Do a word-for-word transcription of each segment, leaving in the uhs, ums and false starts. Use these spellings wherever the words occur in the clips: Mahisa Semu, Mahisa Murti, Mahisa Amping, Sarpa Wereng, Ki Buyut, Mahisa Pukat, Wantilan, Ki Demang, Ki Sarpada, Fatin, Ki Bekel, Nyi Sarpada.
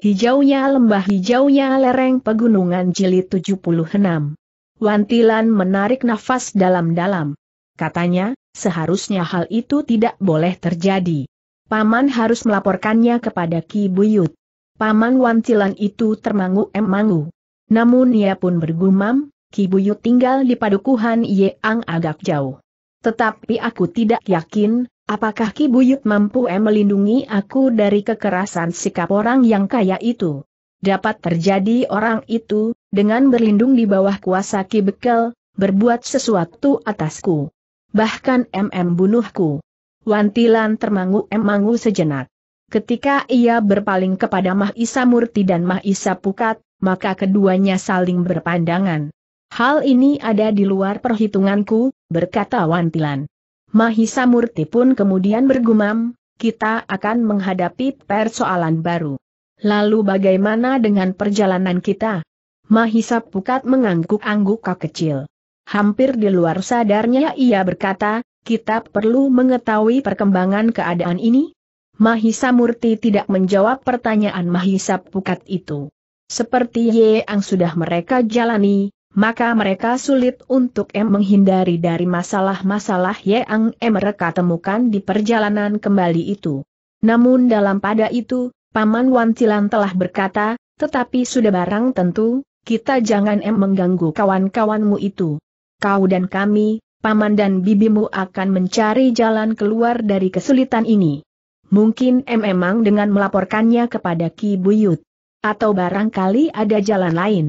Hijaunya Lembah Hijaunya Lereng Pegunungan Jilid tujuh puluh enam. Wantilan menarik nafas dalam-dalam. Katanya, seharusnya hal itu tidak boleh terjadi. Paman harus melaporkannya kepada Ki Buyut. Paman Wantilan itu termangu-emangu. Namun ia pun bergumam, Ki Buyut tinggal di padukuhan yang agak jauh. Tetapi aku tidak yakin, apakah Ki Buyut mampu melindungi aku dari kekerasan sikap orang yang kaya itu. Dapat terjadi orang itu, dengan berlindung di bawah kuasa Ki Bekel, berbuat sesuatu atasku. Bahkan mm bunuhku. Wantilan termangu-emangu sejenak. Ketika ia berpaling kepada Mahisa Murti dan Mahisa Pukat, maka keduanya saling berpandangan. Hal ini ada di luar perhitunganku, berkata Wantilan. Mahisa Murti pun kemudian bergumam, kita akan menghadapi persoalan baru. Lalu bagaimana dengan perjalanan kita? Mahisa Pukat mengangguk-angguk kecil. Hampir di luar sadarnya ia berkata, kita perlu mengetahui perkembangan keadaan ini? Mahisa Murti tidak menjawab pertanyaan Mahisa Pukat itu. Seperti yang sudah mereka jalani, maka mereka sulit untuk menghindari dari masalah-masalah yang mereka temukan di perjalanan kembali itu. Namun dalam pada itu, Paman Wantilan telah berkata, tetapi sudah barang tentu, kita jangan mengganggu kawan-kawanmu itu. Kau dan kami, Paman dan bibimu akan mencari jalan keluar dari kesulitan ini. Mungkin memang dengan melaporkannya kepada Ki Buyut. Atau barangkali ada jalan lain.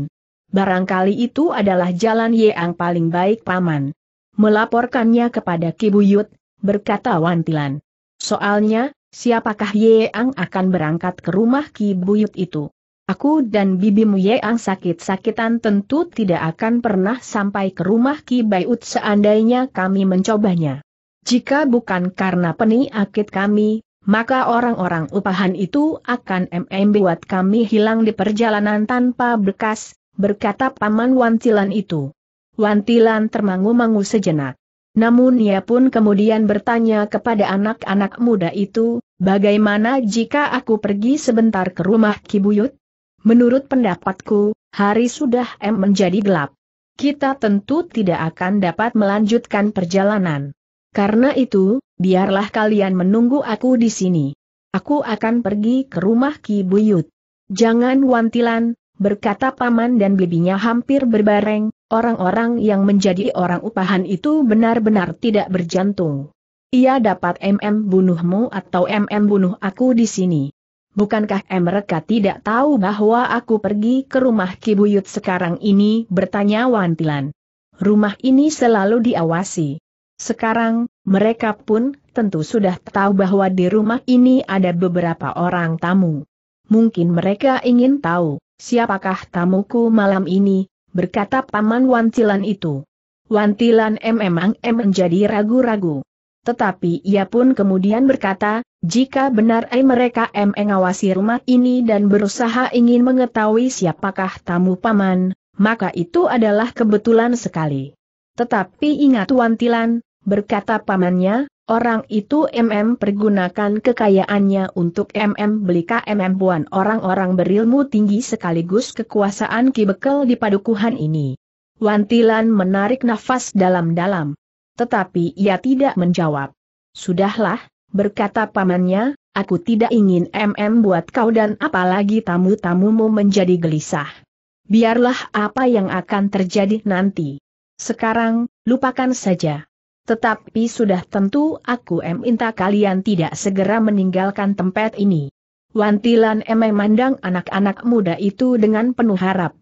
Barangkali itu adalah jalan yang paling baik Paman. Melaporkannya kepada Ki Buyut, berkata Wantilan. Soalnya, siapakah yang akan berangkat ke rumah Ki Buyut itu? Aku dan bibimu yang sakit-sakitan tentu tidak akan pernah sampai ke rumah Ki Buyut seandainya kami mencobanya. Jika bukan karena penyakit kami, maka orang-orang upahan itu akan membuat kami hilang di perjalanan tanpa bekas, berkata Paman Wantilan itu. Wantilan termangu-mangu sejenak. Namun ia pun kemudian bertanya kepada anak-anak muda itu, bagaimana jika aku pergi sebentar ke rumah Ki Buyut? Menurut pendapatku, hari sudah em menjadi gelap. Kita tentu tidak akan dapat melanjutkan perjalanan. Karena itu, biarlah kalian menunggu aku di sini. Aku akan pergi ke rumah Ki Buyut. Jangan Wantilan, berkata Paman dan bibinya hampir berbareng. Orang-orang yang menjadi orang upahan itu benar-benar tidak berjantung. Ia dapat mm bunuhmu atau mm bunuh aku di sini. Bukankah mereka tidak tahu bahwa aku pergi ke rumah Ki Buyut sekarang ini? Bertanya Wantilan. Rumah ini selalu diawasi. Sekarang, mereka pun tentu sudah tahu bahwa di rumah ini ada beberapa orang tamu. Mungkin mereka ingin tahu, siapakah tamuku malam ini? Berkata Paman Wantilan itu. Wantilan memang menjadi ragu-ragu. Tetapi ia pun kemudian berkata, jika benar eh mereka mengawasi rumah ini dan berusaha ingin mengetahui siapakah tamu Paman, maka itu adalah kebetulan sekali. Tetapi ingat Wantilan, berkata Pamannya, orang itu mm pergunakan kekayaannya untuk mm beli kemampuan orang-orang berilmu tinggi sekaligus kekuasaan Ki Bekel di padukuhan ini. Wantilan menarik nafas dalam-dalam. Tetapi ia tidak menjawab. Sudahlah, berkata Pamannya, aku tidak ingin mm buat kau dan apalagi tamu-tamumu menjadi gelisah. Biarlah apa yang akan terjadi nanti. Sekarang, lupakan saja. Tetapi sudah tentu aku minta kalian tidak segera meninggalkan tempat ini. Wantilan memandang anak-anak muda itu dengan penuh harap.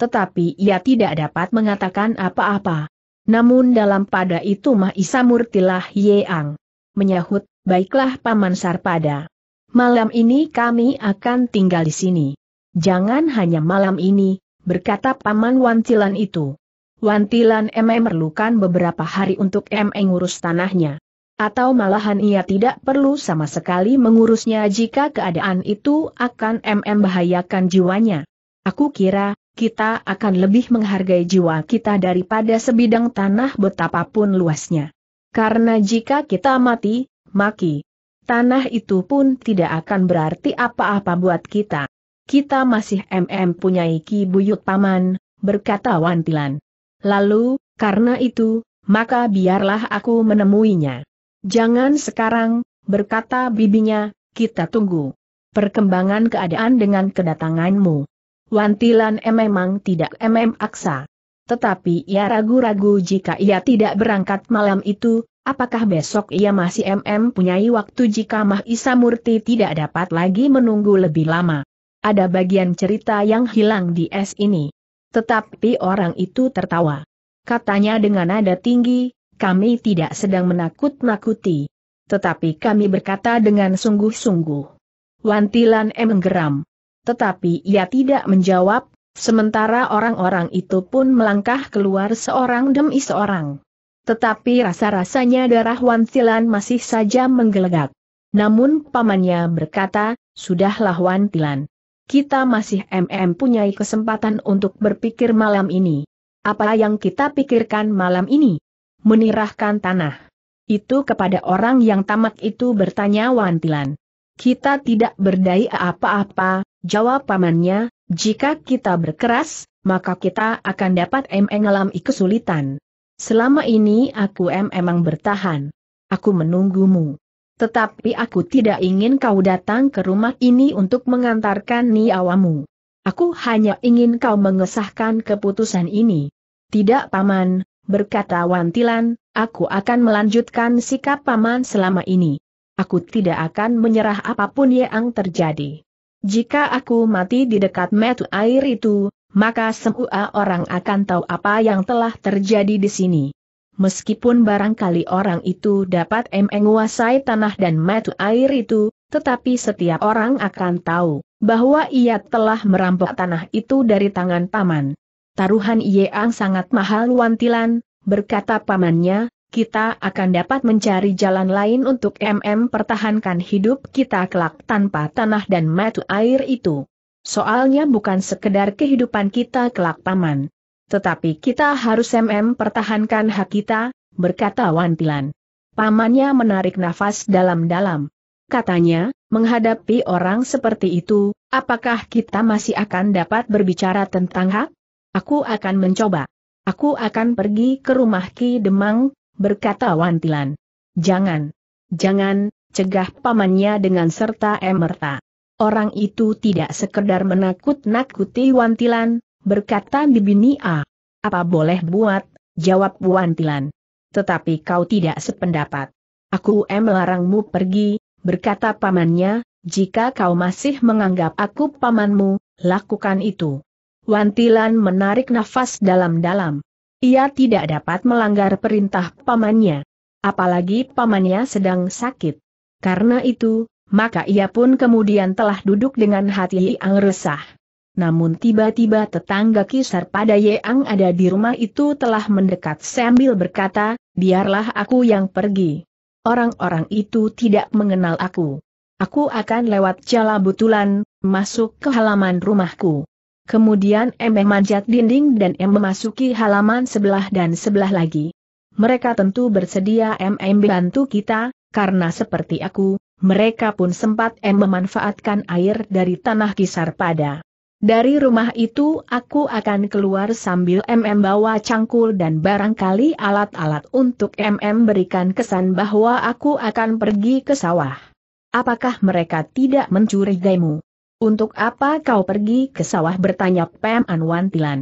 Tetapi ia tidak dapat mengatakan apa-apa. Namun dalam pada itu Mahisa Murtilah yang menyahut, baiklah Paman Sarpada. Malam ini kami akan tinggal di sini. Jangan hanya malam ini, berkata Paman Wantilan itu. Wantilan memerlukan beberapa hari untuk mengurus tanahnya. Atau malahan ia tidak perlu sama sekali mengurusnya jika keadaan itu akan membahayakan jiwanya. Aku kira, kita akan lebih menghargai jiwa kita daripada sebidang tanah betapapun luasnya. Karena jika kita mati, maki. Tanah itu pun tidak akan berarti apa-apa buat kita. kita masih mm punyai Ki Buyut paman, berkata Wantilan. Lalu, karena itu, maka biarlah aku menemuinya. Jangan sekarang, berkata bibinya, kita tunggu perkembangan keadaan dengan kedatanganmu. Wantilan memang tidak mm aksa. Tetapi ia ragu-ragu jika ia tidak berangkat malam itu, apakah besok ia masih mm punyai waktu jika Mahisa Murti tidak dapat lagi menunggu lebih lama. Ada bagian cerita yang hilang di es ini. Tetapi orang itu tertawa. Katanya dengan nada tinggi, kami tidak sedang menakut-nakuti. Tetapi kami berkata dengan sungguh-sungguh. Wantilan menggeram. Tetapi ia tidak menjawab, sementara orang-orang itu pun melangkah keluar seorang demi seorang. Tetapi rasa-rasanya darah Wantilan masih saja menggelegak. Namun pamannya berkata, sudahlah Wantilan. Kita masih mm punyai kesempatan untuk berpikir malam ini. Apa yang kita pikirkan malam ini? Menyerahkan tanah itu kepada orang yang tamak itu, bertanya Wantilan. Kita tidak berdaya apa-apa, jawab pamannya, jika kita berkeras, maka kita akan dapat mengalami kesulitan. Selama ini aku memang bertahan. Aku menunggumu. Tetapi aku tidak ingin kau datang ke rumah ini untuk mengantarkan nyawamu. Aku hanya ingin kau mengesahkan keputusan ini. Tidak paman, berkata Wantilan, aku akan melanjutkan sikap paman selama ini. Aku tidak akan menyerah apapun yang terjadi. Jika aku mati di dekat mata air itu, maka semua orang akan tahu apa yang telah terjadi di sini. Meskipun barangkali orang itu dapat menguasai tanah dan mata air itu, tetapi setiap orang akan tahu bahwa ia telah merampok tanah itu dari tangan paman. Taruhan yang sangat mahal Wantilan, berkata pamannya, kita akan dapat mencari jalan lain untuk mm pertahankan hidup kita kelak tanpa tanah dan mata air itu. Soalnya bukan sekedar kehidupan kita kelak paman. Tetapi kita harus mm pertahankan hak kita, berkata Wantilan. Pamannya menarik nafas dalam-dalam. Katanya, menghadapi orang seperti itu, apakah kita masih akan dapat berbicara tentang hak? Aku akan mencoba. Aku akan pergi ke rumah Ki Demang, berkata Wantilan. Jangan. Jangan, cegah pamannya dengan serta emerta. Orang itu tidak sekedar menakut-nakuti Wantilan, berkata bibini A. Apa boleh buat, jawab Wantilan. Tetapi kau tidak sependapat. Aku em melarangmu pergi, berkata pamannya, jika kau masih menganggap aku pamanmu, lakukan itu. Wantilan menarik nafas dalam-dalam. Ia tidak dapat melanggar perintah pamannya. Apalagi pamannya sedang sakit. Karena itu, maka ia pun kemudian telah duduk dengan hati yang resah. Namun tiba-tiba tetangga Ki Sarpada yang ada di rumah itu telah mendekat sambil berkata, biarlah aku yang pergi. Orang-orang itu tidak mengenal aku. Aku akan lewat jala butulan, masuk ke halaman rumahku. Kemudian em memanjat dinding dan em memasuki halaman sebelah dan sebelah lagi. Mereka tentu bersedia em membantu kita, karena seperti aku, mereka pun sempat em memanfaatkan air dari tanah Ki Sarpada. Dari rumah itu aku akan keluar sambil mm bawa cangkul dan barangkali alat-alat untuk mm berikan kesan bahwa aku akan pergi ke sawah. Apakah mereka tidak mencurigaimu? Untuk apa kau pergi ke sawah, bertanya paman Wantilan.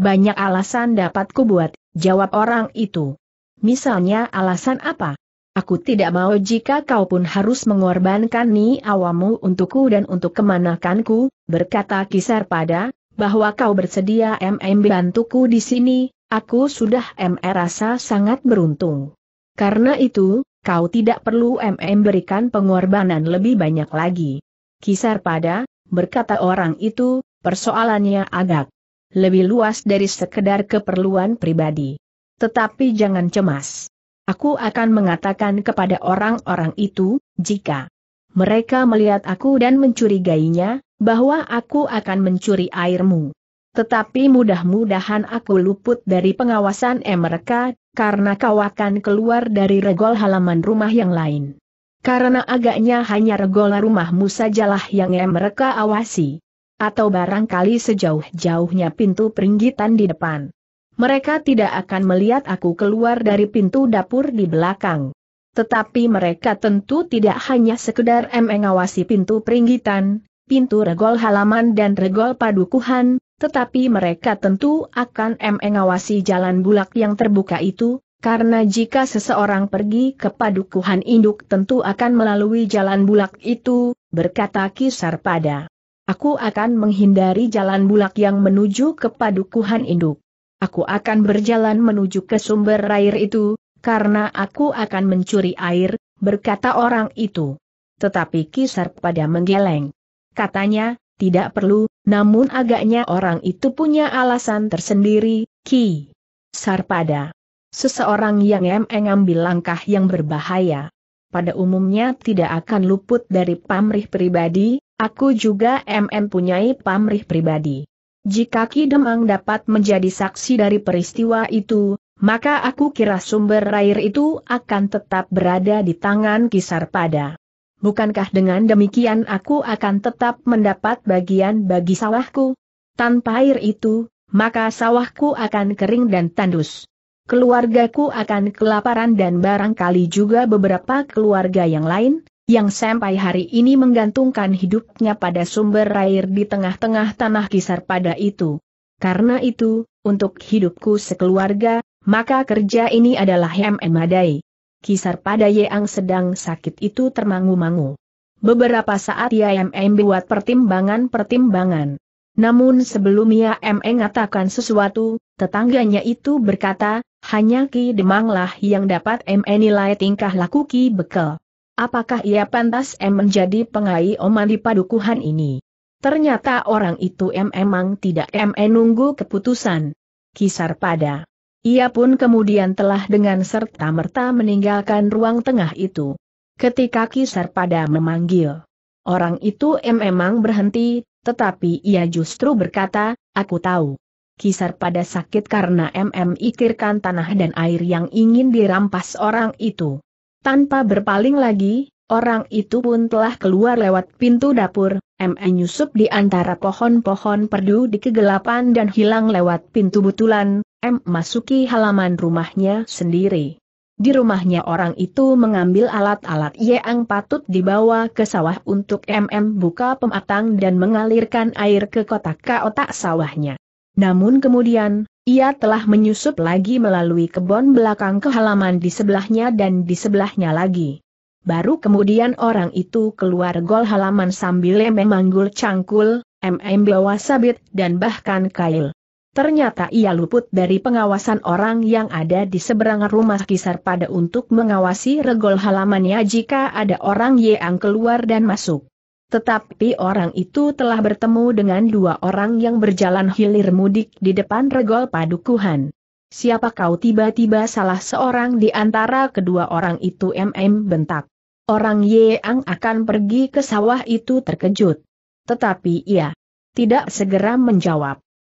Banyak alasan dapat kubuat, jawab orang itu. Misalnya alasan apa? Aku tidak mau jika kau pun harus mengorbankan nyawamu untukku dan untuk kemanakanku, berkata Ki Sarpada, bahwa kau bersedia mm bantuku di sini, aku sudah mm rasa sangat beruntung. Karena itu, kau tidak perlu mm berikan pengorbanan lebih banyak lagi. Ki Sarpada, berkata orang itu, persoalannya agak lebih luas dari sekedar keperluan pribadi. Tetapi jangan cemas. Aku akan mengatakan kepada orang-orang itu, jika mereka melihat aku dan mencurigainya, bahwa aku akan mencuri airmu. Tetapi mudah-mudahan aku luput dari pengawasan mereka, karena kau akan keluar dari regol halaman rumah yang lain. Karena agaknya hanya regol rumahmu sajalah yang mereka awasi. atau barangkali sejauh-jauhnya pintu peringgitan di depan. Mereka tidak akan melihat aku keluar dari pintu dapur di belakang. Tetapi mereka tentu tidak hanya sekedar mengawasi pintu peringgitan, pintu regol halaman dan regol padukuhan, tetapi mereka tentu akan mengawasi jalan bulak yang terbuka itu. Karena jika seseorang pergi ke padukuhan induk tentu akan melalui jalan bulak itu, berkata Ki Sarpada. Aku akan menghindari jalan bulak yang menuju ke padukuhan induk. Aku akan berjalan menuju ke sumber air itu, karena aku akan mencuri air, berkata orang itu. Tetapi Ki Sarpada menggeleng. Katanya, tidak perlu, namun agaknya orang itu punya alasan tersendiri, Ki Sarpada. Seseorang yang mengambil langkah yang berbahaya, pada umumnya tidak akan luput dari pamrih pribadi, aku juga mempunyai pamrih pribadi. Jika Ki Demang dapat menjadi saksi dari peristiwa itu, maka aku kira sumber air itu akan tetap berada di tangan Ki Sarpada. Bukankah dengan demikian aku akan tetap mendapat bagian bagi sawahku? Tanpa air itu, maka sawahku akan kering dan tandus. Keluargaku akan kelaparan dan barangkali juga beberapa keluarga yang lain, yang sampai hari ini menggantungkan hidupnya pada sumber air di tengah-tengah tanah Ki Sarpada itu. Karena itu, untuk hidupku sekeluarga, maka kerja ini adalah yang memadai. Ki Sarpada yang sedang sakit itu termangu-mangu. Beberapa saat ia membuat pertimbangan-pertimbangan. Namun sebelum ia mengatakan sesuatu, tetangganya itu berkata, hanya Ki Demanglah yang dapat menilai tingkah laku Ki Bekel. Apakah ia pantas menjadi pengayoman di padukuhan ini? Ternyata orang itu memang tidak menunggu keputusan Ki Sarpada. Ia pun kemudian telah dengan serta-merta meninggalkan ruang tengah itu. Ketika Ki Sarpada memanggil, orang itu memang berhenti. Tetapi ia justru berkata, aku tahu. Ki Sarpada sakit karena memikirkan tanah dan air yang ingin dirampas orang itu. Tanpa berpaling lagi, orang itu pun telah keluar lewat pintu dapur, menyusup di antara pohon-pohon perdu di kegelapan dan hilang lewat pintu butulan, memasuki halaman rumahnya sendiri. Di rumahnya orang itu mengambil alat-alat yang patut dibawa ke sawah untuk mm buka pematang dan mengalirkan air ke kotak-kotak sawahnya. Namun kemudian, ia telah menyusup lagi melalui kebun belakang ke halaman di sebelahnya dan di sebelahnya lagi. Baru kemudian orang itu keluar gol halaman sambil memanggul cangkul, mm bawa sabit dan bahkan kail. Ternyata ia luput dari pengawasan orang yang ada di seberang rumah Ki Sarpada untuk mengawasi regol halamannya jika ada orang yang keluar dan masuk. Tetapi orang itu telah bertemu dengan dua orang yang berjalan hilir mudik di depan regol padukuhan. Siapa kau? Tiba-tiba salah seorang di antara kedua orang itu mm bentak. Orang yang akan pergi ke sawah itu terkejut. Tetapi ia tidak segera menjawab.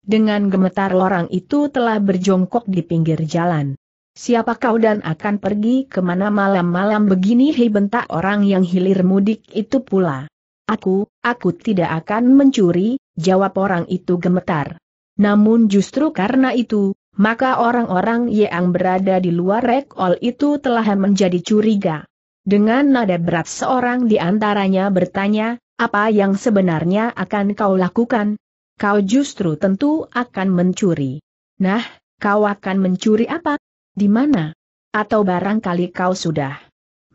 Dengan gemetar orang itu telah berjongkok di pinggir jalan. Siapa kau dan akan pergi kemana malam-malam begini? Hei, bentak orang yang hilir mudik itu pula. Aku, aku tidak akan mencuri, jawab orang itu gemetar. Namun justru karena itu, maka orang-orang yang berada di luar regol itu telah menjadi curiga. Dengan nada berat seorang di antaranya bertanya, apa yang sebenarnya akan kau lakukan? Kau justru tentu akan mencuri. Nah, kau akan mencuri apa? Di mana? Atau barangkali kau sudah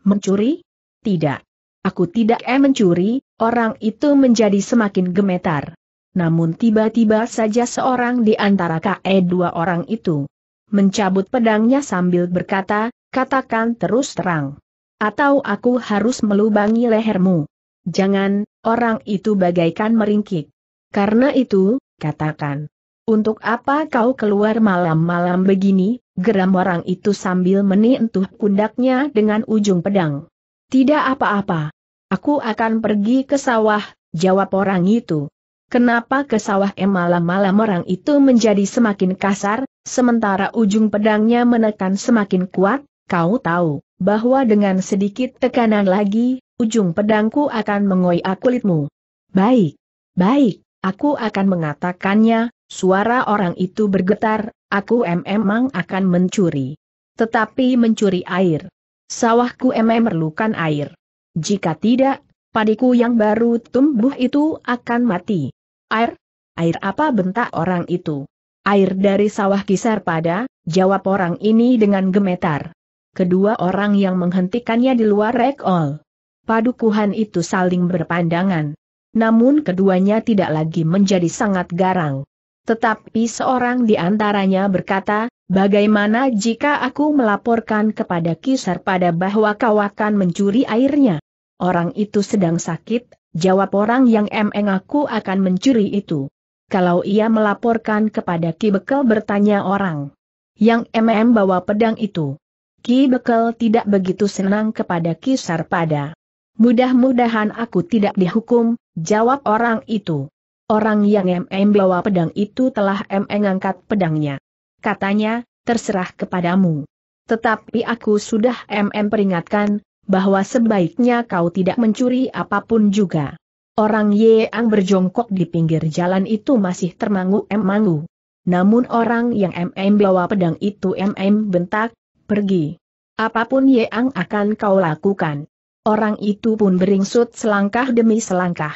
mencuri? Tidak. Aku tidak mencuri. Orang itu menjadi semakin gemetar. Namun tiba-tiba saja seorang di antara kedua orang itu mencabut pedangnya sambil berkata, katakan terus terang. Atau aku harus melubangi lehermu. Jangan, orang itu bagaikan meringkik. Karena itu, katakan. Untuk apa kau keluar malam-malam begini, geram orang itu sambil menyentuh pundaknya dengan ujung pedang. Tidak apa-apa. Aku akan pergi ke sawah, jawab orang itu. Kenapa ke sawah? Eh, malam-malam orang itu menjadi semakin kasar, sementara ujung pedangnya menekan semakin kuat. Kau tahu, bahwa dengan sedikit tekanan lagi, ujung pedangku akan mengoyak kulitmu. Baik, baik. Aku akan mengatakannya, suara orang itu bergetar, aku memang akan mencuri. Tetapi mencuri air. Sawahku memang memerlukan air. Jika tidak, padiku yang baru tumbuh itu akan mati. Air? Air apa, bentak orang itu? Air dari sawah Ki Sarpada, jawab orang ini dengan gemetar. Kedua orang yang menghentikannya di luar rekol. Padukuhan itu saling berpandangan. Namun keduanya tidak lagi menjadi sangat garang. Tetapi seorang di antaranya berkata, bagaimana jika aku melaporkan kepada Ki Sarpada bahwa kau akan mencuri airnya? Orang itu sedang sakit, jawab orang yang emeng aku akan mencuri itu. Kalau ia melaporkan kepada Ki Bekel, bertanya orang yang emeng bawa pedang itu. Ki Bekel tidak begitu senang kepada Ki Sarpada. Mudah-mudahan aku tidak dihukum, jawab orang itu. Orang yang M M bawa pedang itu telah M M angkat pedangnya. Katanya, terserah kepadamu. Tetapi aku sudah M M peringatkan, bahwa sebaiknya kau tidak mencuri apapun juga. Orang yang berjongkok di pinggir jalan itu masih termangu-mangu. Namun orang yang M M bawa pedang itu M M bentak, pergi. Apapun yang akan kau lakukan. Orang itu pun beringsut selangkah demi selangkah.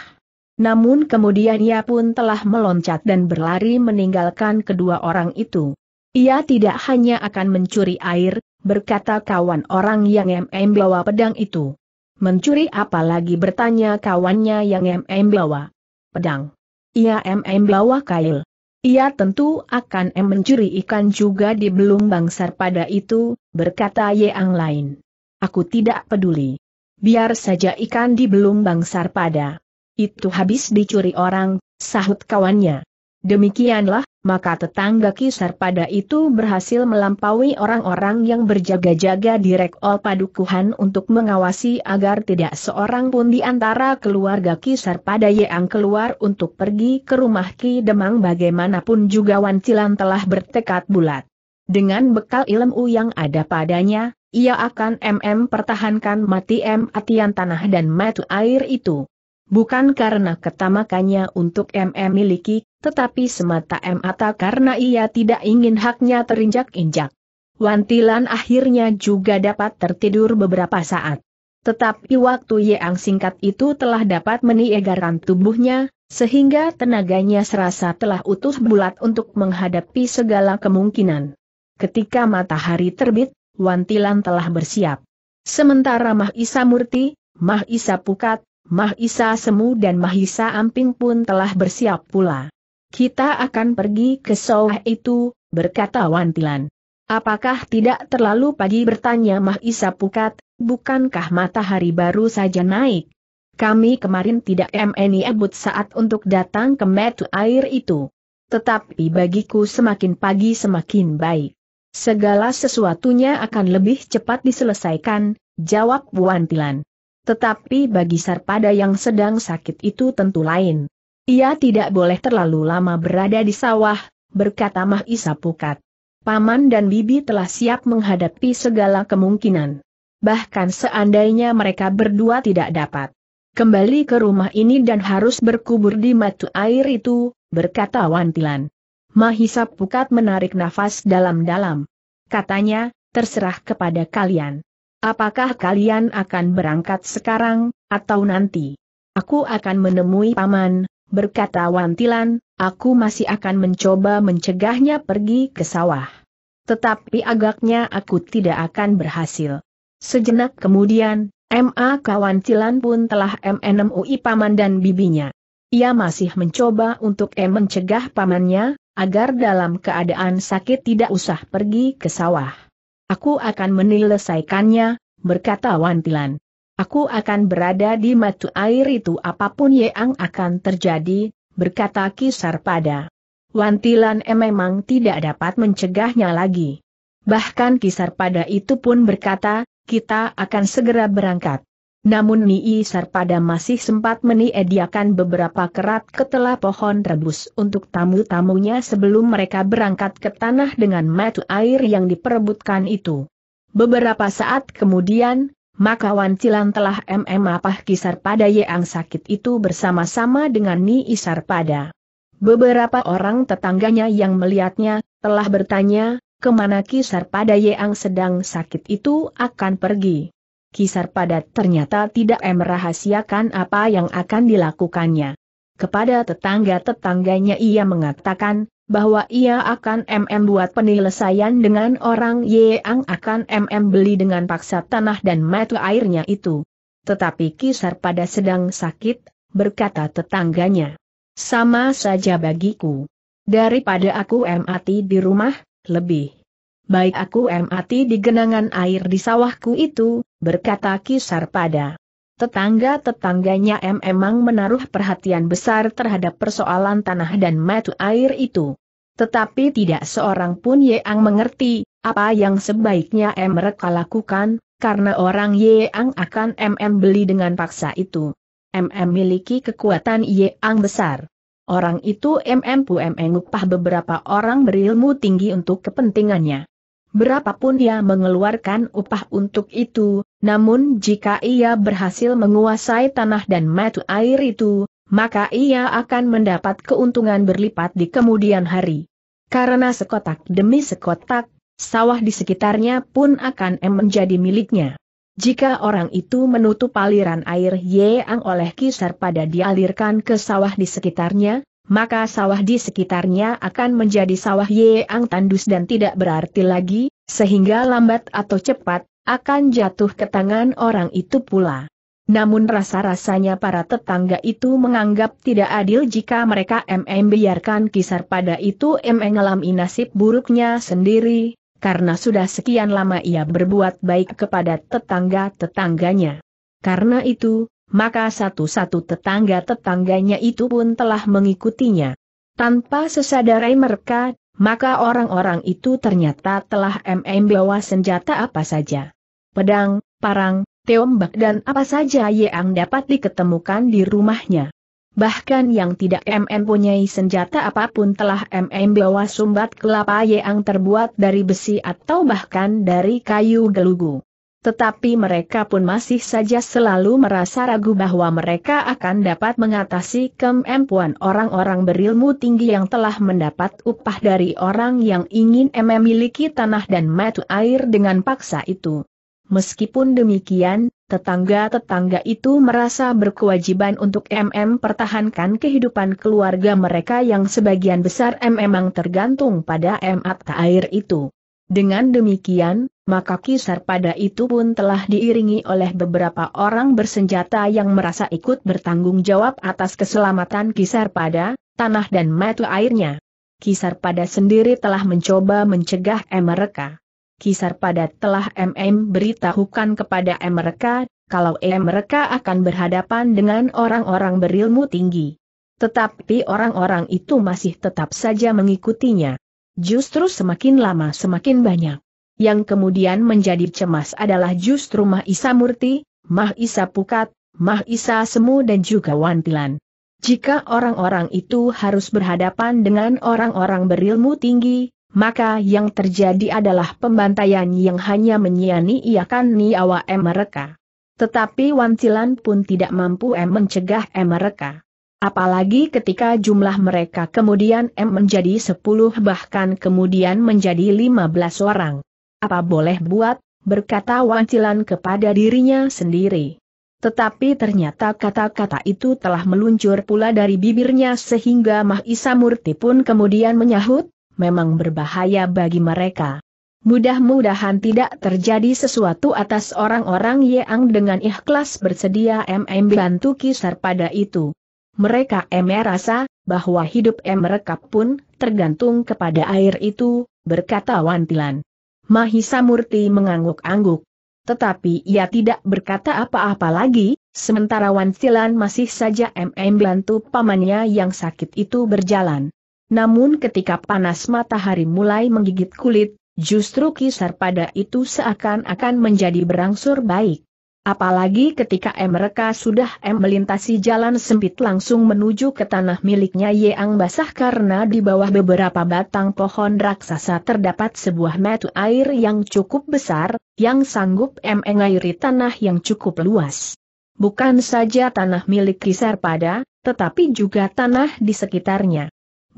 Namun kemudian ia pun telah meloncat dan berlari meninggalkan kedua orang itu. Ia tidak hanya akan mencuri air, berkata kawan orang yang M M bawa pedang itu. Mencuri apalagi, bertanya kawannya yang M M bawa pedang. Ia M M bawa kail. Ia tentu akan mencuri ikan juga di Belumbang Sarpada itu, berkata yang lain. Aku tidak peduli. Biar saja ikan di Belumbang Sarpada itu habis dicuri orang, sahut kawannya. Demikianlah, maka tetangga Ki Sarpada itu berhasil melampaui orang-orang yang berjaga-jaga di rekol padukuhan untuk mengawasi agar tidak seorang pun di antara keluarga Ki Sarpada yang keluar untuk pergi ke rumah Ki Demang. Bagaimanapun juga Wantilan telah bertekad bulat. Dengan bekal ilmu yang ada padanya, ia akan mm pertahankan mati matian tanah dan matu air itu. Bukan karena ketamakannya untuk mm miliki, tetapi semata-mata karena ia tidak ingin haknya terinjak-injak. Wantilan akhirnya juga dapat tertidur beberapa saat. Tetapi waktu yang singkat itu telah dapat menyegarkan tubuhnya, sehingga tenaganya serasa telah utuh bulat untuk menghadapi segala kemungkinan. Ketika matahari terbit, Wantilan telah bersiap. Sementara Mahisa Murti, Mahisa Pukat, Mahisa Semu dan Mahisa Amping pun telah bersiap pula. Kita akan pergi ke sawah itu, berkata Wantilan. Apakah tidak terlalu pagi, bertanya Mahisa Pukat, bukankah matahari baru saja naik? Kami kemarin tidak menyebut saat untuk datang ke mata air itu. Tetapi bagiku semakin pagi semakin baik. Segala sesuatunya akan lebih cepat diselesaikan, jawab Wantilan. Tetapi bagi Sarpada yang sedang sakit itu tentu lain. Ia tidak boleh terlalu lama berada di sawah, berkata Mahisa Pukat. Paman dan bibi telah siap menghadapi segala kemungkinan. Bahkan seandainya mereka berdua tidak dapat kembali ke rumah ini dan harus berkubur di mata air itu, berkata Wantilan. Mahisa Pukat menarik nafas dalam-dalam. Katanya, terserah kepada kalian. Apakah kalian akan berangkat sekarang, atau nanti? Aku akan menemui paman, berkata Wantilan, aku masih akan mencoba mencegahnya pergi ke sawah. Tetapi agaknya aku tidak akan berhasil. Sejenak kemudian, M A K Wantilan pun telah menemui paman dan bibinya. Ia masih mencoba untuk mencegah pamannya, agar dalam keadaan sakit tidak usah pergi ke sawah. Aku akan menyelesaikannya, berkata Wantilan. Aku akan berada di mata air itu apapun yang akan terjadi, berkata Ki Sarpada. Wantilan memang tidak dapat mencegahnya lagi. Bahkan Ki Sarpada itu pun berkata, kita akan segera berangkat. Namun Nyi Sarpada masih sempat menyediakan beberapa kerat ketela pohon rebus untuk tamu-tamunya sebelum mereka berangkat ke tanah dengan mata air yang diperebutkan itu. Beberapa saat kemudian, maka Wantilan telah memapah Ki Sarpada yang sakit itu bersama-sama dengan Nyi Sarpada. Beberapa orang tetangganya yang melihatnya, telah bertanya, kemana Ki Sarpada yang sedang sakit itu akan pergi. Ki Sarpada ternyata tidak merahasiakan apa yang akan dilakukannya. Kepada tetangga-tetangganya ia mengatakan, bahwa ia akan mm buat penyelesaian dengan orang yang akan mm beli dengan paksa tanah dan mata airnya itu. Tetapi Ki Sarpada sedang sakit, berkata tetangganya. Sama saja bagiku. Daripada aku mati di rumah, lebih baik aku mati di genangan air di sawahku itu, berkata Ki Sarpada. Tetangga-tetangganya memang menaruh perhatian besar terhadap persoalan tanah dan mata air itu. Tetapi tidak seorang pun yang mengerti, apa yang sebaiknya mereka lakukan, karena orang yang akan mm beli dengan paksa itu. Mm miliki kekuatan yang besar. Orang itu mm puem mengupah beberapa orang berilmu tinggi untuk kepentingannya. Berapapun dia mengeluarkan upah untuk itu, namun jika ia berhasil menguasai tanah dan mata air itu, maka ia akan mendapat keuntungan berlipat di kemudian hari. Karena sekotak demi sekotak, sawah di sekitarnya pun akan menjadi miliknya. Jika orang itu menutup aliran air yang oleh Ki Sarpada dialirkan ke sawah di sekitarnya, maka sawah di sekitarnya akan menjadi sawah yang tandus dan tidak berarti lagi, sehingga lambat atau cepat, akan jatuh ke tangan orang itu pula. Namun rasa-rasanya para tetangga itu menganggap tidak adil jika mereka mm biarkan Ki Sarpada itu mm ngalami nasib buruknya sendiri, karena sudah sekian lama ia berbuat baik kepada tetangga-tetangganya. Karena itu, maka satu-satu tetangga-tetangganya itu pun telah mengikutinya. Tanpa sesadarai mereka, maka orang-orang itu ternyata telah mm bawa senjata apa saja. Pedang, parang, tombak dan apa saja yang dapat diketemukan di rumahnya. Bahkan yang tidak mm punyai senjata apapun telah mm bawa sumbat kelapa yang terbuat dari besi atau bahkan dari kayu gelugu. Tetapi mereka pun masih saja selalu merasa ragu bahwa mereka akan dapat mengatasi kemampuan orang-orang berilmu tinggi yang telah mendapat upah dari orang yang ingin memiliki tanah dan mata air dengan paksa itu. Meskipun demikian, tetangga-tetangga itu merasa berkewajiban untuk mm pertahankan kehidupan keluarga mereka yang sebagian besar memang tergantung pada mata air itu. Dengan demikian, maka Ki Sarpada itu pun telah diiringi oleh beberapa orang bersenjata yang merasa ikut bertanggung jawab atas keselamatan Ki Sarpada, tanah dan mata airnya. Ki Sarpada sendiri telah mencoba mencegah mereka. Ki Sarpada telah mm beritahukan kepada mereka, kalau mereka akan berhadapan dengan orang-orang berilmu tinggi. Tetapi orang-orang itu masih tetap saja mengikutinya. Justru semakin lama semakin banyak. Yang kemudian menjadi cemas adalah justru Mahisa Murti, Mahisa Pukat, Mahisa Semu dan juga Wantilan. Jika orang-orang itu harus berhadapan dengan orang-orang berilmu tinggi, maka yang terjadi adalah pembantaian yang hanya menyia-nyiakan nyawa mereka. Tetapi Wantilan pun tidak mampu mencegah mereka. Apalagi ketika jumlah mereka kemudian menjadi sepuluh bahkan kemudian menjadi lima belas orang. Apa boleh buat, berkata Wantilan kepada dirinya sendiri. Tetapi ternyata kata-kata itu telah meluncur pula dari bibirnya sehingga Mahisa Murti pun kemudian menyahut, memang berbahaya bagi mereka. Mudah-mudahan tidak terjadi sesuatu atas orang-orang yang dengan ikhlas bersedia membantu Ki Sarpada itu. Mereka merasa bahwa hidup mereka pun tergantung kepada air itu, berkata Wantilan. Mahisa Murti mengangguk-angguk. Tetapi ia tidak berkata apa-apa lagi, sementara Wantilan masih saja membantu pamannya yang sakit itu berjalan. Namun ketika panas matahari mulai menggigit kulit, justru Ki Sarpada itu seakan-akan menjadi berangsur baik. Apalagi ketika mereka sudah melintasi jalan sempit langsung menuju ke tanah miliknya yang basah karena di bawah beberapa batang pohon raksasa terdapat sebuah mata air yang cukup besar, yang sanggup mengairi tanah yang cukup luas. Bukan saja tanah milik Ki Sarpada, tetapi juga tanah di sekitarnya.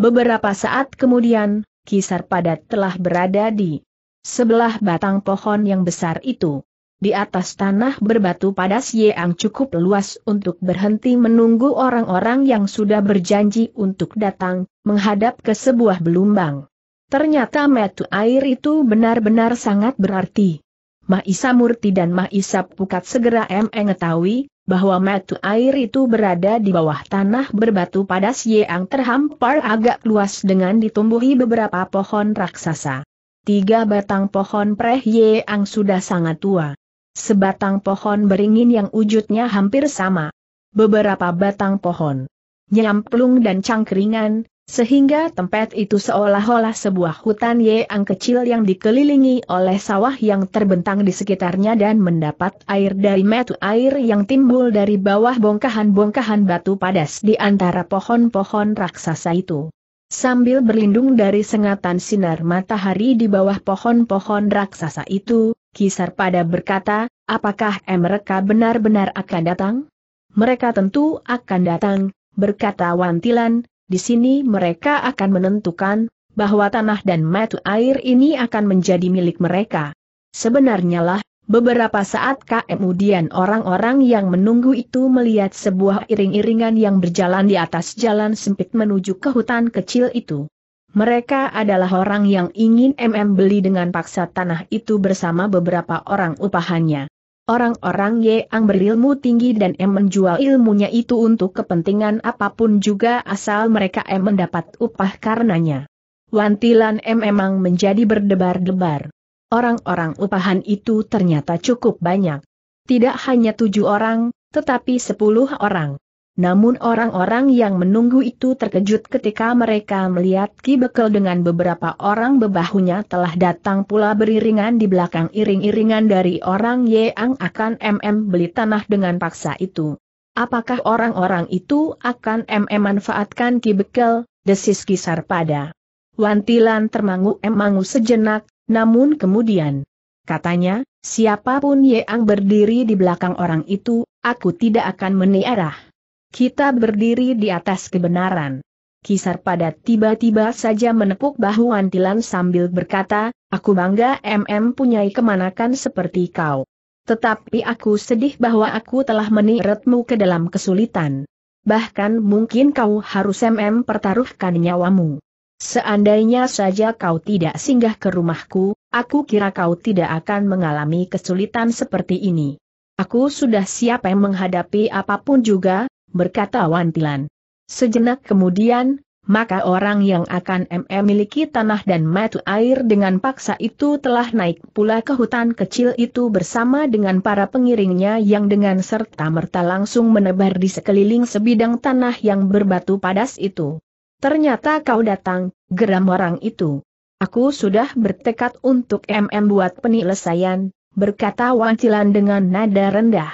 Beberapa saat kemudian, Ki Sarpada telah berada di sebelah batang pohon yang besar itu. Di atas tanah berbatu padas yang cukup luas untuk berhenti menunggu orang-orang yang sudah berjanji untuk datang, menghadap ke sebuah belumbang. Ternyata metu air itu benar-benar sangat berarti. Mahisa Murti dan Mahisa Pukat segera mengetahui bahwa metu air itu berada di bawah tanah berbatu padas yang terhampar agak luas dengan ditumbuhi beberapa pohon raksasa. Tiga batang pohon preh yang sudah sangat tua. Sebatang pohon beringin yang wujudnya hampir sama. Beberapa batang pohon nyamplung dan cangkringan, sehingga tempat itu seolah-olah sebuah hutan yang kecil yang dikelilingi oleh sawah yang terbentang di sekitarnya dan mendapat air dari metu air yang timbul dari bawah bongkahan-bongkahan batu padas di antara pohon-pohon raksasa itu. Sambil berlindung dari sengatan sinar matahari di bawah pohon-pohon raksasa itu, Ki Sarpada berkata, "Apakah mereka benar-benar akan datang?" "Mereka tentu akan datang," berkata Wantilan, "di sini mereka akan menentukan bahwa tanah dan metu air ini akan menjadi milik mereka." Sebenarnya lah, beberapa saat kemudian orang-orang yang menunggu itu melihat sebuah iring-iringan yang berjalan di atas jalan sempit menuju ke hutan kecil itu. Mereka adalah orang yang ingin membeli dengan paksa tanah itu bersama beberapa orang upahannya. Orang-orang yang berilmu tinggi dan menjual ilmunya itu untuk kepentingan apapun juga asal mereka mendapat upah karenanya. Wantilan memang menjadi berdebar-debar. Orang-orang upahan itu ternyata cukup banyak. Tidak hanya tujuh orang, tetapi sepuluh orang. Namun orang-orang yang menunggu itu terkejut ketika mereka melihat Ki Bekel dengan beberapa orang bebahunya telah datang pula beriringan di belakang iring-iringan dari orang yang akan membeli tanah dengan paksa itu. "Apakah orang-orang itu akan memanfaatkan Ki Bekel?" desis Ki Sarpada. Wantilan termangu-mangu sejenak. Namun kemudian, katanya, "Siapapun yang berdiri di belakang orang itu, aku tidak akan meniarah. Kita berdiri di atas kebenaran." Ki Sarpada tiba-tiba saja menepuk bahu Wantilan sambil berkata, "Aku bangga mempunyai kemanakan seperti kau. Tetapi aku sedih bahwa aku telah menyeretmu ke dalam kesulitan. Bahkan mungkin kau harus mempertaruhkan nyawamu. Seandainya saja kau tidak singgah ke rumahku, aku kira kau tidak akan mengalami kesulitan seperti ini." "Aku sudah siap menghadapi apapun juga," berkata Wantilan. Sejenak kemudian, maka orang yang akan memiliki tanah dan metu air dengan paksa itu telah naik pula ke hutan kecil itu bersama dengan para pengiringnya yang dengan serta-merta langsung menebar di sekeliling sebidang tanah yang berbatu padas itu. "Ternyata kau datang," geram orang itu. "Aku sudah bertekad untuk membuat penyelesaian," berkata Wantilan dengan nada rendah.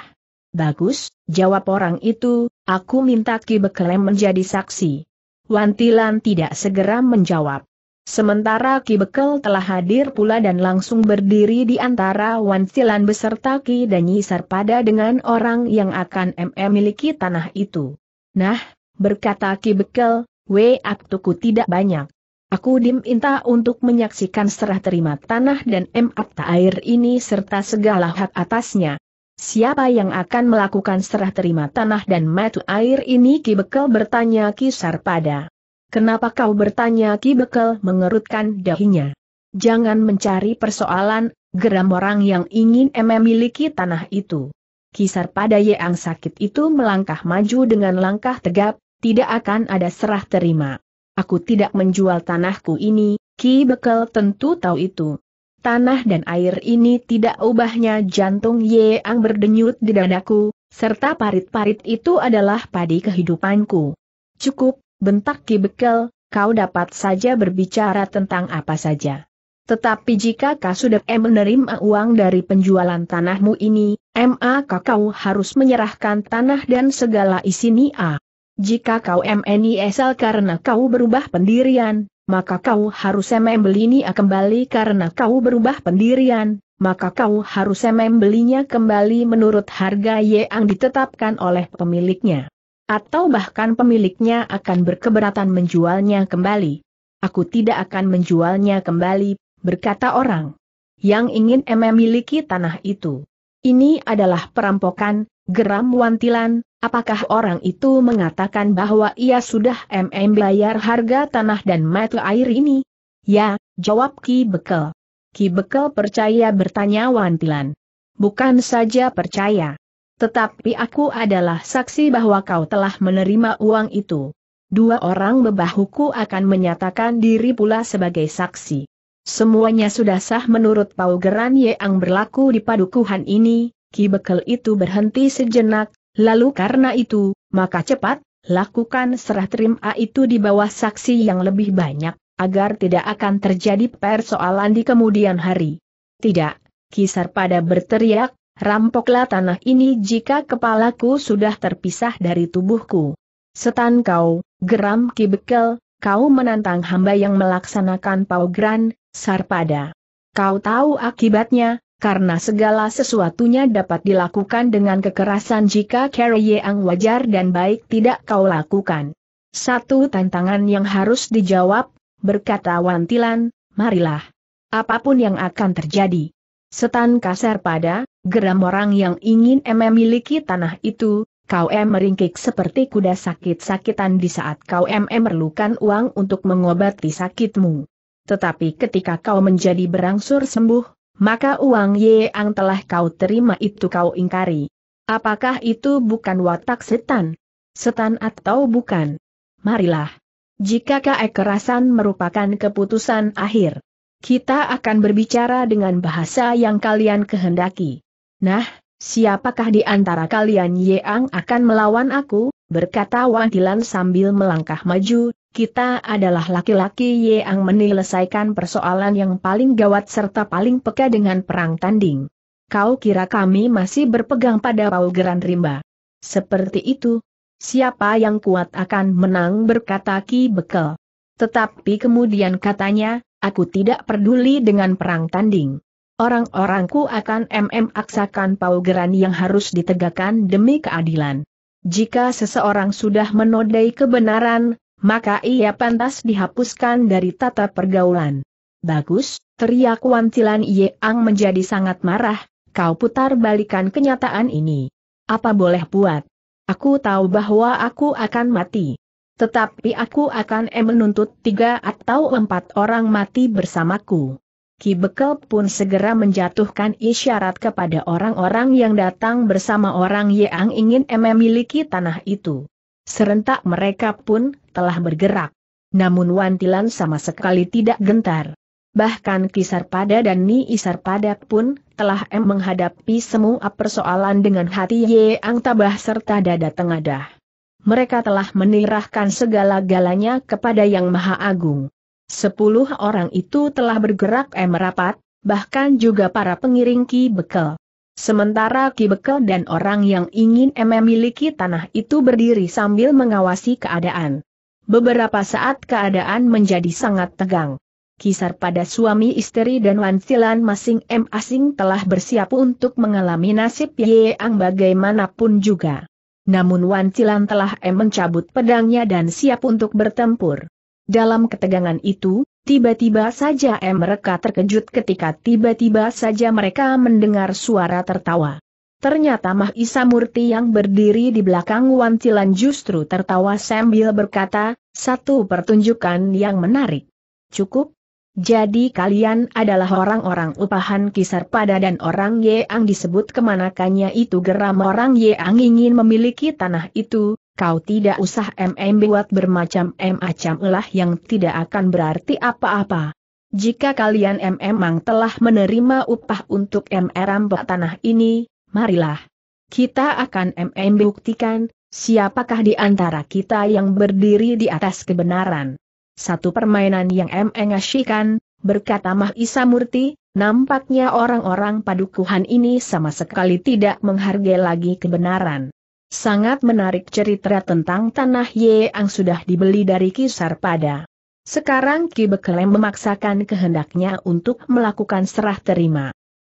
"Bagus," jawab orang itu, "aku minta Ki Bekel menjadi saksi." Wantilan tidak segera menjawab. Sementara Ki Bekel telah hadir pula dan langsung berdiri di antara Wantilan beserta Ki dan Nyi Sarpada dengan orang yang akan memiliki tanah itu. "Nah," berkata Ki Bekel, "Waktuku tidak banyak. Aku diminta untuk menyaksikan serah terima tanah dan metu air ini serta segala hak atasnya. Siapa yang akan melakukan serah terima tanah dan metu air ini?" Ki Bekel bertanya Ki Sarpada. "Kenapa kau bertanya?" Ki Bekel mengerutkan dahinya. "Jangan mencari persoalan," geram orang yang ingin memiliki tanah itu. Ki Sarpada yang sakit itu melangkah maju dengan langkah tegap. "Tidak akan ada serah terima. Aku tidak menjual tanahku ini, Ki Bekel tentu tahu itu. Tanah dan air ini tidak ubahnya jantung yang berdenyut di dadaku, serta parit-parit itu adalah padi kehidupanku." "Cukup," bentak Ki Bekel, "kau dapat saja berbicara tentang apa saja. Tetapi jika kau sudah menerima uang dari penjualan tanahmu ini, maka kau harus menyerahkan tanah dan segala isinya. Jika kau menyesal karena kau berubah pendirian, maka kau harus membelinya kembali karena kau berubah pendirian, maka kau harus membelinya kembali menurut harga yang ditetapkan oleh pemiliknya. atau bahkan pemiliknya akan berkeberatan menjualnya kembali. Aku tidak akan menjualnya kembali, berkata orang yang ingin memiliki tanah itu. Ini adalah perampokan, geram Wantilan. Apakah orang itu mengatakan bahwa ia sudah membayar harga tanah dan mata air ini? Ya, jawab Ki Bekel. Ki Bekel percaya, bertanya Wantilan. Bukan saja percaya, tetapi aku adalah saksi bahwa kau telah menerima uang itu. Dua orang bebahuku akan menyatakan diri pula sebagai saksi. Semuanya sudah sah menurut paugeran yang berlaku di padukuhan ini. Ki Bekel itu berhenti sejenak, lalu karena itu, maka cepat, lakukan serah terima itu di bawah saksi yang lebih banyak, agar tidak akan terjadi persoalan di kemudian hari. Tidak, Ki Sarpada berteriak. Rampoklah tanah ini jika kepalaku sudah terpisah dari tubuhku. Setan kau, geram Ki Bekel, kau menantang hamba yang melaksanakan paugeran, Sarpada. Kau tahu akibatnya, karena segala sesuatunya dapat dilakukan dengan kekerasan jika cara yang wajar dan baik tidak kau lakukan. Satu tantangan yang harus dijawab, berkata Wantilan, marilah. Apapun yang akan terjadi. Setan kasar pada, geram orang yang ingin memiliki tanah itu, kau em meringkik seperti kuda sakit-sakitan di saat kau em memerlukan uang untuk mengobati sakitmu. Tetapi ketika kau menjadi berangsur sembuh, maka uang yang telah kau terima itu kau ingkari. Apakah itu bukan watak setan? Setan atau bukan? Marilah. Jika kekerasan merupakan keputusan akhir, kita akan berbicara dengan bahasa yang kalian kehendaki. Nah, siapakah di antara kalian yang akan melawan aku? Berkata Wantilan sambil melangkah maju. Kita adalah laki-laki yang menyelesaikan persoalan yang paling gawat serta paling peka dengan perang tanding. Kau kira kami masih berpegang pada paugeran rimba? Seperti itu. Siapa yang kuat akan menang, berkata Ki Bekel. Tetapi kemudian katanya, aku tidak peduli dengan perang tanding. Orang-orangku akan mm aksakan paugeran yang harus ditegakkan demi keadilan. Jika seseorang sudah menodai kebenaran, maka ia pantas dihapuskan dari tata pergaulan. Bagus, teriak Wantilan yang menjadi sangat marah, kau putar balikan kenyataan ini. Apa boleh buat? Aku tahu bahwa aku akan mati. Tetapi aku akan menuntut tiga atau empat orang mati bersamaku. Ki Bekel pun segera menjatuhkan isyarat kepada orang-orang yang datang bersama orang yang ingin memiliki tanah itu. Serentak mereka pun telah bergerak. Namun Wantilan sama sekali tidak gentar. Bahkan Ki Sarpada dan Nyi Sarpada pun telah menghadapi semua persoalan dengan hati yang tabah serta dada tengadah. Mereka telah menyerahkan segala-galanya kepada Yang Maha Agung. Sepuluh orang itu telah bergerak merapat, bahkan juga para pengiring Ki Bekel. Sementara Ki Bekel dan orang yang ingin memiliki tanah itu berdiri sambil mengawasi keadaan. Beberapa saat keadaan menjadi sangat tegang. Ki Sarpada suami istri dan Wantilan masing-masing telah bersiap untuk mengalami nasib yang bagaimanapun juga. Namun Wantilan telah mencabut pedangnya dan siap untuk bertempur. Dalam ketegangan itu, tiba-tiba saja mereka terkejut ketika tiba-tiba saja mereka mendengar suara tertawa. Ternyata Mahisa Murti yang berdiri di belakang Wantilan justru tertawa sambil berkata, satu pertunjukan yang menarik. Cukup? Jadi kalian adalah orang-orang upahan Ki Sarpada dan orang yang disebut kemanakannya itu, geram orang yang ingin memiliki tanah itu. Kau tidak usah mm buat bermacam-macam ulah yang tidak akan berarti apa-apa. Jika kalian memang telah menerima upah untuk merampok tanah ini, marilah. Kita akan mm buktikan, siapakah di antara kita yang berdiri di atas kebenaran. Satu permainan yang mengasyikan, berkata Mahisa Murti, nampaknya orang-orang padukuhan ini sama sekali tidak menghargai lagi kebenaran. Sangat menarik cerita tentang tanah yang sudah dibeli dari Ki Sarpada. Sekarang Ki Bekel memaksakan kehendaknya untuk melakukan serah terima.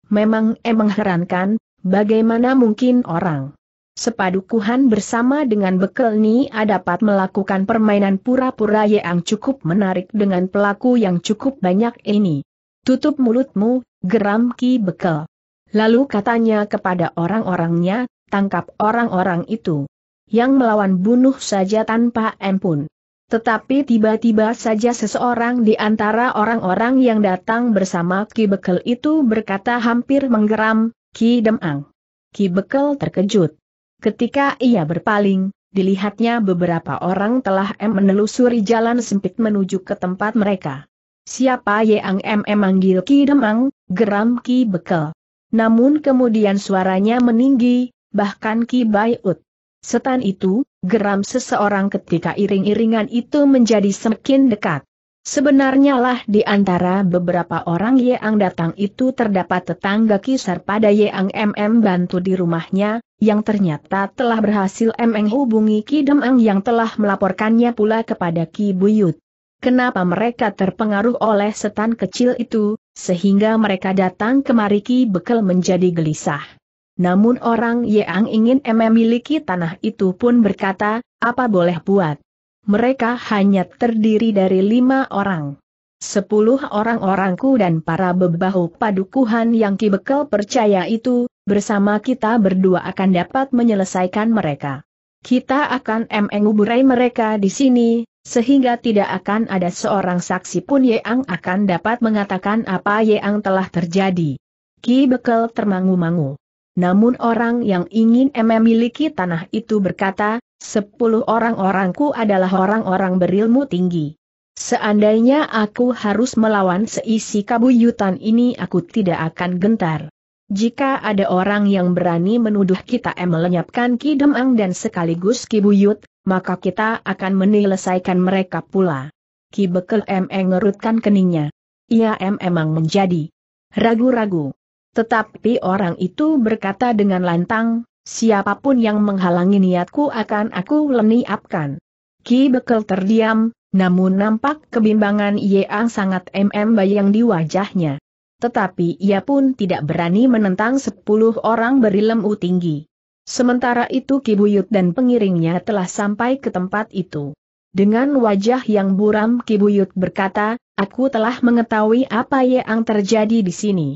Memang eh mengherankan, bagaimana mungkin orang sepadukuhan bersama dengan Bekel Nia dapat melakukan permainan pura-pura yang cukup menarik dengan pelaku yang cukup banyak ini. Tutup mulutmu, geram Ki Bekel. Lalu katanya kepada orang-orangnya, tangkap orang-orang itu. Yang melawan bunuh saja tanpa ampun. Tetapi tiba-tiba saja seseorang di antara orang-orang yang datang bersama Ki Bekel itu berkata hampir menggeram, Ki Demang. Ki Bekel terkejut. Ketika ia berpaling, dilihatnya beberapa orang telah menelusuri jalan sempit menuju ke tempat mereka. Siapa yang memanggil Ki Demang, geram Ki Bekel. Namun kemudian suaranya meninggi, bahkan Ki Buyut. Setan itu, geram seseorang ketika iring-iringan itu menjadi semakin dekat. Sebenarnya lah di antara beberapa orang yang datang itu terdapat tetangga Ki Sarpada yang mm bantu di rumahnya, yang ternyata telah berhasil menghubungi Ki Demang yang telah melaporkannya pula kepada Ki Buyut. Kenapa mereka terpengaruh oleh setan kecil itu, sehingga mereka datang kemari? Ki Bekel menjadi gelisah. Namun orang yang ingin memiliki tanah itu pun berkata, apa boleh buat. Mereka hanya terdiri dari lima orang. Sepuluh orang-orangku dan para bebahu padukuhan yang Ki Bekel percaya itu, bersama kita berdua akan dapat menyelesaikan mereka. Kita akan menguburai mereka di sini, sehingga tidak akan ada seorang saksi pun yang akan dapat mengatakan apa yang telah terjadi. Ki Bekel termangu-mangu. Namun orang yang ingin memiliki tanah itu berkata, sepuluh orang-orangku adalah orang-orang berilmu tinggi. Seandainya aku harus melawan seisi kabuyutan ini, aku tidak akan gentar. Jika ada orang yang berani menuduh kita melenyapkan Ki Demang dan sekaligus Ki Buyut, maka kita akan menyelesaikan mereka pula. Ki Bekel mengerutkan keningnya. Ia memang menjadi ragu-ragu. Tetapi orang itu berkata dengan lantang, siapapun yang menghalangi niatku akan aku lenyapkan. Ki Bekel terdiam, namun nampak kebimbangan yang sangat membayang di wajahnya. Tetapi ia pun tidak berani menentang sepuluh orang berilmu tinggi. Sementara itu Ki Buyut dan pengiringnya telah sampai ke tempat itu. Dengan wajah yang buram Ki Buyut berkata, aku telah mengetahui apa yang terjadi di sini.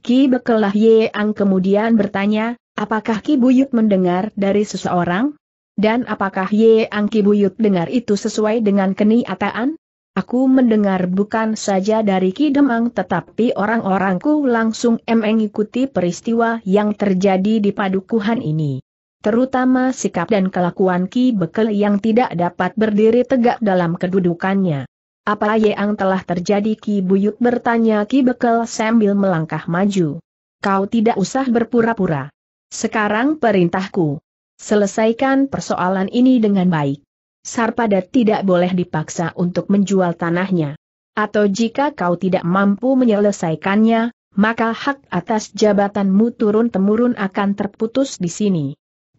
Ki Bekel lah yang kemudian bertanya, apakah Ki Buyut mendengar dari seseorang? Dan apakah yang Ki Buyut dengar itu sesuai dengan kenyataan? Aku mendengar bukan saja dari Ki Demang, tetapi orang-orangku langsung mengikuti peristiwa yang terjadi di padukuhan ini. Terutama sikap dan kelakuan Ki Bekel yang tidak dapat berdiri tegak dalam kedudukannya. Apa yang telah terjadi? Ki Buyut bertanya Ki Bekel sambil melangkah maju. Kau tidak usah berpura-pura. Sekarang perintahku. Selesaikan persoalan ini dengan baik. Sarpada tidak boleh dipaksa untuk menjual tanahnya. Atau jika kau tidak mampu menyelesaikannya, maka hak atas jabatanmu turun-temurun akan terputus di sini.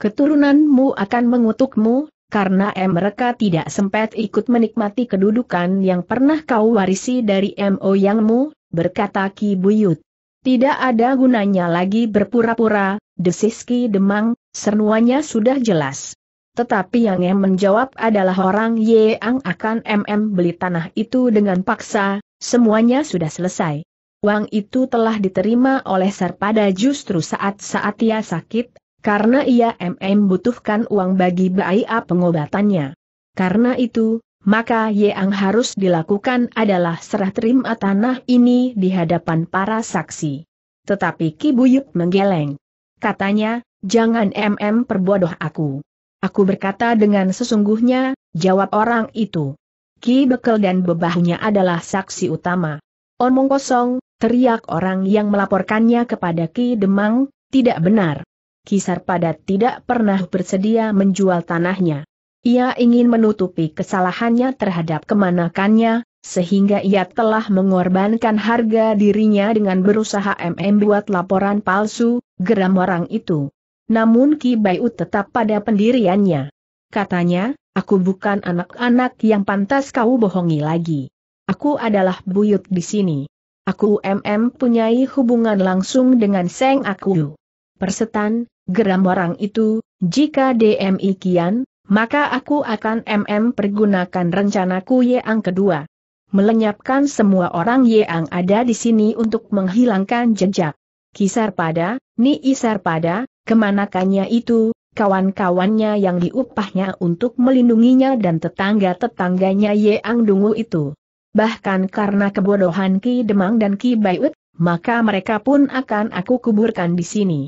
Keturunanmu akan mengutukmu, karena mereka tidak sempat ikut menikmati kedudukan yang pernah kau warisi dari moyangmu, berkata Ki Buyut. Tidak ada gunanya lagi berpura-pura, desis Ki Demang, seruannya sudah jelas. Tetapi yang menjawab adalah orang yang akan mm beli tanah itu dengan paksa, semuanya sudah selesai. Uang itu telah diterima oleh Sarpada justru saat-saat ia sakit, karena ia mm butuhkan uang bagi biaya pengobatannya. Karena itu, maka yang harus dilakukan adalah serah terima tanah ini di hadapan para saksi. Tetapi Ki Buyut menggeleng. Katanya, jangan mm perbodoh aku. Aku berkata dengan sesungguhnya, jawab orang itu. Ki Bekel dan bebahunya adalah saksi utama. Omong kosong, teriak orang yang melaporkannya kepada Ki Demang, tidak benar. Ki Sarpada tidak pernah bersedia menjual tanahnya. Ia ingin menutupi kesalahannya terhadap kemanakannya, sehingga ia telah mengorbankan harga dirinya dengan berusaha membuat laporan palsu, geram orang itu. Namun Ki Buyut tetap pada pendiriannya. Katanya, aku bukan anak-anak yang pantas kau bohongi lagi. Aku adalah Buyut di sini. Aku mempunyai hubungan langsung dengan Seng Aku. Persetan, geram orang itu, jika D M I kian, maka aku akan mm pergunakan rencanaku yang kedua. Melenyapkan semua orang yang ada di sini untuk menghilangkan jejak. Ki Sarpada, Nyi Sarpada, kemanakannya itu, kawan-kawannya yang diupahnya untuk melindunginya dan tetangga-tetangganya yang dungu itu. Bahkan karena kebodohan Ki Demang dan Ki Buyut, maka mereka pun akan aku kuburkan di sini.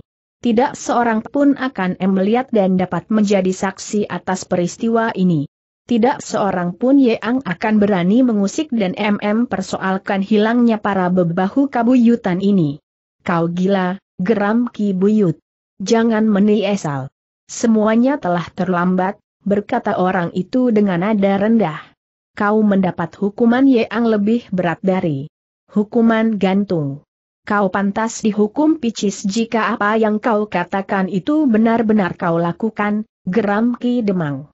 Tidak seorang pun akan em melihat dan dapat menjadi saksi atas peristiwa ini. Tidak seorang pun yang akan berani mengusik dan mm persoalkan hilangnya para bebahu kabuyutan ini. Kau gila, geram Ki Buyut. Jangan meniesal. Semuanya telah terlambat, berkata orang itu dengan nada rendah. Kau mendapat hukuman yang lebih berat dari hukuman gantung. Kau pantas dihukum picis jika apa yang kau katakan itu benar-benar kau lakukan, geram Ki Demang.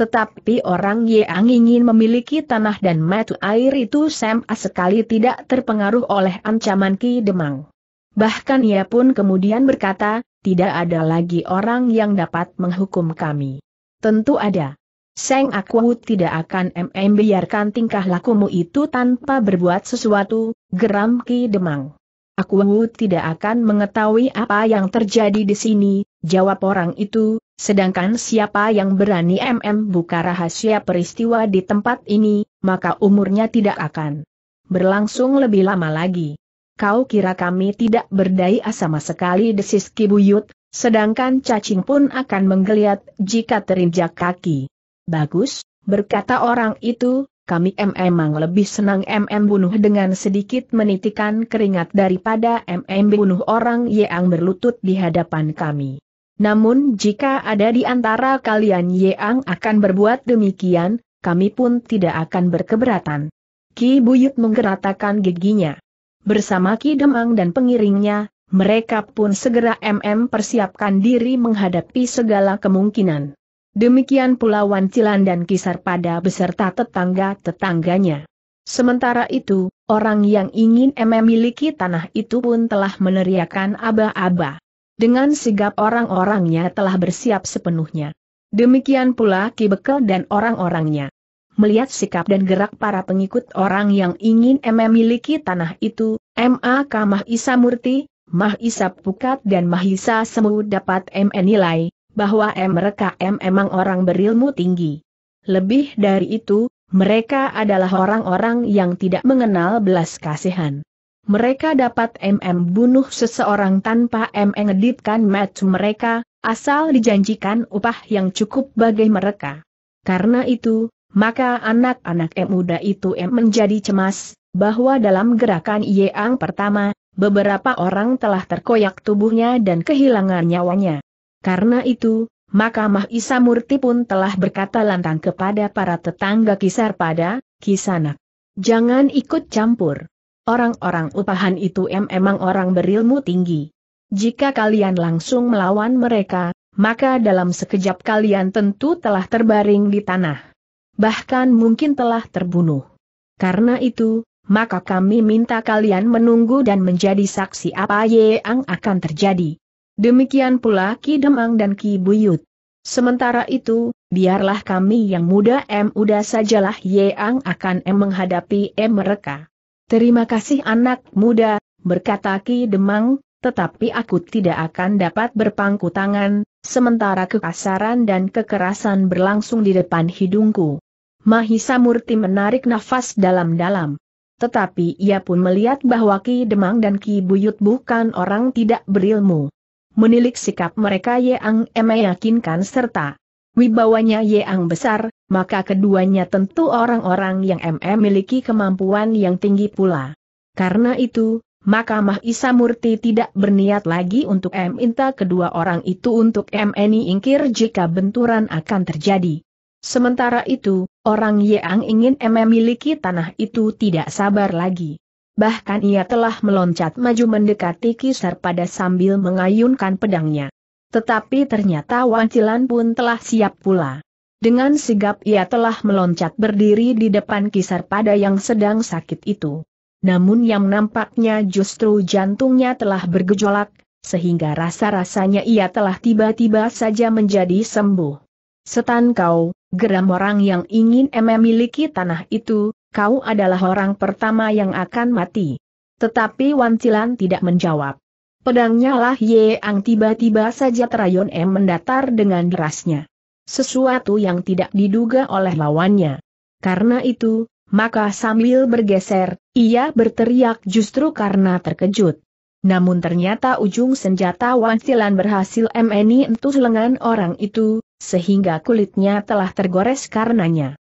Tetapi orang yang ingin memiliki tanah dan mata air itu sama sekali tidak terpengaruh oleh ancaman Ki Demang. Bahkan ia pun kemudian berkata, tidak ada lagi orang yang dapat menghukum kami. Tentu ada. Seng aku tidak akan mm biarkan tingkah lakumu itu tanpa berbuat sesuatu, geram Ki Demang. Aku tidak akan mengetahui apa yang terjadi di sini, jawab orang itu, sedangkan siapa yang berani mm buka rahasia peristiwa di tempat ini, maka umurnya tidak akan berlangsung lebih lama lagi. Kau kira kami tidak berdaya sama sekali, desis Ki Buyut, sedangkan cacing pun akan menggeliat jika terinjak kaki. Bagus, berkata orang itu, kami memang lebih senang mm bunuh dengan sedikit menitikan keringat daripada mm bunuh orang yang berlutut di hadapan kami. Namun jika ada di antara kalian yang akan berbuat demikian, kami pun tidak akan berkeberatan. Ki Buyut menggeratakan giginya. Bersama Ki Demang dan pengiringnya, mereka pun segera mm persiapkan diri menghadapi segala kemungkinan. Demikian pula Wantilan dan Ki Sarpada beserta tetangga-tetangganya. Sementara itu, orang yang ingin memiliki tanah itu pun telah meneriakan aba-aba. Dengan sigap orang-orangnya telah bersiap sepenuhnya. Demikian pula Ki Bekel dan orang-orangnya. Melihat sikap dan gerak para pengikut orang yang ingin memiliki tanah itu, maka Mahisa Murti, Mahisa Pukat dan Mahisa Semu dapat menilai bahwa mereka memang orang berilmu tinggi. Lebih dari itu, mereka adalah orang-orang yang tidak mengenal belas kasihan. Mereka dapat mm bunuh seseorang tanpa mm ngedipkan mata mereka, asal dijanjikan upah yang cukup bagi mereka. Karena itu, maka anak-anak muda itu menjadi cemas, bahwa dalam gerakan yang pertama, beberapa orang telah terkoyak tubuhnya dan kehilangan nyawanya. Karena itu, maka Mahisa Murti pun telah berkata lantang kepada para tetangga Ki Sarpada, Ki Sanak, jangan ikut campur. Orang-orang upahan itu memang orang berilmu tinggi. Jika kalian langsung melawan mereka, maka dalam sekejap kalian tentu telah terbaring di tanah. Bahkan mungkin telah terbunuh. Karena itu, maka kami minta kalian menunggu dan menjadi saksi apa yang akan terjadi. Demikian pula Ki Demang dan Ki Buyut. Sementara itu, biarlah kami yang muda em muda sajalah yang akan em menghadapi em mereka. Terima kasih anak muda, berkata Ki Demang, tetapi aku tidak akan dapat berpangku tangan, sementara kekasaran dan kekerasan berlangsung di depan hidungku. Mahisa Murti menarik nafas dalam-dalam. Tetapi ia pun melihat bahwa Ki Demang dan Ki Buyut bukan orang tidak berilmu. Menilik sikap mereka yang meyakinkan serta wibawanya yang besar, maka keduanya tentu orang-orang yang memiliki kemampuan yang tinggi pula. Karena itu, maka Mahisa Murti tidak berniat lagi untuk meminta kedua orang itu untuk menyingkir jika benturan akan terjadi. Sementara itu, orang yang ingin memiliki tanah itu tidak sabar lagi. Bahkan ia telah meloncat maju mendekati Ki Sarpada sambil mengayunkan pedangnya. Tetapi ternyata Wantilan pun telah siap pula. Dengan sigap ia telah meloncat berdiri di depan Ki Sarpada yang sedang sakit itu. Namun yang nampaknya justru jantungnya telah bergejolak, sehingga rasa-rasanya ia telah tiba-tiba saja menjadi sembuh. Setan kau, geram orang yang ingin memiliki tanah itu, kau adalah orang pertama yang akan mati. Tetapi Wantilan tidak menjawab. Pedangnya lah yang tiba-tiba saja terayun em mendatar dengan derasnya. Sesuatu yang tidak diduga oleh lawannya. Karena itu, maka sambil bergeser, ia berteriak justru karena terkejut. Namun ternyata ujung senjata Wantilan berhasil meni entus lengan orang itu, sehingga kulitnya telah tergores karenanya.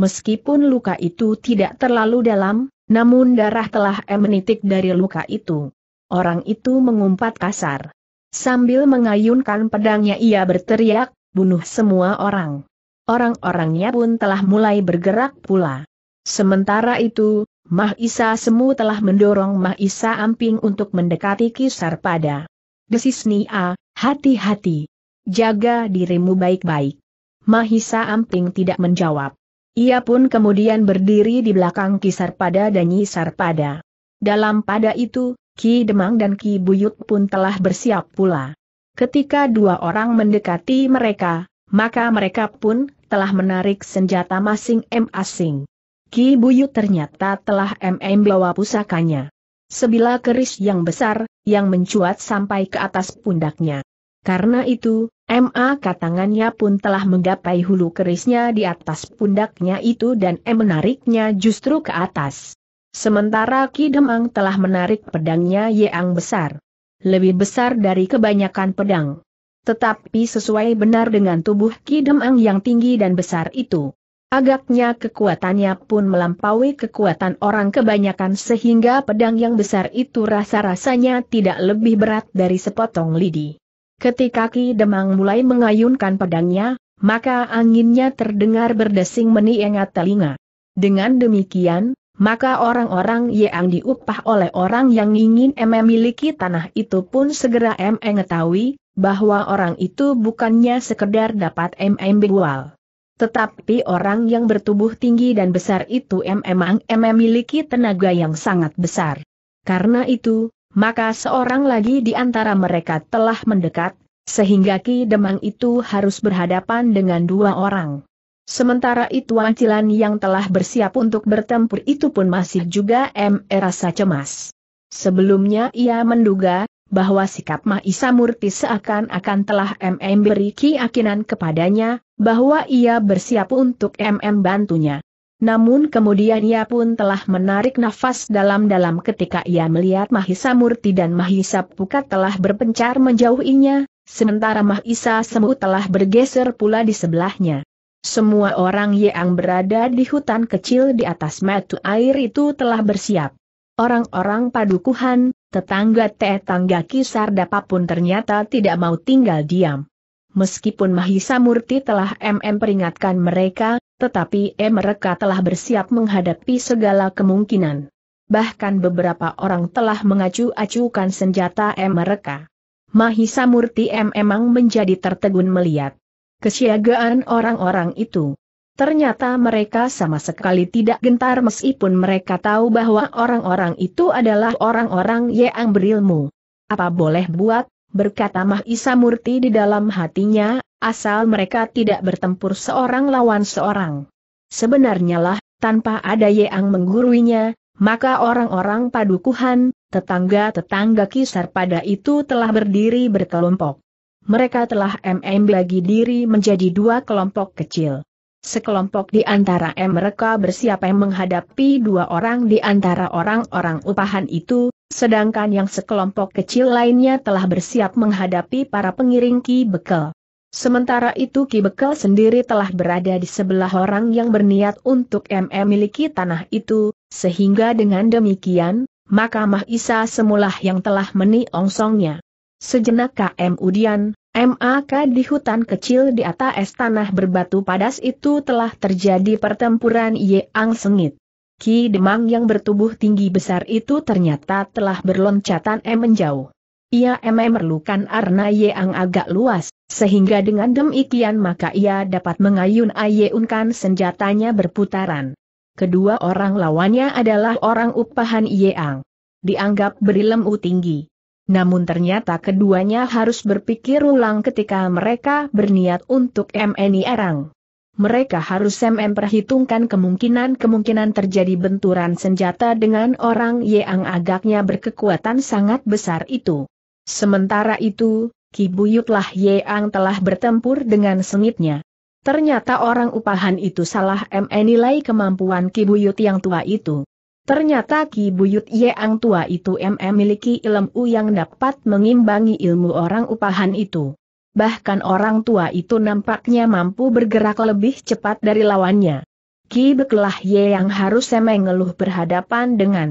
Meskipun luka itu tidak terlalu dalam, namun darah telah menitik dari luka itu. Orang itu mengumpat kasar. Sambil mengayunkan pedangnya ia berteriak, bunuh semua orang. Orang-orangnya pun telah mulai bergerak pula. Sementara itu, Mahisa Semu telah mendorong Mahisa Amping untuk mendekati Ki Sarpada. Desis Nia, hati-hati. Jaga dirimu baik-baik. Mahisa Amping tidak menjawab. Ia pun kemudian berdiri di belakang Ki Sarpada dan Nyi Sarpada. Dalam pada itu, Ki Demang dan Ki Buyut pun telah bersiap pula. Ketika dua orang mendekati mereka, maka mereka pun telah menarik senjata masing-masing. Ki Buyut ternyata telah membawa pusakanya. Sebilah keris yang besar, yang mencuat sampai ke atas pundaknya. Karena itu, maka tangannya pun telah menggapai hulu kerisnya di atas pundaknya itu dan menariknya justru ke atas. Sementara Ki Demang telah menarik pedangnya yang besar. Lebih besar dari kebanyakan pedang. Tetapi sesuai benar dengan tubuh Ki Demang yang tinggi dan besar itu. Agaknya kekuatannya pun melampaui kekuatan orang kebanyakan sehingga pedang yang besar itu rasa-rasanya tidak lebih berat dari sepotong lidi. Ketika Ki Demang mulai mengayunkan pedangnya, maka anginnya terdengar berdesing meniengat telinga. Dengan demikian, maka orang-orang yang diupah oleh orang yang ingin memiliki tanah itu pun segera mengetahui bahwa orang itu bukannya sekedar dapat membual. Tetapi orang yang bertubuh tinggi dan besar itu memang memiliki tenaga yang sangat besar. Karena itu, maka seorang lagi di antara mereka telah mendekat, sehingga Ki Demang itu harus berhadapan dengan dua orang. Sementara itu Wantilan yang telah bersiap untuk bertempur itu pun masih juga merasa cemas. Sebelumnya ia menduga bahwa sikap Mahisa Murti seakan-akan telah memberi keyakinan kepadanya, bahwa ia bersiap untuk membantunya. Namun kemudian ia pun telah menarik nafas dalam-dalam ketika ia melihat Mahisa Murti dan Mahisa Pukat telah berpencar menjauhinya, sementara Mahisa Semu telah bergeser pula di sebelahnya. Semua orang yang berada di hutan kecil di atas mata air itu telah bersiap. Orang-orang padukuhan, tetangga-tetangga Ki Sarpada pun ternyata tidak mau tinggal diam. Meskipun Mahisa Murti telah memperingatkan mereka, tetapi mereka telah bersiap menghadapi segala kemungkinan. Bahkan beberapa orang telah mengacu-acukan senjata mereka. Mahisa Murti memang menjadi tertegun melihat kesiagaan orang-orang itu. Ternyata mereka sama sekali tidak gentar meskipun mereka tahu bahwa orang-orang itu adalah orang-orang yang berilmu. Apa boleh buat, berkata Mahisa Murti di dalam hatinya, asal mereka tidak bertempur seorang lawan seorang. Sebenarnya lah, tanpa ada yang mengguruinya, maka orang-orang padukuhan, tetangga-tetangga Ki Sarpada itu telah berdiri berkelompok. Mereka telah membagi diri menjadi dua kelompok kecil. Sekelompok di antara mereka bersiap menghadapi dua orang di antara orang-orang upahan itu, sedangkan yang sekelompok kecil lainnya telah bersiap menghadapi para pengiring Ki Bekel. Sementara itu Ki Bekel sendiri telah berada di sebelah orang yang berniat untuk memiliki tanah itu, sehingga dengan demikian, maka Mahisa Semulah yang telah meniongsongnya. Sejenak kemudian, maka di hutan kecil di atas tanah berbatu padas itu telah terjadi pertempuran yang sengit. Ki Demang yang bertubuh tinggi besar itu ternyata telah berloncatan em menjauh. Ia em memerlukan arna yang agak luas, sehingga dengan demikian maka ia dapat mengayun-ayunkan senjatanya berputaran. Kedua orang lawannya adalah orang upahan yang dianggap berilmu tinggi. namun ternyata keduanya harus berpikir ulang ketika mereka berniat untuk M N I erang. Mereka harus memperhitungkan kemungkinan-kemungkinan terjadi benturan senjata dengan orang yang agaknya berkekuatan sangat besar itu. Sementara itu, Ki Buyutlah yang telah bertempur dengan sengitnya. Ternyata orang upahan itu salah menilai kemampuan Ki Buyut yang tua itu. Ternyata Ki Buyut yang tua itu memiliki ilmu yang dapat mengimbangi ilmu orang upahan itu. Bahkan orang tua itu nampaknya mampu bergerak lebih cepat dari lawannya. Ki Bekel yang harus mengeluh berhadapan dengan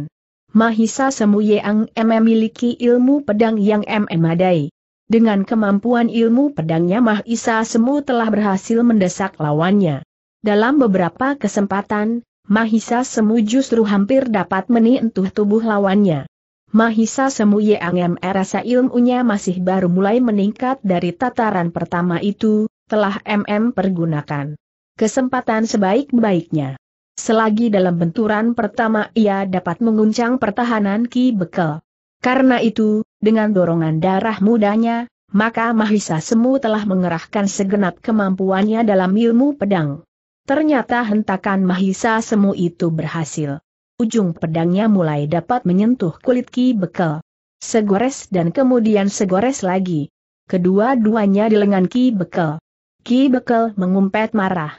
Mahisa Semu yang memiliki ilmu pedang yang memadai. Dengan kemampuan ilmu pedangnya Mahisa Semu telah berhasil mendesak lawannya. Dalam beberapa kesempatan, Mahisa Semu justru hampir dapat menyentuh tubuh lawannya. Mahisa Semu yang merasa ilmunya masih baru mulai meningkat dari tataran pertama itu, telah mm pergunakan kesempatan sebaik-baiknya. Selagi dalam benturan pertama ia dapat menguncang pertahanan Ki Bekel. Karena itu, dengan dorongan darah mudanya, maka Mahisa Semu telah mengerahkan segenap kemampuannya dalam ilmu pedang. Ternyata hentakan Mahisa Semu itu berhasil. Ujung pedangnya mulai dapat menyentuh kulit Ki Bekel. Segores dan kemudian segores lagi. Kedua-duanya di lengan Ki Bekel. Ki Bekel mengumpet marah.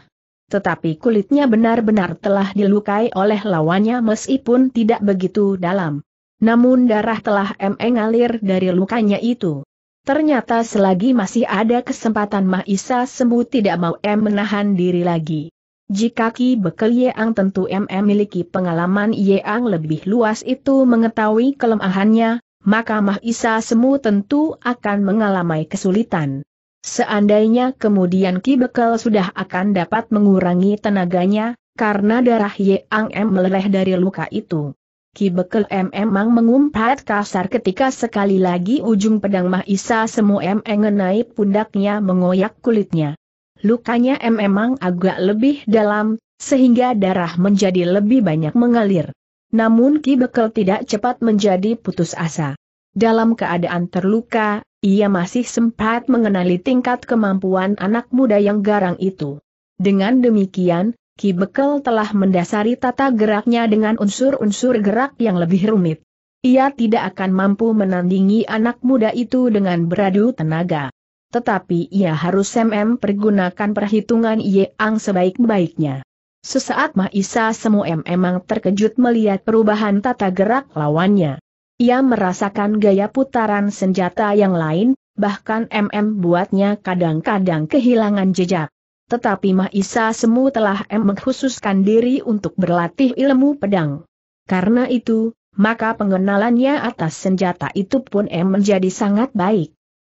Tetapi kulitnya benar-benar telah dilukai oleh lawannya meskipun tidak begitu dalam. Namun darah telah mengalir dari lukanya itu. Ternyata selagi masih ada kesempatan Mahisa Semu tidak mau menahan diri lagi. Jika Ki Bekel yang tentu memiliki pengalaman yang lebih luas itu mengetahui kelemahannya, maka Mahisa Semu tentu akan mengalami kesulitan. Seandainya kemudian Ki Bekel sudah akan dapat mengurangi tenaganya, karena darah yang meleleh dari luka itu. Ki Bekel memang mengumpat kasar ketika sekali lagi ujung pedang Mahisa Semu mengenai pundaknya mengoyak kulitnya. Lukanya memang agak lebih dalam, sehingga darah menjadi lebih banyak mengalir. Namun Ki Bekel tidak cepat menjadi putus asa. Dalam keadaan terluka, ia masih sempat mengenali tingkat kemampuan anak muda yang garang itu. Dengan demikian, Ki Bekel telah mendasari tata geraknya dengan unsur-unsur gerak yang lebih rumit. Ia tidak akan mampu menandingi anak muda itu dengan beradu tenaga. Tetapi ia harus mempergunakan perhitungan yang sebaik-baiknya. Sesaat Mahisa Semu memang terkejut melihat perubahan tata gerak lawannya. Ia merasakan gaya putaran senjata yang lain, bahkan mm buatnya kadang-kadang kehilangan jejak. Tetapi Mahisa Semu telah mengkhususkan diri untuk berlatih ilmu pedang. Karena itu, maka pengenalannya atas senjata itu pun menjadi sangat baik.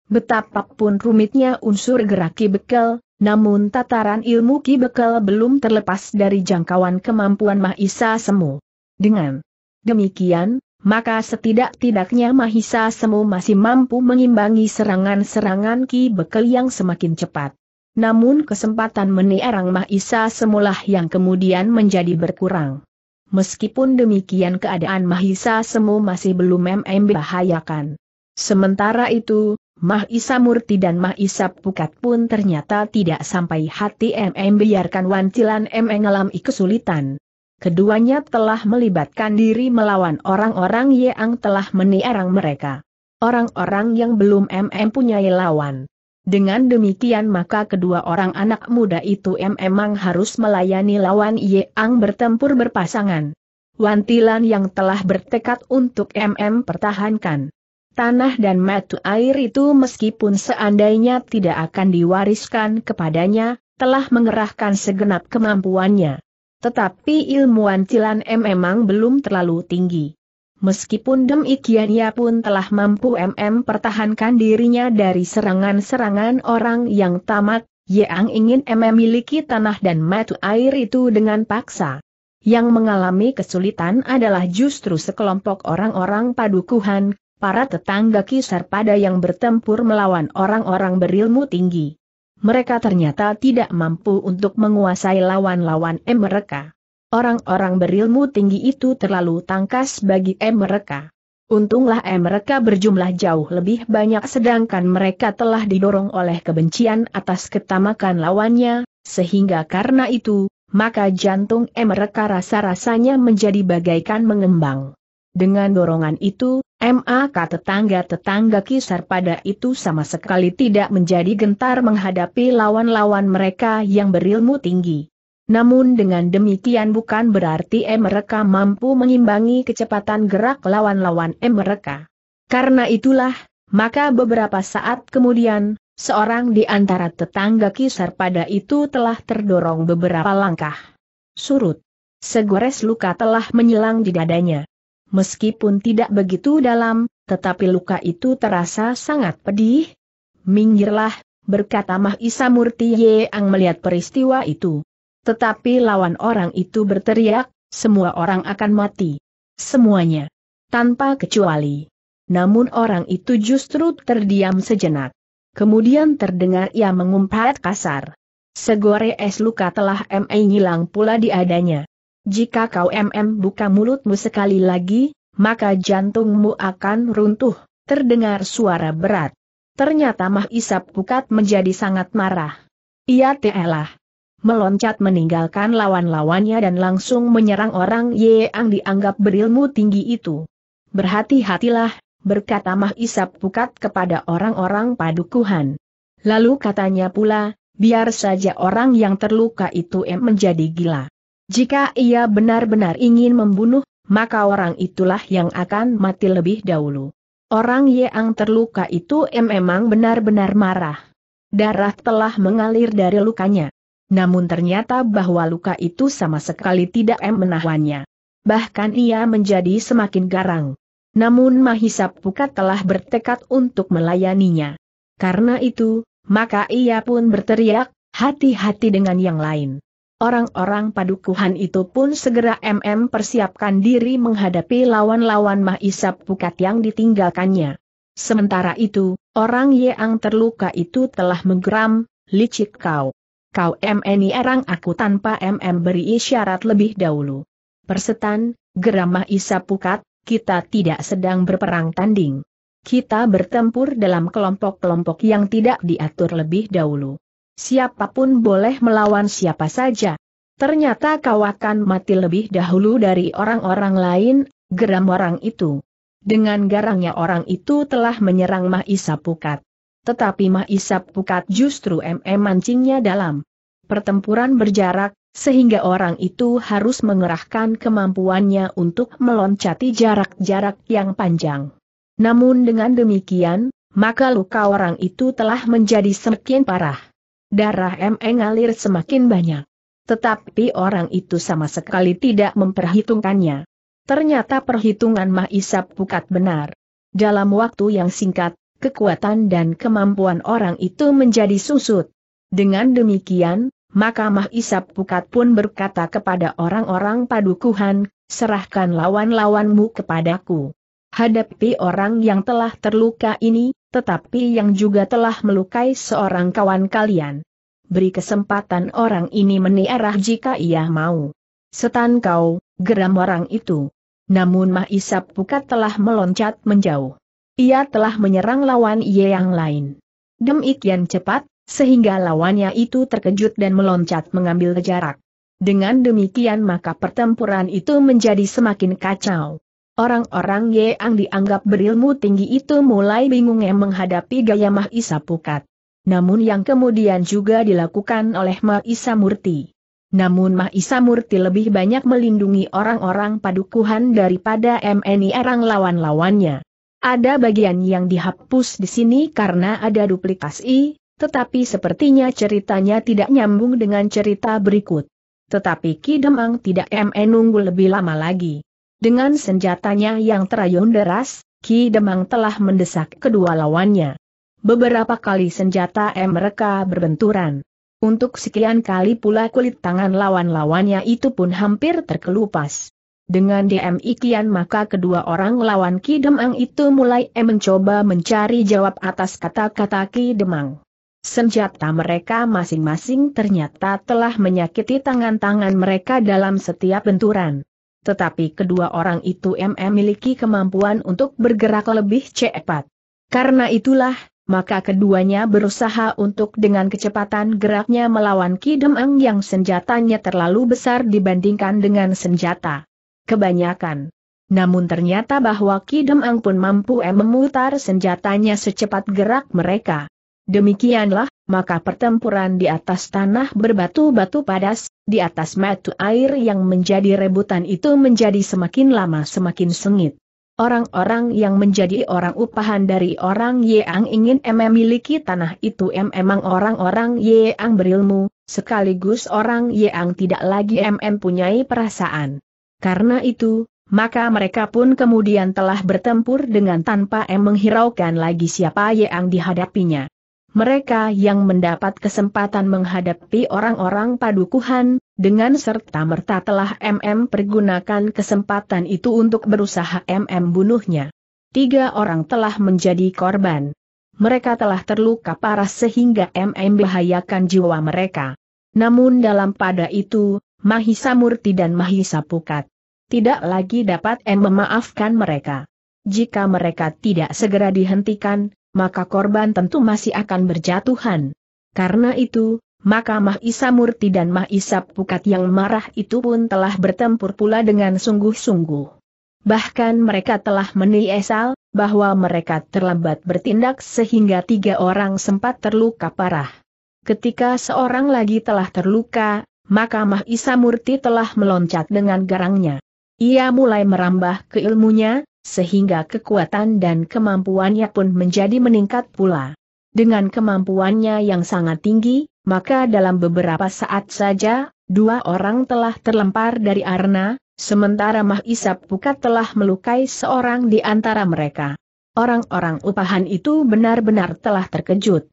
Betapapun rumitnya unsur gerak Ki Bekel, namun tataran ilmu Ki Bekel belum terlepas dari jangkauan kemampuan Mahisa Semu. Dengan demikian, maka setidak-tidaknya Mahisa Semu masih mampu mengimbangi serangan-serangan Ki Bekel yang semakin cepat. Namun kesempatan menyerang Mahisa Semulah yang kemudian menjadi berkurang. Meskipun demikian keadaan Mahisa Semu masih belum membahayakan. Sementara itu, Mahisa Murti dan Mahisa Pukat pun ternyata tidak sampai hati M M biarkan Wantilan M mengalami kesulitan. Keduanya telah melibatkan diri melawan orang-orang yang telah menyerang mereka. Orang-orang yang belum M M punya lawan. Dengan demikian maka kedua orang anak muda itu memang harus melayani lawan yang bertempur berpasangan. Wantilan yang telah bertekad untuk M M pertahankan tanah dan mata air itu meskipun seandainya tidak akan diwariskan kepadanya, telah mengerahkan segenap kemampuannya. Tetapi ilmu Wantilan memang belum terlalu tinggi. Meskipun demikian ia pun telah mampu mm pertahankan dirinya dari serangan-serangan orang yang tamak, yang ingin mm miliki tanah dan mata air itu dengan paksa. Yang mengalami kesulitan adalah justru sekelompok orang-orang padukuhan, para tetangga Ki Sarpada yang bertempur melawan orang-orang berilmu tinggi. Mereka ternyata tidak mampu untuk menguasai lawan-lawan mereka. Orang-orang berilmu tinggi itu terlalu tangkas bagi mereka. Untunglah mereka berjumlah jauh lebih banyak sedangkan mereka telah didorong oleh kebencian atas ketamakan lawannya, sehingga karena itu, maka jantung mereka rasa-rasanya menjadi bagaikan mengembang. Dengan dorongan itu, maka tetangga-tetangga Ki Sarpada itu sama sekali tidak menjadi gentar menghadapi lawan-lawan mereka yang berilmu tinggi. Namun dengan demikian bukan berarti mereka mampu mengimbangi kecepatan gerak lawan-lawan mereka. Karena itulah, maka beberapa saat kemudian, seorang di antara tetangga Ki Sarpada itu telah terdorong beberapa langkah. Surut. Segores luka telah menyelang di dadanya. Meskipun tidak begitu dalam, tetapi luka itu terasa sangat pedih. "Minggirlah," berkata Mahisa Murti yang melihat peristiwa itu. Tetapi lawan orang itu berteriak, "Semua orang akan mati. Semuanya. Tanpa kecuali." Namun orang itu justru terdiam sejenak. Kemudian terdengar ia mengumpat kasar. Segores luka telah menghilang pula di adanya. "Jika kau mm buka mulutmu sekali lagi, maka jantungmu akan runtuh," terdengar suara berat. Ternyata Mahisa Pukat menjadi sangat marah. Ia telah meloncat meninggalkan lawan-lawannya dan langsung menyerang orang yang dianggap berilmu tinggi itu. "Berhati-hatilah," berkata Mahisa Pukat kepada orang-orang padukuhan. Lalu katanya pula, "Biar saja orang yang terluka itu em menjadi gila. Jika ia benar-benar ingin membunuh, maka orang itulah yang akan mati lebih dahulu." Orang yang terluka itu em memang benar-benar marah. Darah telah mengalir dari lukanya. Namun ternyata bahwa luka itu sama sekali tidak menahannya. Bahkan ia menjadi semakin garang. Namun Mahisa Pukat telah bertekad untuk melayaninya. Karena itu, maka ia pun berteriak, "Hati-hati dengan yang lain." Orang-orang padukuhan itu pun segera mm persiapkan diri menghadapi lawan-lawan Mahisa Pukat yang ditinggalkannya. Sementara itu, orang yang terluka itu telah menggeram, "Licik kau! Kau meni erang aku tanpa mm beri isyarat lebih dahulu." "Persetan," geram Mahisa Pukat, "kita tidak sedang berperang tanding. Kita bertempur dalam kelompok-kelompok yang tidak diatur lebih dahulu. Siapapun boleh melawan siapa saja. Ternyata kau akan mati lebih dahulu dari orang-orang lain," geram orang itu. Dengan garangnya orang itu telah menyerang Mahisa Pukat. Tetapi Mahisa Pukat justru mm mancingnya dalam. Pertempuran berjarak, sehingga orang itu harus mengerahkan kemampuannya untuk meloncati jarak-jarak yang panjang. Namun dengan demikian, maka luka orang itu telah menjadi semakin parah. Darah mm ngalir semakin banyak. Tetapi orang itu sama sekali tidak memperhitungkannya. Ternyata perhitungan Mahisa Pukat benar. Dalam waktu yang singkat, kekuatan dan kemampuan orang itu menjadi susut. Dengan demikian, maka Mahisa Pukat pun berkata kepada orang-orang padukuhan, "Serahkan lawan-lawanmu kepadaku. Hadapi orang yang telah terluka ini, tetapi yang juga telah melukai seorang kawan kalian. Beri kesempatan orang ini menierah jika ia mau." "Setan kau," geram orang itu. Namun Mahisa Pukat telah meloncat menjauh. Ia telah menyerang lawan ia yang lain. Demikian cepat, sehingga lawannya itu terkejut dan meloncat mengambil jarak. Dengan demikian maka pertempuran itu menjadi semakin kacau. Orang-orang yang dianggap berilmu tinggi itu mulai bingung menghadapi gaya Mahisa Pukat. Namun yang kemudian juga dilakukan oleh Mahisa Murti. Namun Mahisa Murti lebih banyak melindungi orang-orang padukuhan daripada meni erang lawan-lawannya. Ada bagian yang dihapus di sini karena ada duplikasi, tetapi sepertinya ceritanya tidak nyambung dengan cerita berikut. Tetapi Ki Demang tidak menunggu lebih lama lagi. Dengan senjatanya yang terayun deras, Ki Demang telah mendesak kedua lawannya. Beberapa kali senjata mereka berbenturan. Untuk sekian kali pula kulit tangan lawan-lawannya itu pun hampir terkelupas. Dengan demikian maka kedua orang lawan Ki Demang itu mulai mencoba mencari jawab atas kata-kata Ki Demang. Senjata mereka masing-masing ternyata telah menyakiti tangan-tangan mereka dalam setiap benturan. tetapi kedua orang itu memiliki kemampuan untuk bergerak lebih cepat. Karena itulah, maka keduanya berusaha untuk dengan kecepatan geraknya melawan Ki Demang yang senjatanya terlalu besar dibandingkan dengan senjata kebanyakan. Namun ternyata bahwa Ki Demang pun mampu memutar senjatanya secepat gerak mereka. Demikianlah, maka pertempuran di atas tanah berbatu-batu padas, di atas mata air yang menjadi rebutan itu menjadi semakin lama semakin sengit. Orang-orang yang menjadi orang upahan dari orang yang ingin memiliki tanah itu memang orang-orang yang berilmu, sekaligus orang yang tidak lagi mempunyai perasaan. Karena itu, maka mereka pun kemudian telah bertempur dengan tanpa menghiraukan lagi siapa yang dihadapinya. Mereka yang mendapat kesempatan menghadapi orang-orang padukuhan, dengan serta-merta telah mm pergunakan kesempatan itu untuk berusaha mm bunuhnya. Tiga orang telah menjadi korban. Mereka telah terluka parah sehingga mm bahayakan jiwa mereka. Namun dalam pada itu, Mahisa Murti dan Mahisa Pukat tidak lagi dapat mm memaafkan mereka. Jika mereka tidak segera dihentikan, maka korban tentu masih akan berjatuhan. Karena itu, maka Mahisa Murti dan Mahisa Pukat yang marah itu pun telah bertempur pula dengan sungguh-sungguh. Bahkan mereka telah menyesal bahwa mereka terlambat bertindak sehingga tiga orang sempat terluka parah. Ketika seorang lagi telah terluka, maka Mahisa Murti telah meloncat dengan garangnya. Ia mulai merambah ke ilmunya, sehingga kekuatan dan kemampuannya pun menjadi meningkat pula. Dengan kemampuannya yang sangat tinggi, maka dalam beberapa saat saja, dua orang telah terlempar dari arna, sementara Mahisa Pukat telah melukai seorang di antara mereka. Orang-orang upahan itu benar-benar telah terkejut.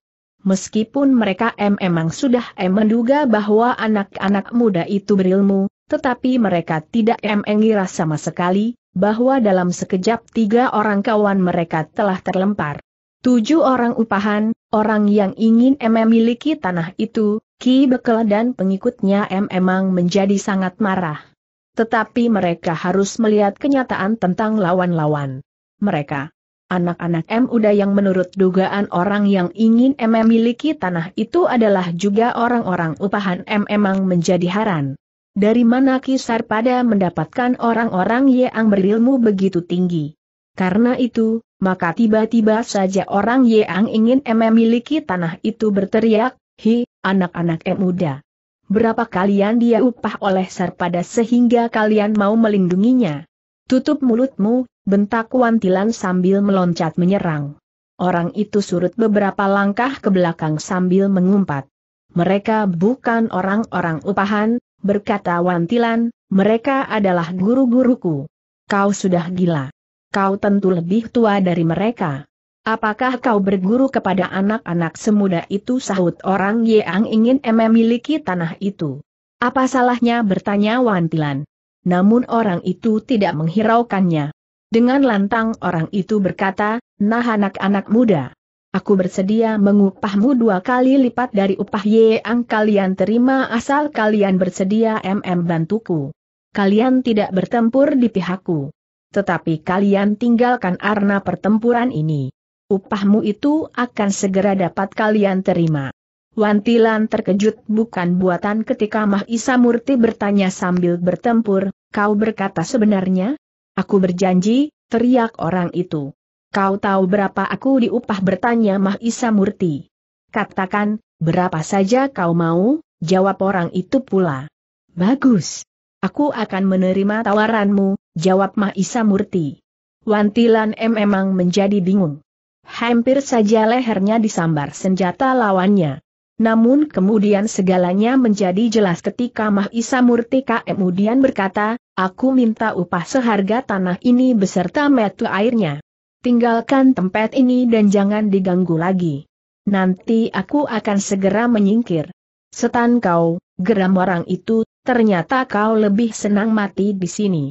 Meskipun mereka memang sudah menduga bahwa anak-anak muda itu berilmu, tetapi mereka tidak mengira sama sekali bahwa dalam sekejap tiga orang kawan mereka telah terlempar. Tujuh orang upahan, orang yang ingin memiliki tanah itu, Ki Bekel dan pengikutnya memang menjadi sangat marah. Tetapi mereka harus melihat kenyataan tentang lawan-lawan mereka. Anak-anak muda yang menurut dugaan orang yang ingin memiliki tanah itu adalah juga orang-orang upahan memang menjadi heran. Dari mana Ki Sarpada mendapatkan orang-orang yang berilmu begitu tinggi? Karena itu, maka tiba-tiba saja orang yang ingin memiliki tanah itu berteriak, "Hi, anak-anak muda. Berapa kalian dia upah oleh Sarpada sehingga kalian mau melindunginya? Tutup mulutmu!" bentak Wantilan sambil meloncat menyerang. Orang itu surut beberapa langkah ke belakang sambil mengumpat. "Mereka bukan orang-orang upahan," berkata Wantilan, "mereka adalah guru-guruku. Kau sudah gila. Kau tentu lebih tua dari mereka. Apakah kau berguru kepada anak-anak semuda itu?" sahut orang yang ingin memiliki tanah itu. "Apa salahnya?" bertanya Wantilan. Namun orang itu tidak menghiraukannya. Dengan lantang orang itu berkata, "Nah anak-anak muda, aku bersedia mengupahmu dua kali lipat dari upah yang kalian terima asal kalian bersedia mm bantuku. Kalian tidak bertempur di pihakku. Tetapi kalian tinggalkan arena pertempuran ini. Upahmu itu akan segera dapat kalian terima." Wantilan terkejut bukan buatan ketika Mahisa Murti bertanya sambil bertempur, "Kau berkata sebenarnya?" "Aku berjanji," teriak orang itu. "Kau tahu berapa aku diupah?" bertanya Mahisa Murti. "Katakan, berapa saja kau mau," jawab orang itu pula. "Bagus. Aku akan menerima tawaranmu," jawab Mahisa Murti. Wantilan memang menjadi bingung. Hampir saja lehernya disambar senjata lawannya. Namun kemudian segalanya menjadi jelas ketika Mahisa Murti kemudian berkata, "Aku minta upah seharga tanah ini beserta mata airnya. Tinggalkan tempat ini dan jangan diganggu lagi. Nanti aku akan segera menyingkir." "Setan kau," geram orang itu, "ternyata kau lebih senang mati di sini.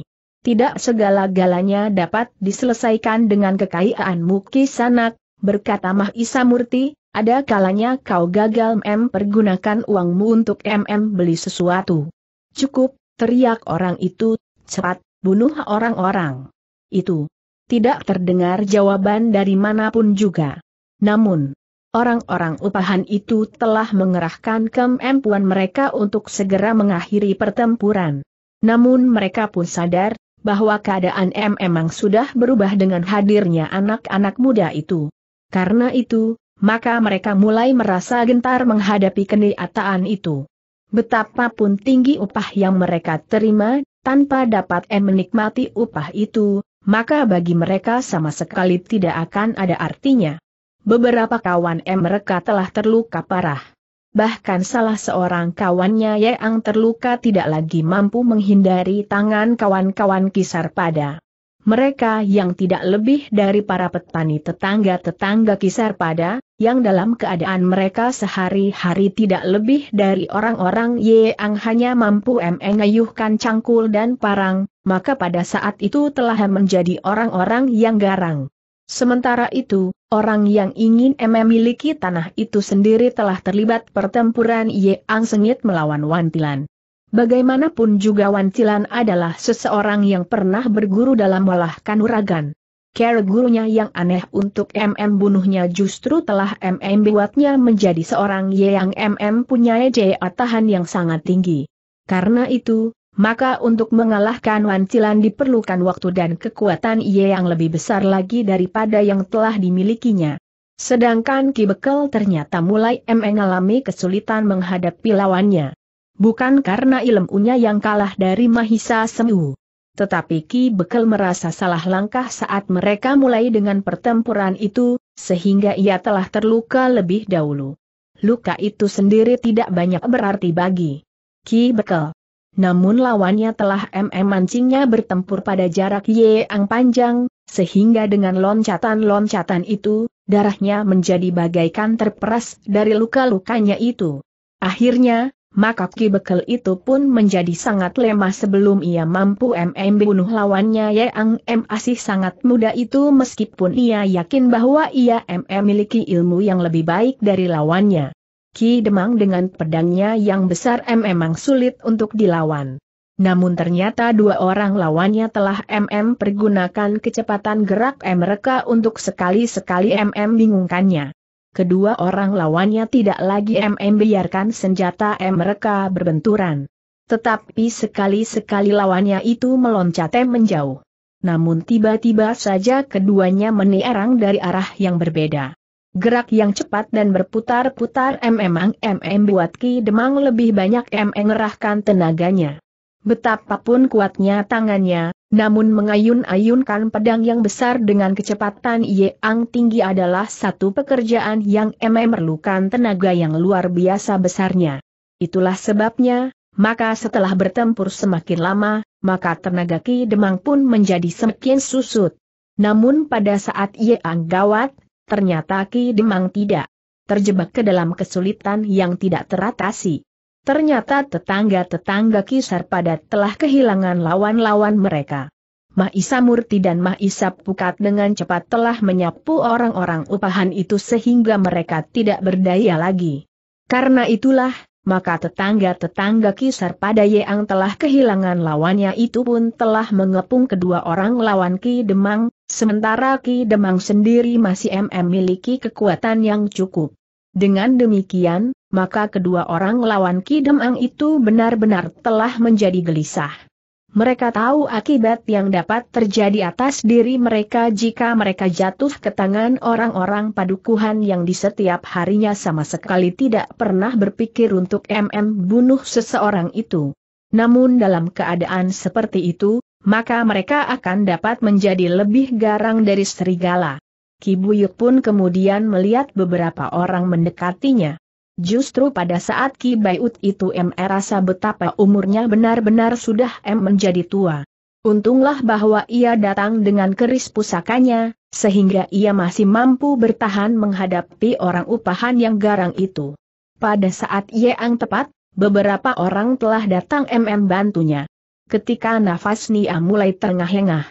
Tidak segala-galanya dapat diselesaikan dengan kekayaanmu." "Kisanak," berkata Mahisa Murti, "ada kalanya kau gagal mempergunakan uangmu untuk mm beli sesuatu." "Cukup," teriak orang itu, "cepat, bunuh orang-orang itu. Tidak terdengar jawaban dari manapun juga. Namun, orang-orang upahan itu telah mengerahkan kemampuan mereka untuk segera mengakhiri pertempuran. Namun mereka pun sadar bahwa keadaan memang sudah berubah dengan hadirnya anak-anak muda itu. Karena itu, maka mereka mulai merasa gentar menghadapi kenyataan itu. Betapapun tinggi upah yang mereka terima, tanpa dapat menikmati upah itu, maka bagi mereka sama sekali tidak akan ada artinya. Beberapa kawan M mereka telah terluka parah. Bahkan salah seorang kawannya yang terluka tidak lagi mampu menghindari tangan kawan-kawan Ki Sarpada. Mereka yang tidak lebih dari para petani tetangga-tetangga Ki Sarpada, yang dalam keadaan mereka sehari-hari tidak lebih dari orang-orang yang hanya mampu mengayuhkan cangkul dan parang, maka pada saat itu telah menjadi orang-orang yang garang. Sementara itu, orang yang ingin memiliki tanah itu sendiri telah terlibat pertempuran yang sengit melawan Wantilan. Bagaimanapun juga Wantilan adalah seseorang yang pernah berguru dalam olah kanuragan. Cara gurunya yang aneh untuk MM bunuhnya justru telah MM buatnya menjadi seorang yang MM punya daya tahan yang sangat tinggi. Karena itu, maka untuk mengalahkan Wantilan diperlukan waktu dan kekuatan yang lebih besar lagi daripada yang telah dimilikinya. Sedangkan Ki Bekel ternyata mulai mengalami kesulitan menghadapi lawannya. Bukan karena ilmunya yang kalah dari Mahisa Semu. Tetapi Ki Bekel merasa salah langkah saat mereka mulai dengan pertempuran itu, sehingga ia telah terluka lebih dahulu. Luka itu sendiri tidak banyak berarti bagi Ki Bekel. Namun lawannya telah memancingnya bertempur pada jarak yang panjang, sehingga dengan loncatan-loncatan itu, darahnya menjadi bagaikan terperas dari luka-lukanya itu. Akhirnya, maka Ki Bekel itu pun menjadi sangat lemah sebelum ia mampu membunuh lawannya yang masih sangat muda itu, meskipun ia yakin bahwa ia memiliki ilmu yang lebih baik dari lawannya. Ki Demang dengan pedangnya yang besar memang sulit untuk dilawan. Namun ternyata dua orang lawannya telah mm pergunakan kecepatan gerak mereka untuk sekali-sekali mm bingungkannya. Kedua orang lawannya tidak lagi mm biarkan senjata mereka berbenturan. Tetapi sekali-sekali lawannya itu meloncat menjauh. Namun tiba-tiba saja keduanya menyerang dari arah yang berbeda. Gerak yang cepat dan berputar-putar memang mm buat Ki Demang lebih banyak mengerahkan tenaganya. Betapapun kuatnya tangannya, namun mengayun-ayunkan pedang yang besar dengan kecepatan yang tinggi adalah satu pekerjaan yang memerlukan tenaga yang luar biasa besarnya. Itulah sebabnya, maka setelah bertempur semakin lama, maka tenaga Ki Demang pun menjadi semakin susut. Namun pada saat yang gawat, ternyata Ki Demang tidak terjebak ke dalam kesulitan yang tidak teratasi. Ternyata tetangga-tetangga Ki Sarpada telah kehilangan lawan-lawan mereka. Mahisa Murti dan Mahisa Pukat dengan cepat telah menyapu orang-orang upahan itu sehingga mereka tidak berdaya lagi. Karena itulah, maka tetangga-tetangga Ki Sarpada yang telah kehilangan lawannya itu pun telah mengepung kedua orang lawan Ki Demang. Sementara Ki Demang sendiri masih memiliki kekuatan yang cukup. Dengan demikian, maka kedua orang lawan Ki Demang itu benar-benar telah menjadi gelisah. Mereka tahu akibat yang dapat terjadi atas diri mereka jika mereka jatuh ke tangan orang-orang padukuhan yang di setiap harinya sama sekali tidak pernah berpikir untuk mm bunuh seseorang itu. Namun dalam keadaan seperti itu, maka mereka akan dapat menjadi lebih garang dari serigala. Ki Buyut pun kemudian melihat beberapa orang mendekatinya. Justru pada saat Ki Buyut itu merasa betapa umurnya benar-benar sudah menjadi tua. Untunglah bahwa ia datang dengan keris pusakanya, sehingga ia masih mampu bertahan menghadapi orang upahan yang garang itu. Pada saat yang tepat, beberapa orang telah datang membantunya. Ketika nafas Nia mulai terengah-engah,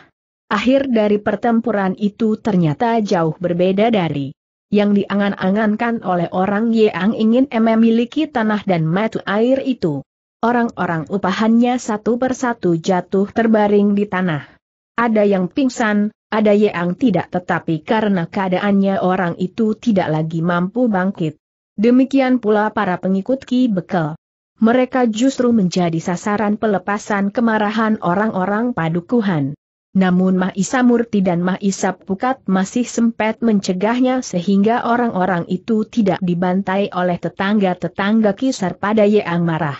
akhir dari pertempuran itu ternyata jauh berbeda dari yang diangan-angankan oleh orang yang ingin memiliki tanah dan mata air itu. orang-orang upahannya satu persatu jatuh terbaring di tanah. Ada yang pingsan, ada yang tidak, tetapi karena keadaannya orang itu tidak lagi mampu bangkit. Demikian pula para pengikut Ki Bekel. Mereka justru menjadi sasaran pelepasan kemarahan orang-orang padukuhan. Namun Mahisa Murti dan Mahisa Pukat masih sempat mencegahnya sehingga orang-orang itu tidak dibantai oleh tetangga-tetangga Ki Sarpada yang marah.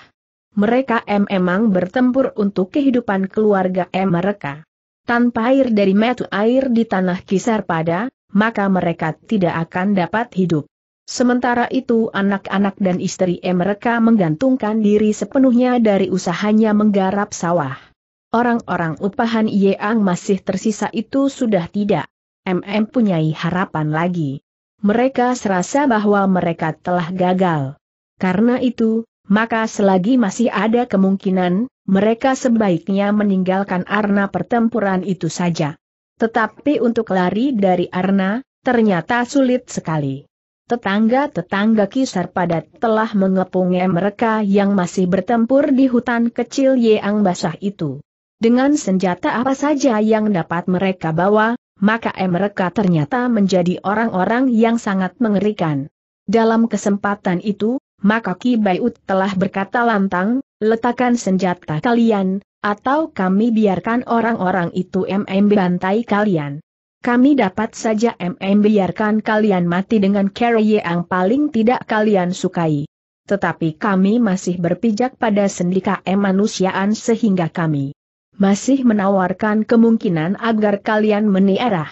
Mereka memang bertempur untuk kehidupan keluarga mereka. Tanpa air dari mata air di tanah Ki Sarpada, maka mereka tidak akan dapat hidup. Sementara itu anak-anak dan istri mereka menggantungkan diri sepenuhnya dari usahanya menggarap sawah. Orang-orang upahan yang masih tersisa itu sudah tidak mempunyai harapan lagi. Mereka serasa bahwa mereka telah gagal. Karena itu, maka selagi masih ada kemungkinan, mereka sebaiknya meninggalkan arena pertempuran itu saja. Tetapi untuk lari dari arena, ternyata sulit sekali. Tetangga-tetangga Ki Sarpada telah mengepung mereka yang masih bertempur di hutan kecil yang basah itu. Dengan senjata apa saja yang dapat mereka bawa, maka mereka ternyata menjadi orang-orang yang sangat mengerikan. Dalam kesempatan itu, maka Ki Buyut telah berkata lantang, "Letakkan senjata kalian, atau kami biarkan orang-orang itu mm bantai kalian. Kami dapat saja mm biarkan kalian mati dengan cara yang paling tidak kalian sukai. Tetapi kami masih berpijak pada sendika kemanusiaan sehingga kami masih menawarkan kemungkinan agar kalian menierah.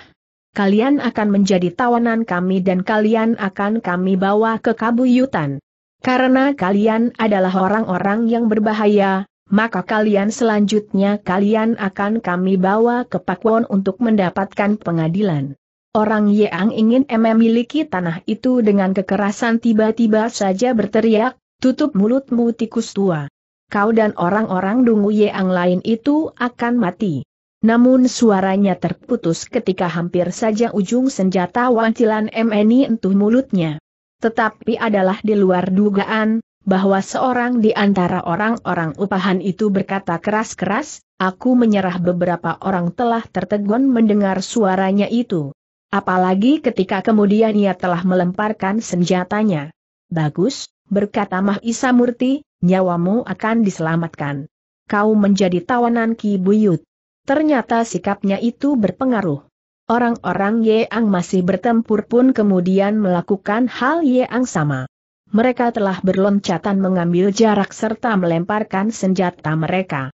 Kalian akan menjadi tawanan kami dan kalian akan kami bawa ke kabuyutan. Karena kalian adalah orang-orang yang berbahaya, maka kalian selanjutnya kalian akan kami bawa ke Pakwon untuk mendapatkan pengadilan." Orang yang ingin memiliki tanah itu dengan kekerasan tiba-tiba saja berteriak, "Tutup mulutmu tikus tua. Kau dan orang-orang dungu yang lain itu akan mati." Namun suaranya terputus ketika hampir saja ujung senjata Wantilan meni entuh mulutnya. Tetapi adalah di luar dugaan, bahwa seorang di antara orang-orang upahan itu berkata keras-keras, "Aku menyerah." Beberapa orang telah tertegun mendengar suaranya itu. Apalagi ketika kemudian ia telah melemparkan senjatanya. "Bagus," berkata Mahisa Murti, "nyawamu akan diselamatkan. Kau menjadi tawanan Ki Buyut." Ternyata sikapnya itu berpengaruh. Orang-orang yang masih bertempur pun kemudian melakukan hal yang sama. Mereka telah berloncatan mengambil jarak serta melemparkan senjata mereka.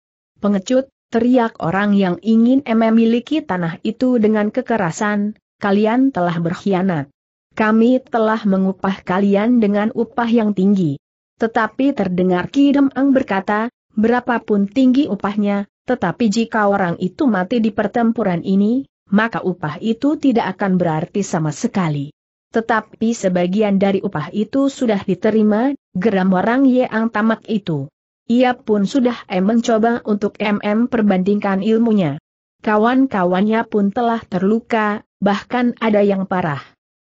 "Pengecut," teriak orang yang ingin memiliki tanah itu dengan kekerasan, "kalian telah berkhianat. Kami telah mengupah kalian dengan upah yang tinggi." Tetapi terdengar Ki Demang berkata, "Berapapun tinggi upahnya, tetapi jika orang itu mati di pertempuran ini, maka upah itu tidak akan berarti sama sekali." Tetapi sebagian dari upah itu sudah diterima, geram orang yang tamak itu. Ia pun sudah mencoba untuk mm perbandingkan ilmunya. Kawan-kawannya pun telah terluka, bahkan ada yang parah.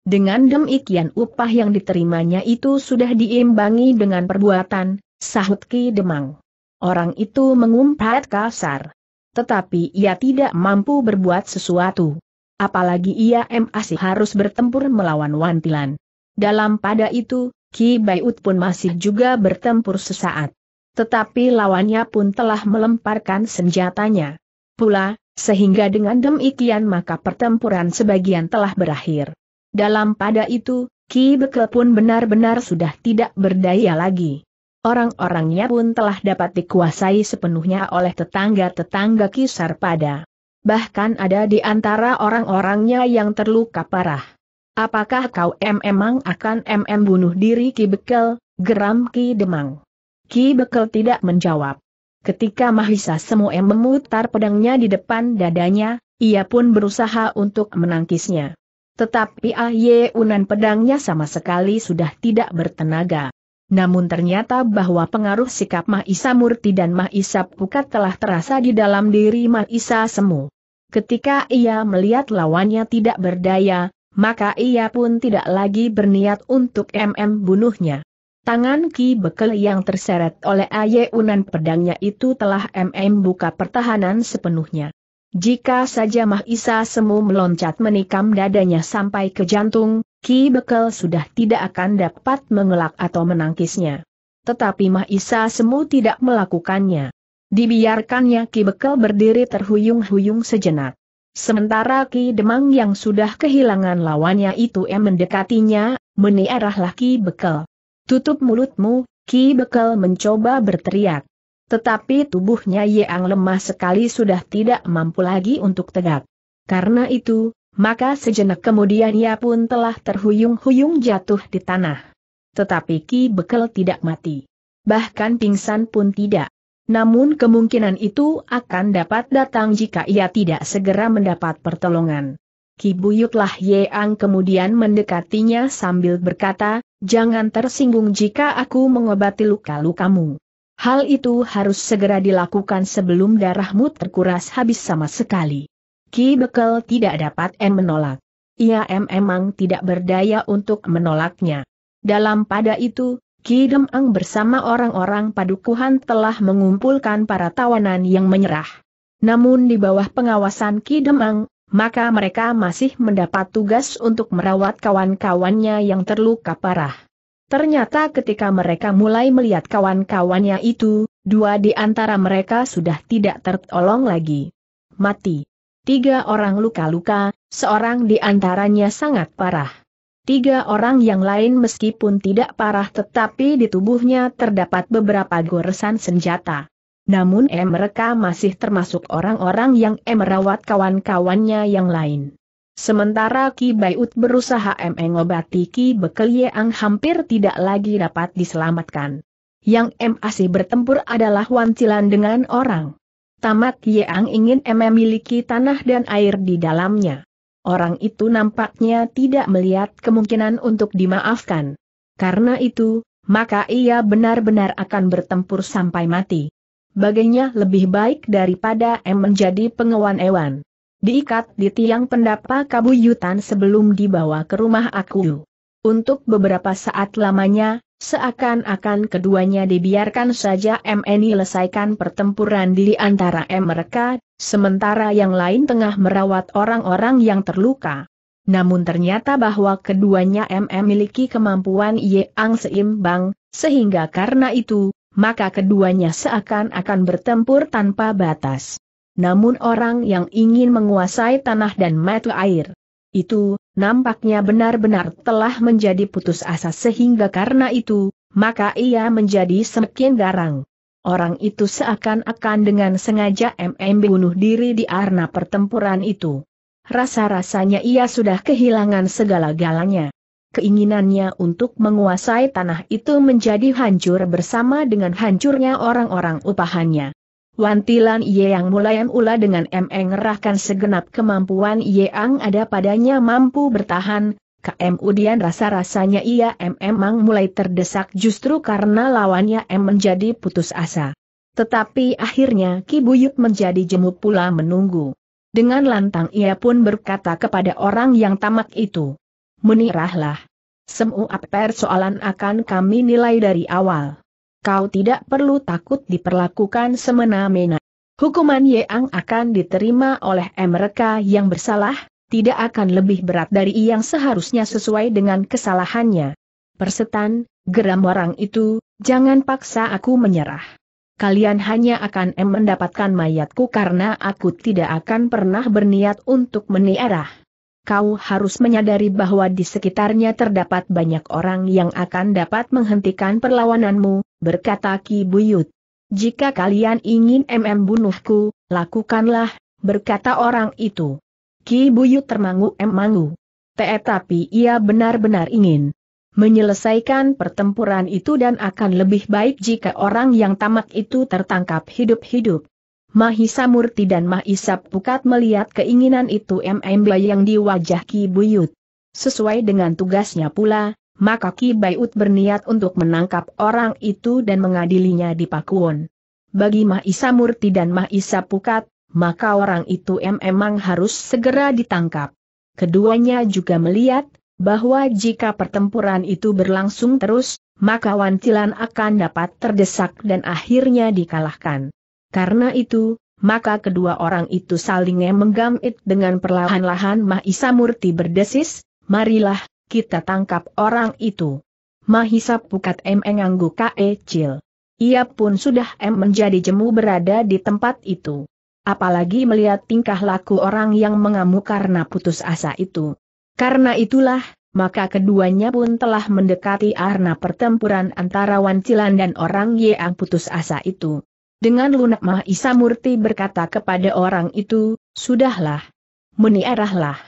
Dengan demikian upah yang diterimanya itu sudah diimbangi dengan perbuatan, sahut Ki Demang. Orang itu mengumpat kasar. Tetapi ia tidak mampu berbuat sesuatu. Apalagi ia masih harus bertempur melawan Wantilan. Dalam pada itu, Ki Buyut pun masih juga bertempur sesaat. Tetapi lawannya pun telah melemparkan senjatanya pula, sehingga dengan demikian maka pertempuran sebagian telah berakhir. Dalam pada itu, Ki Bekel pun benar-benar sudah tidak berdaya lagi. Orang-orangnya pun telah dapat dikuasai sepenuhnya oleh tetangga-tetangga Ki Sarpada. Bahkan ada di antara orang-orangnya yang terluka parah. "Apakah kau memang akan mm bunuh diri Ki Bekel?" geram Ki Demang. Ki Bekel tidak menjawab. Ketika Mahisa Semu memutar pedangnya di depan dadanya, ia pun berusaha untuk menangkisnya. Tetapi ayunan pedangnya sama sekali sudah tidak bertenaga. Namun ternyata bahwa pengaruh sikap Mahisa Murti dan Mahisa Pukat telah terasa di dalam diri Mahisa Semu. Ketika ia melihat lawannya tidak berdaya, maka ia pun tidak lagi berniat untuk mm bunuhnya. Tangan Ki Bekel yang terseret oleh ayunan pedangnya itu telah mm buka pertahanan sepenuhnya. Jika saja Mahisa Semu meloncat menikam dadanya sampai ke jantung, Ki Bekel sudah tidak akan dapat mengelak atau menangkisnya. Tetapi Mahisa Semu tidak melakukannya. Dibiarkannya Ki Bekel berdiri terhuyung-huyung sejenak. Sementara Ki Demang yang sudah kehilangan lawannya itu yang mendekatinya, meniarahlah Ki Bekel. "Tutup mulutmu!" Ki Bekel mencoba berteriak. Tetapi tubuhnya yang lemah sekali sudah tidak mampu lagi untuk tegak. Karena itu, maka sejenak kemudian ia pun telah terhuyung-huyung jatuh di tanah. Tetapi Ki Bekel tidak mati. Bahkan pingsan pun tidak. Namun kemungkinan itu akan dapat datang jika ia tidak segera mendapat pertolongan. Ki Buyutlah yang kemudian mendekatinya sambil berkata, "Jangan tersinggung jika aku mengobati luka-lukamu. Hal itu harus segera dilakukan sebelum darahmu terkuras habis sama sekali." Ki Bekel tidak dapat menolak. Ia memang tidak berdaya untuk menolaknya. Dalam pada itu, Ki Demang bersama orang-orang padukuhan telah mengumpulkan para tawanan yang menyerah. Namun di bawah pengawasan Ki Demang, maka mereka masih mendapat tugas untuk merawat kawan-kawannya yang terluka parah. Ternyata ketika mereka mulai melihat kawan-kawannya itu, dua di antara mereka sudah tidak tertolong lagi. Mati. Tiga orang luka-luka, seorang di antaranya sangat parah. Tiga orang yang lain meskipun tidak parah tetapi di tubuhnya terdapat beberapa goresan senjata. Namun eh, mereka masih termasuk orang-orang yang eh, merawat kawan-kawannya yang lain. Sementara Ki Buyut berusaha eh, mengobati Ki Bekel yang hampir tidak lagi dapat diselamatkan. Yang eh, masih bertempur adalah Wantilan dengan orang tamat yang ingin memiliki tanah dan air di dalamnya. Orang itu nampaknya tidak melihat kemungkinan untuk dimaafkan. Karena itu, maka ia benar-benar akan bertempur sampai mati. Baginya lebih baik daripada em menjadi pengewan-ewan. Diikat di tiang pendapa kabuyutan sebelum dibawa ke rumah aku. Untuk beberapa saat lamanya, seakan-akan keduanya dibiarkan saja M N I selesaikan pertempuran di antara mereka, sementara yang lain tengah merawat orang-orang yang terluka. Namun ternyata bahwa keduanya memiliki kemampuan yang seimbang, sehingga karena itu, maka keduanya seakan-akan bertempur tanpa batas. Namun orang yang ingin menguasai tanah dan mata air itu nampaknya benar-benar telah menjadi putus asa sehingga karena itu, maka ia menjadi semakin garang. Orang itu seakan-akan dengan sengaja mm bunuh diri di arena pertempuran itu. Rasa-rasanya ia sudah kehilangan segala-galanya. Keinginannya untuk menguasai tanah itu menjadi hancur bersama dengan hancurnya orang-orang upahannya. Wantilan yang mulai ula dengan mengerahkan segenap kemampuan yang ada padanya mampu bertahan, kemudian rasa-rasanya ia memang mulai terdesak justru karena lawannya menjadi putus asa. Tetapi akhirnya Ki Buyut menjadi jemu pula menunggu. Dengan lantang ia pun berkata kepada orang yang tamak itu, "Menyerahlah. Semua persoalan akan kami nilai dari awal. Kau tidak perlu takut diperlakukan semena-mena. Hukuman yang akan diterima oleh mereka yang bersalah, tidak akan lebih berat dari yang seharusnya sesuai dengan kesalahannya." "Persetan," geram orang itu, "jangan paksa aku menyerah. Kalian hanya akan mendapatkan mayatku karena aku tidak akan pernah berniat untuk meniarah. Kau harus menyadari bahwa di sekitarnya terdapat banyak orang yang akan dapat menghentikan perlawananmu," berkata Ki Buyut. "Jika kalian ingin membunuhku, lakukanlah," berkata orang itu. Ki Buyut termangu-mangu. Tetapi ia benar-benar ingin menyelesaikan pertempuran itu dan akan lebih baik jika orang yang tamak itu tertangkap hidup-hidup. Mahisa Murti dan Mahisa Pukat melihat keinginan itu mm yang di wajah Ki Buyut. Sesuai dengan tugasnya pula, maka Ki Buyut berniat untuk menangkap orang itu dan mengadilinya di Pakuwon. Bagi Mahisa Murti dan Mahisa Pukat, maka orang itu memang harus segera ditangkap. Keduanya juga melihat bahwa jika pertempuran itu berlangsung terus, maka Wantilan akan dapat terdesak dan akhirnya dikalahkan. Karena itu, maka kedua orang itu saling menggamit dengan perlahan-lahan. Mahisa Murti berdesis, "Marilah, kita tangkap orang itu." Mahisa Pukat mengangguk kecil. Ia pun sudah menjadi jemu berada di tempat itu. Apalagi melihat tingkah laku orang yang mengamuk karena putus asa itu. Karena itulah, maka keduanya pun telah mendekati arena pertempuran antara Wantilan dan orang yang putus asa itu. Dengan lunak Mahisa Murti berkata kepada orang itu, "Sudahlah. Menyerahlah.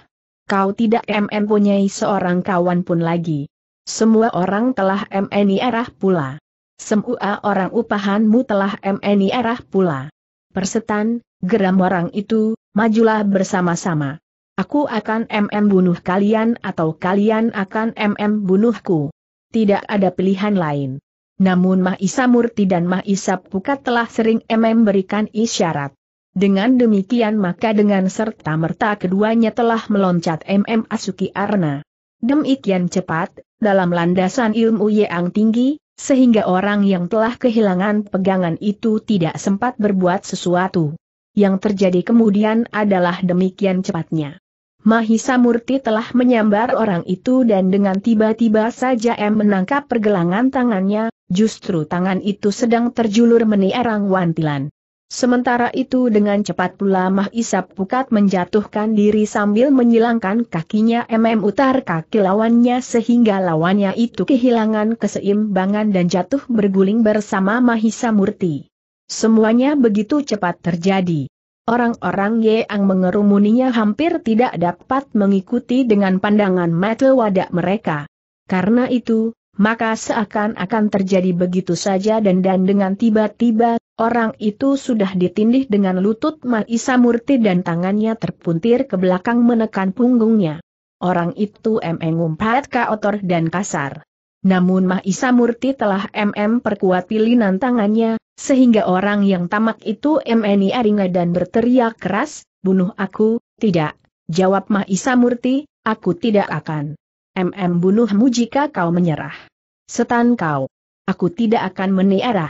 Kau tidak mempunyai seorang kawan pun lagi. Semua orang telah menyerah pula. Semua orang upahanmu telah menyerah pula. Persetan," geram orang itu, "majulah bersama-sama. Aku akan membunuh kalian atau kalian akan membunuhku. Tidak ada pilihan lain." Namun Mahisa Murti dan Mahisa Pukat telah sering memberikan isyarat. Dengan demikian maka dengan serta-merta keduanya telah meloncat memasuki arena. Demikian cepat, dalam landasan ilmu yang tinggi, sehingga orang yang telah kehilangan pegangan itu tidak sempat berbuat sesuatu. Yang terjadi kemudian adalah demikian cepatnya. Mahisa Murti telah menyambar orang itu dan dengan tiba-tiba saja M menangkap pergelangan tangannya, justru tangan itu sedang terjulur menyerang Wantilan. Sementara itu dengan cepat pula Mahisa Pukat menjatuhkan diri sambil menyilangkan kakinya mm utar kaki lawannya sehingga lawannya itu kehilangan keseimbangan dan jatuh berguling bersama Mahisa Murti. Semuanya begitu cepat terjadi. Orang-orang yang mengerumuninya hampir tidak dapat mengikuti dengan pandangan mata wadak mereka. Karena itu, maka seakan-akan terjadi begitu saja dan dan dengan tiba-tiba, orang itu sudah ditindih dengan lutut Mahisa Murti dan tangannya terpuntir ke belakang menekan punggungnya. Orang itu mengumpat kotor dan kasar. Namun Mahisa Murti telah mm perkuat pilinan tangannya, sehingga orang yang tamak itu meni aringa dan berteriak keras, "Bunuh aku!" "Tidak," jawab Mahisa Murti, "aku tidak akan. Mm bunuhmu jika kau menyerah. Setan kau. Aku tidak akan menyerah.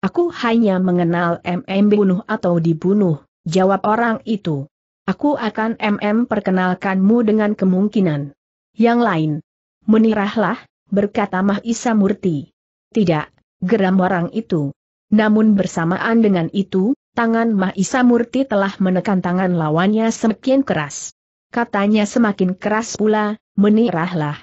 Aku hanya mengenal mm bunuh atau dibunuh," jawab orang itu. "Aku akan mm perkenalkanmu dengan kemungkinan yang lain. Menyerahlah," berkata Mahisa Murti. "Tidak," geram orang itu. Namun bersamaan dengan itu, tangan Mahisa Murti telah menekan tangan lawannya semakin keras. Katanya semakin keras pula, "Menyerahlah."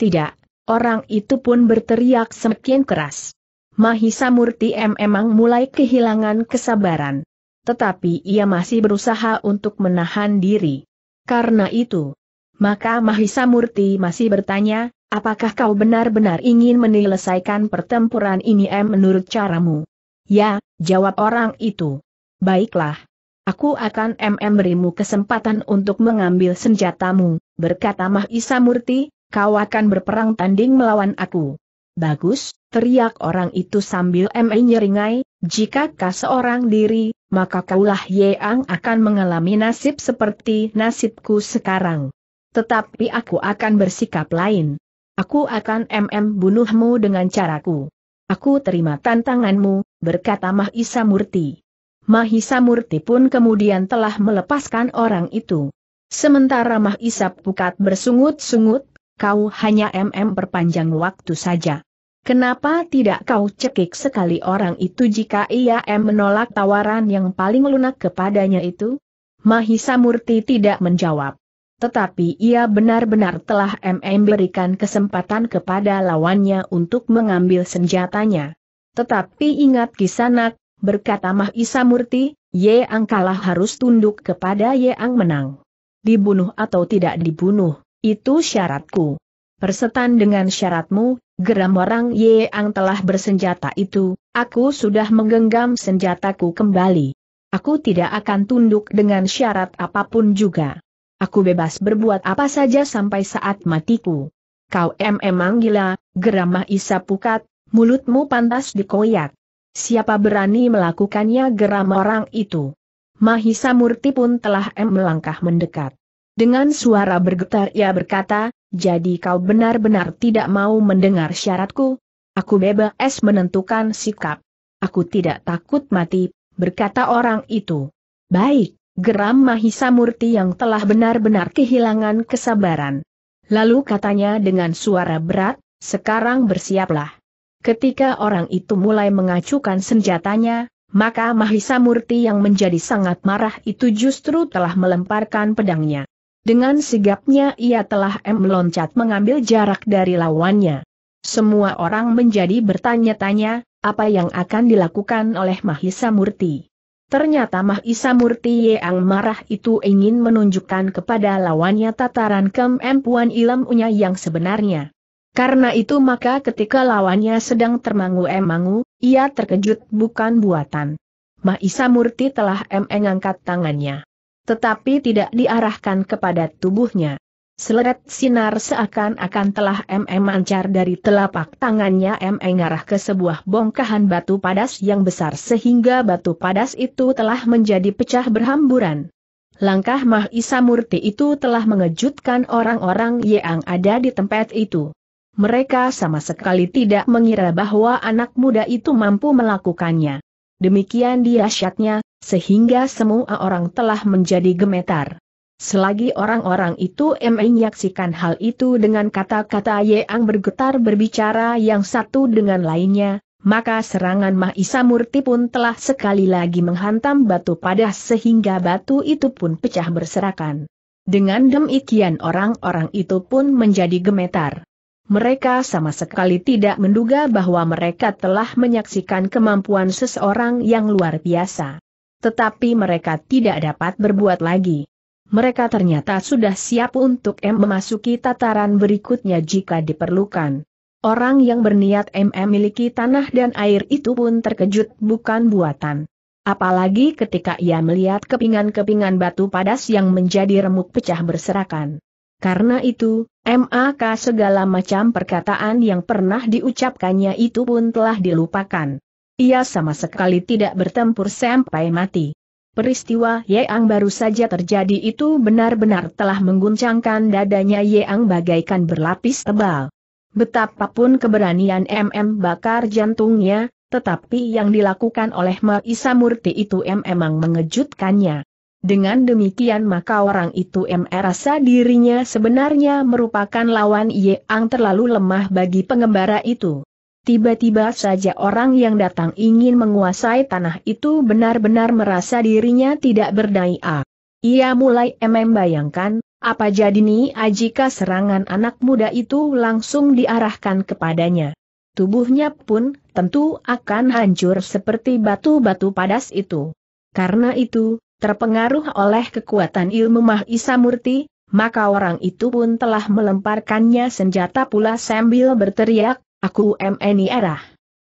"Tidak," orang itu pun berteriak semakin keras. Mahisa Murti memang mulai kehilangan kesabaran. Tetapi ia masih berusaha untuk menahan diri. Karena itu, maka Mahisa Murti masih bertanya, "Apakah kau benar-benar ingin menyelesaikan pertempuran ini em menurut caramu?" "Ya," jawab orang itu. "Baiklah. Aku akan mm berimu kesempatan untuk mengambil senjatamu," berkata Mahisa Murti, "kau akan berperang tanding melawan aku." "Bagus," teriak orang itu sambil mm nyeringai, "jika kau seorang diri, maka kaulah yang akan mengalami nasib seperti nasibku sekarang. Tetapi aku akan bersikap lain. Aku akan mm bunuhmu dengan caraku." "Aku terima tantanganmu," berkata Mahisa Murti. Mahisa Murti pun kemudian telah melepaskan orang itu. Sementara Mahisa Pukat bersungut-sungut, "Kau hanya mm perpanjang waktu saja. Kenapa tidak kau cekik sekali orang itu jika ia menolak tawaran yang paling lunak kepadanya itu?" Mahisa Murti tidak menjawab. Tetapi ia benar-benar telah memberikan kesempatan kepada lawannya untuk mengambil senjatanya. "Tetapi ingat kisanak," berkata Mahisa Murti, "yang kalah harus tunduk kepada yang menang. Dibunuh atau tidak dibunuh, itu syaratku." "Persetan dengan syaratmu," geram orang yang telah bersenjata itu, "aku sudah menggenggam senjataku kembali. Aku tidak akan tunduk dengan syarat apapun juga. Aku bebas berbuat apa saja sampai saat matiku." "Kau memang gila," geram Mahisa Pukat, "mulutmu pantas dikoyak. Siapa berani melakukannya?" geram orang itu. Mahisa Murti pun telah melangkah mendekat. Dengan suara bergetar ia berkata, "Jadi kau benar-benar tidak mau mendengar syaratku? Aku bebas menentukan sikap. Aku tidak takut mati, berkata orang itu. Baik, geram Mahisa Murti yang telah benar-benar kehilangan kesabaran. Lalu katanya dengan suara berat, sekarang bersiaplah. Ketika orang itu mulai mengacukan senjatanya, maka Mahisa Murti yang menjadi sangat marah itu justru telah melemparkan pedangnya. Dengan sigapnya ia telah meloncat mengambil jarak dari lawannya. Semua orang menjadi bertanya-tanya, apa yang akan dilakukan oleh Mahisa Murti. Ternyata Mahisa Murti yang marah itu ingin menunjukkan kepada lawannya tataran kemampuan ilmunya yang sebenarnya. Karena itu maka ketika lawannya sedang termangu-emangu, ia terkejut bukan buatan. Mahisa Murti telah mengangkat tangannya. Tetapi tidak diarahkan kepada tubuhnya. Seleret sinar seakan-akan telah memancar dari telapak tangannya mengarah ke sebuah bongkahan batu padas yang besar sehingga batu padas itu telah menjadi pecah berhamburan. Langkah Mahisa Murti itu telah mengejutkan orang-orang yang ada di tempat itu. Mereka sama sekali tidak mengira bahwa anak muda itu mampu melakukannya. Demikian dahsyatnya, sehingga semua orang telah menjadi gemetar. Selagi orang-orang itu menyaksikan hal itu dengan kata-kata yang bergetar berbicara yang satu dengan lainnya, maka serangan Mahisa Murti pun telah sekali lagi menghantam batu padas sehingga batu itu pun pecah berserakan. Dengan demikian orang-orang itu pun menjadi gemetar. Mereka sama sekali tidak menduga bahwa mereka telah menyaksikan kemampuan seseorang yang luar biasa. Tetapi mereka tidak dapat berbuat lagi. Mereka ternyata sudah siap untuk memasuki tataran berikutnya jika diperlukan. Orang yang berniat memiliki tanah dan air itu pun terkejut bukan buatan. Apalagi ketika ia melihat kepingan-kepingan batu padas yang menjadi remuk pecah berserakan. Karena itu, maka segala macam perkataan yang pernah diucapkannya itu pun telah dilupakan. Ia sama sekali tidak bertempur sampai mati. Peristiwa yang baru saja terjadi itu benar-benar telah mengguncangkan dadanya yang bagaikan berlapis tebal. Betapapun keberanian MM bakar jantungnya, tetapi yang dilakukan oleh Mahisa Murti itu memang mengejutkannya. Dengan demikian maka orang itu merasa dirinya sebenarnya merupakan lawan yang terlalu lemah bagi pengembara itu. Tiba-tiba saja orang yang datang ingin menguasai tanah itu benar-benar merasa dirinya tidak berdaya. Ia mulai membayangkan, apa jadinya jika serangan anak muda itu langsung diarahkan kepadanya. Tubuhnya pun tentu akan hancur seperti batu-batu padas itu. Karena itu, terpengaruh oleh kekuatan ilmu Mahisa Murti, maka orang itu pun telah melemparkannya senjata pula sambil berteriak, aku meni erah.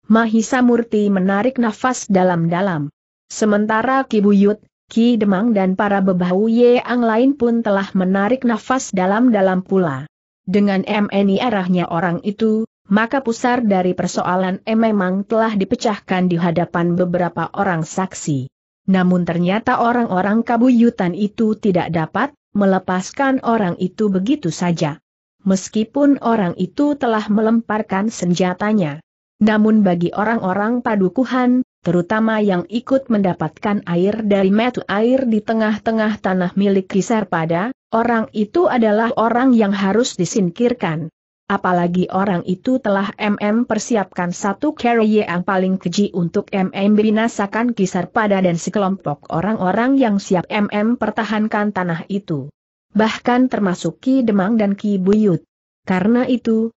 Mahisa Murti menarik nafas dalam-dalam. Sementara Ki Buyut, Ki Demang dan para bebahu yang lain pun telah menarik nafas dalam-dalam pula. Dengan meni erahnya orang itu, maka pusar dari persoalan memang telah dipecahkan di hadapan beberapa orang saksi. Namun ternyata orang-orang kabuyutan itu tidak dapat melepaskan orang itu begitu saja. Meskipun orang itu telah melemparkan senjatanya. Namun bagi orang-orang padukuhan, terutama yang ikut mendapatkan air dari mata air di tengah-tengah tanah milik Ki Sarpada, orang itu adalah orang yang harus disingkirkan. Apalagi orang itu telah mm persiapkan satu karya yang paling keji untuk mm binasakan Ki Sarpada dan sekelompok orang-orang yang siap mm pertahankan tanah itu. Bahkan termasuk Ki Demang dan Ki Buyut. Karena itu,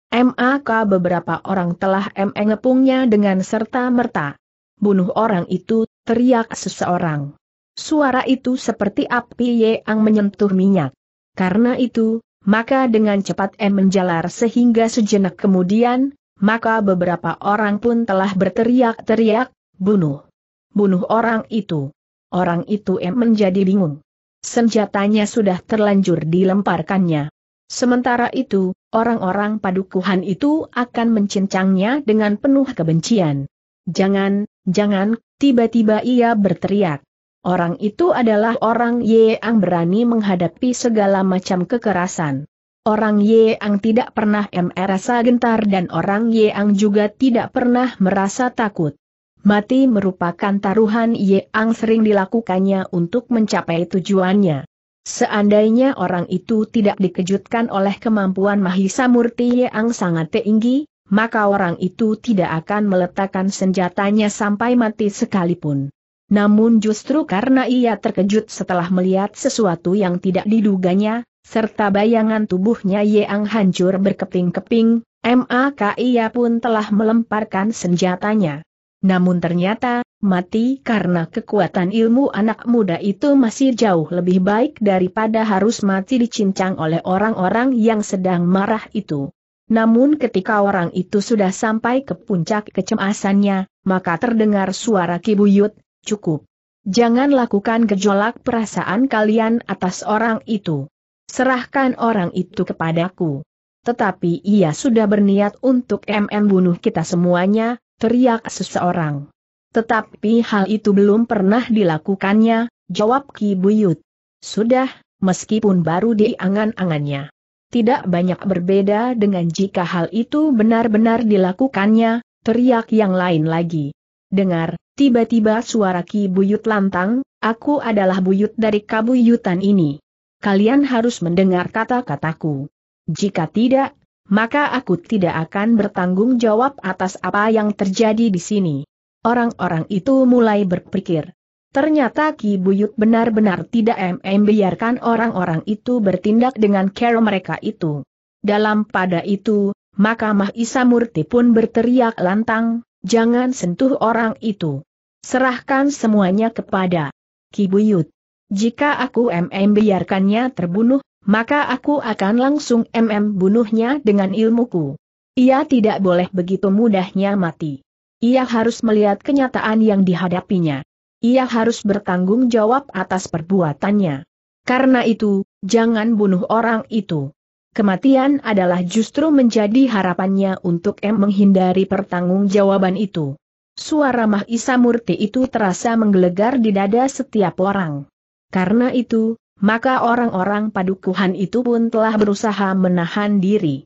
maka beberapa orang telah mengepungnya dengan serta-merta. Bunuh orang itu, teriak seseorang. Suara itu seperti api yang menyentuh minyak. Karena itu, maka dengan cepat M menjalar sehingga sejenak kemudian, maka beberapa orang pun telah berteriak-teriak, bunuh. Bunuh orang itu. Orang itu M menjadi bingung. Senjatanya sudah terlanjur dilemparkannya. Sementara itu, orang-orang padukuhan itu akan mencincangnya dengan penuh kebencian. Jangan, jangan, tiba-tiba ia berteriak. Orang itu adalah orang yang berani menghadapi segala macam kekerasan. Orang Yeang tidak pernah merasa gentar dan orang Yeang juga tidak pernah merasa takut. Mati merupakan taruhan Yeang sering dilakukannya untuk mencapai tujuannya. Seandainya orang itu tidak dikejutkan oleh kemampuan Mahisa Murti Yeang sangat tinggi, maka orang itu tidak akan meletakkan senjatanya sampai mati sekalipun. Namun justru karena ia terkejut setelah melihat sesuatu yang tidak diduganya, serta bayangan tubuhnya Yeang hancur berkeping-keping, maka ia pun telah melemparkan senjatanya. Namun ternyata, mati karena kekuatan ilmu anak muda itu masih jauh lebih baik daripada harus mati dicincang oleh orang-orang yang sedang marah itu. Namun ketika orang itu sudah sampai ke puncak kecemasannya, maka terdengar suara Ki Buyut, "Cukup. Jangan lakukan gejolak perasaan kalian atas orang itu. Serahkan orang itu kepadaku." "Tetapi ia sudah berniat untuk membunuh kita semuanya," teriak seseorang. "Tetapi hal itu belum pernah dilakukannya," jawab Ki Buyut. "Sudah, meskipun baru di angan-angannya. Tidak banyak berbeda dengan jika hal itu benar-benar dilakukannya," teriak yang lain lagi. "Dengar," tiba-tiba suara Ki Buyut lantang, "aku adalah buyut dari kabuyutan ini. Kalian harus mendengar kata-kataku. Jika tidak, maka aku tidak akan bertanggung jawab atas apa yang terjadi di sini." Orang-orang itu mulai berpikir. Ternyata Ki Buyut benar-benar tidak membiarkan orang-orang itu bertindak dengan cara mereka itu. Dalam pada itu, maka Mahisa Murti pun berteriak lantang, "Jangan sentuh orang itu. Serahkan semuanya kepada Ki Buyut. Jika aku membiarkannya terbunuh, maka aku akan langsung membunuhnya dengan ilmuku. Ia tidak boleh begitu mudahnya mati. Ia harus melihat kenyataan yang dihadapinya. Ia harus bertanggung jawab atas perbuatannya. Karena itu, jangan bunuh orang itu." Kematian adalah justru menjadi harapannya untuk M menghindari pertanggungjawaban itu. Suara Mahisa Murti itu terasa menggelegar di dada setiap orang. Karena itu, maka orang-orang padukuhan itu pun telah berusaha menahan diri.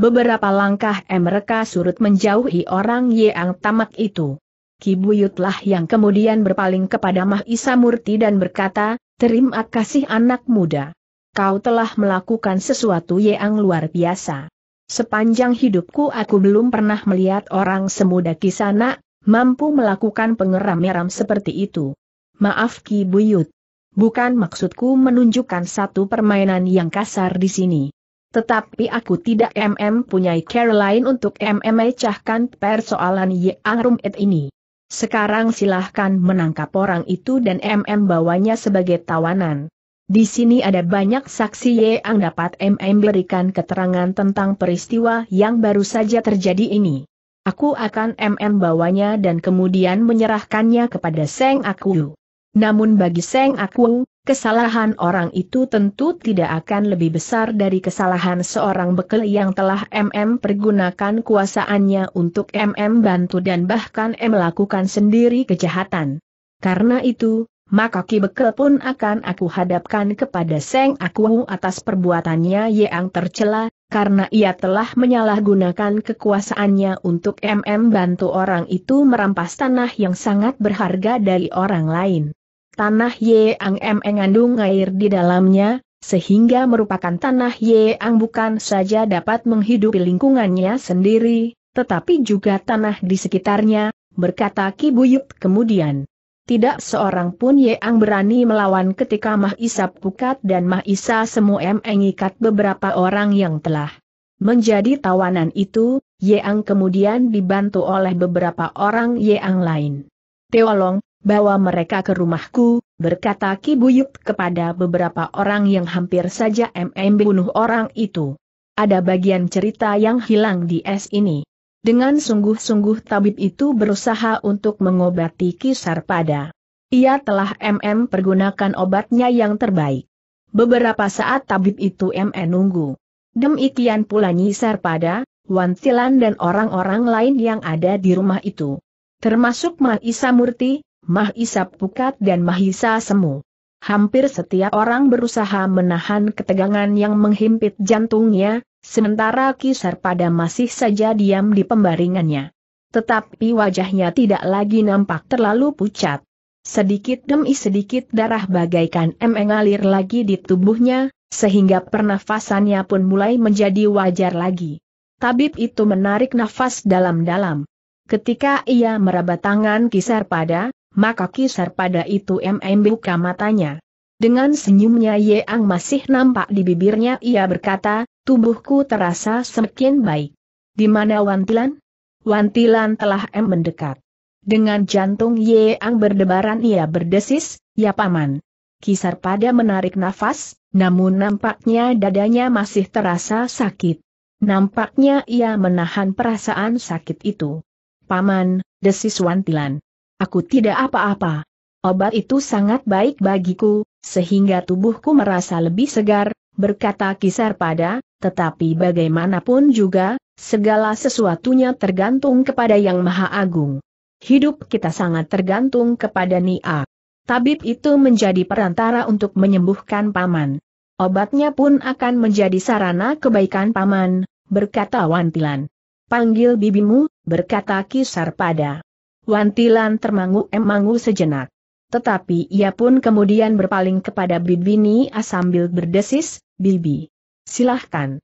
Beberapa langkah mereka surut menjauhi orang Yeang tamak itu. Ki Buyutlah yang kemudian berpaling kepada Mahisa Murti dan berkata, "Terima kasih anak muda. Kau telah melakukan sesuatu yang luar biasa. Sepanjang hidupku aku belum pernah melihat orang semuda Ki Sana mampu melakukan pengeram-ngeram seperti itu." "Maaf Ki Buyut. Bukan maksudku menunjukkan satu permainan yang kasar di sini. Tetapi aku tidak mempunyai cara lain untuk memecahkan persoalan yang rumit ini. Sekarang silahkan menangkap orang itu dan mm bawanya sebagai tawanan. Di sini ada banyak saksi yang dapat mm berikan keterangan tentang peristiwa yang baru saja terjadi ini. Aku akan mm bawanya dan kemudian menyerahkannya kepada Seng Aku. Namun bagi Seng Aku, kesalahan orang itu tentu tidak akan lebih besar dari kesalahan seorang bekel yang telah mm pergunakan kuasaannya untuk mm bantu dan bahkan mm lakukan sendiri kejahatan. Karena itu, maka Ki Bekel pun akan aku hadapkan kepada Seng Aku atas perbuatannya yang tercela, karena ia telah menyalahgunakan kekuasaannya untuk mm bantu orang itu merampas tanah yang sangat berharga dari orang lain. Tanah Yeang mengandung air di dalamnya, sehingga merupakan tanah Yeang bukan saja dapat menghidupi lingkungannya sendiri, tetapi juga tanah di sekitarnya," berkata Ki Buyut kemudian. Tidak seorang pun Yeang berani melawan ketika Mahisa Pukat dan Mahisa Semu mengikat beberapa orang yang telah menjadi tawanan itu. Yeang kemudian dibantu oleh beberapa orang Yeang lain. "Tolong bawa mereka ke rumahku," berkata Ki Buyut kepada beberapa orang yang hampir saja mm bunuh orang itu. "Ada bagian cerita yang hilang di es ini." Dengan sungguh-sungguh tabib itu berusaha untuk mengobati Ki Sarpada. Ia telah mm pergunakan obatnya yang terbaik. Beberapa saat tabib itu mm nunggu. Demikian pula Nyi Sarpada, Wantilan dan orang-orang lain yang ada di rumah itu. Termasuk Mahisa Murti, Mahisa Pukat dan Mahisa Semu. Hampir setiap orang berusaha menahan ketegangan yang menghimpit jantungnya, sementara Ki Sarpada masih saja diam di pembaringannya. Tetapi wajahnya tidak lagi nampak terlalu pucat. Sedikit demi sedikit darah bagaikan em mengalir lagi di tubuhnya, sehingga pernafasannya pun mulai menjadi wajar lagi. Tabib itu menarik nafas dalam-dalam. Ketika ia meraba tangan Ki Sarpada, maka Ki Sarpada itu membuka matanya. Dengan senyumnya yang masih nampak di bibirnya ia berkata, tubuhku terasa semakin baik. Di mana Wantilan? Wantilan telah em mendekat. Dengan jantung yang berdebaran ia berdesis, ya paman. Ki Sarpada menarik nafas, namun nampaknya dadanya masih terasa sakit. Nampaknya ia menahan perasaan sakit itu. Paman, desis Wantilan. Aku tidak apa-apa. Obat itu sangat baik bagiku, sehingga tubuhku merasa lebih segar, berkata Ki Sarpada, tetapi bagaimanapun juga, segala sesuatunya tergantung kepada Yang Maha Agung. Hidup kita sangat tergantung kepada Nia. Tabib itu menjadi perantara untuk menyembuhkan paman. Obatnya pun akan menjadi sarana kebaikan paman, berkata Wantilan. Panggil bibimu, berkata Ki Sarpada. Wantilan termangu-emangu sejenak. Tetapi ia pun kemudian berpaling kepada bibi Nia sambil berdesis, bibi. Silahkan.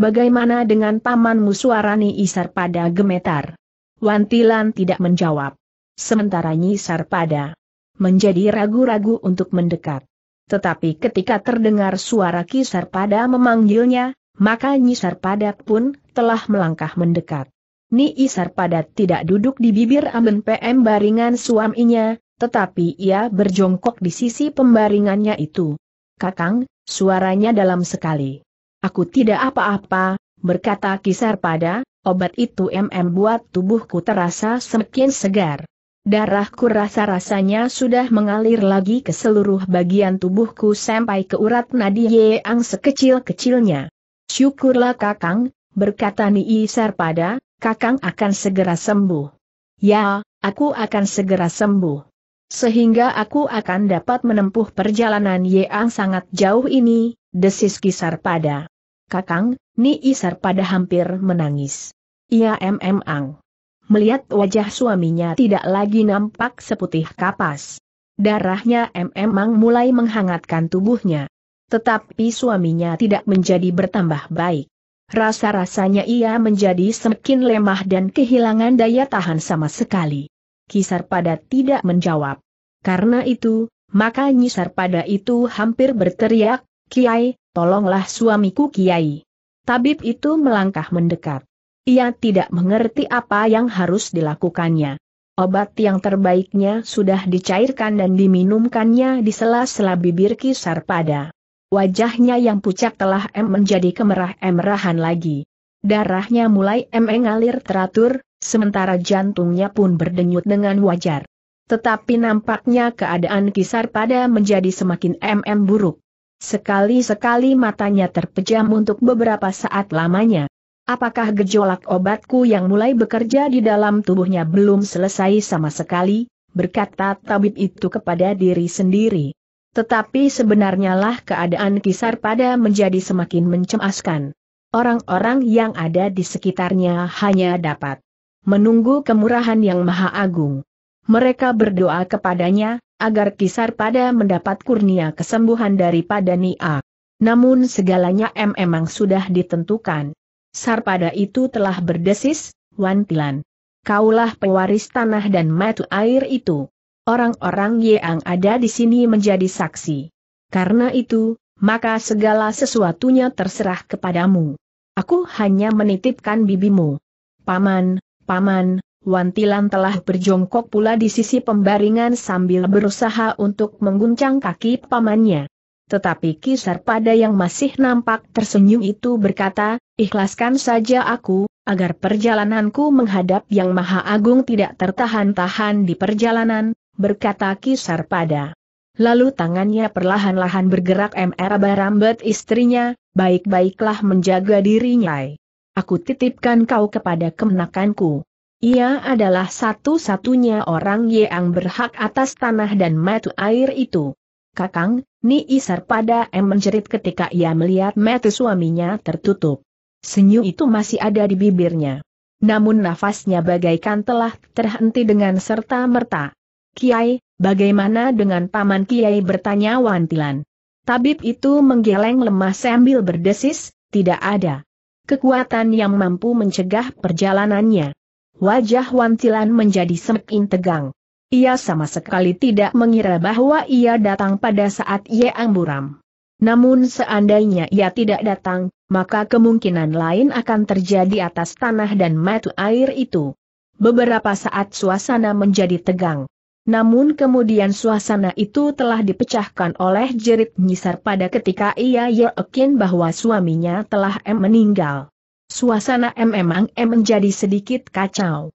Bagaimana dengan pamanmu? Suara Nyi Sarpada gemetar. Wantilan tidak menjawab. Sementara Nyi Sarpada menjadi ragu-ragu untuk mendekat. Tetapi ketika terdengar suara Ki Sarpada memanggilnya, maka Nyi Sarpada pun telah melangkah mendekat. Nyi Sarpada tidak duduk di bibir amben P M baringan suaminya, tetapi ia berjongkok di sisi pembaringannya itu. Kakang, suaranya dalam sekali. Aku tidak apa-apa, berkata Ki Sarpada, obat itu mm buat tubuhku terasa semakin segar. Darahku rasa-rasanya sudah mengalir lagi ke seluruh bagian tubuhku sampai ke urat nadi yang sekecil-kecilnya. Syukurlah kakang, berkata Nyi Sarpada. Kakang akan segera sembuh. Ya, aku akan segera sembuh. Sehingga aku akan dapat menempuh perjalanan yang sangat jauh ini, desis Ki Sarpada. Kakang, Nyi Sarpada hampir menangis. Ia memang melihat wajah suaminya tidak lagi nampak seputih kapas. Darahnya memang mulai menghangatkan tubuhnya. Tetapi suaminya tidak menjadi bertambah baik. Rasa-rasanya ia menjadi semakin lemah dan kehilangan daya tahan sama sekali. Ki Sarpada tidak menjawab. Karena itu, maka Nyi Sarpada itu hampir berteriak, Kiai, tolonglah suamiku Kiai. Tabib itu melangkah mendekat. Ia tidak mengerti apa yang harus dilakukannya. Obat yang terbaiknya sudah dicairkan dan diminumkannya di sela-sela bibir Ki Sarpada. Wajahnya yang pucat telah em menjadi kemerah-emerahan lagi. Darahnya mulai em mengalir teratur, sementara jantungnya pun berdenyut dengan wajar. Tetapi nampaknya keadaan Ki Sarpada menjadi semakin em buruk. Sekali-sekali matanya terpejam untuk beberapa saat lamanya. Apakah gejolak obatku yang mulai bekerja di dalam tubuhnya belum selesai sama sekali? Berkata tabib itu kepada diri sendiri. Tetapi sebenarnya lah keadaan Ki Sarpada menjadi semakin mencemaskan. Orang-orang yang ada di sekitarnya hanya dapat menunggu kemurahan Yang Maha Agung. Mereka berdoa kepadanya, agar Ki Sarpada mendapat kurnia kesembuhan daripada Nia. Namun segalanya memang sudah ditentukan. Sarpada itu telah berdesis, Wantilan. Kaulah pewaris tanah dan mata air itu. Orang-orang yang ada di sini menjadi saksi. Karena itu, maka segala sesuatunya terserah kepadamu. Aku hanya menitipkan bibimu. Paman, paman, Wantilan telah berjongkok pula di sisi pembaringan sambil berusaha untuk mengguncang kaki pamannya. Tetapi Ki Sarpada yang masih nampak tersenyum itu berkata, ikhlaskan saja aku, agar perjalananku menghadap Yang Maha Agung tidak tertahan-tahan di perjalanan. Berkata Ki Sarpada. Lalu tangannya perlahan-lahan bergerak meraba rambut istrinya, baik-baiklah menjaga dirinya. Aku titipkan kau kepada kemenakanku. Ia adalah satu-satunya orang yang berhak atas tanah dan mata air itu. Kakang, Nyi Sarpada menjerit ketika ia melihat mata suaminya tertutup. Senyum itu masih ada di bibirnya. Namun nafasnya bagaikan telah terhenti dengan serta-merta. Kiai, bagaimana dengan paman Kiai, bertanya Wantilan. Tabib itu menggeleng lemah sambil berdesis, tidak ada kekuatan yang mampu mencegah perjalanannya. Wajah Wantilan menjadi semakin tegang. Ia sama sekali tidak mengira bahwa ia datang pada saat yang buram. Namun seandainya ia tidak datang, maka kemungkinan lain akan terjadi atas tanah dan mata air itu. Beberapa saat suasana menjadi tegang. Namun kemudian suasana itu telah dipecahkan oleh jerit Nyi Sarpada ketika ia yakin bahwa suaminya telah meninggal. Suasana memang menjadi sedikit kacau.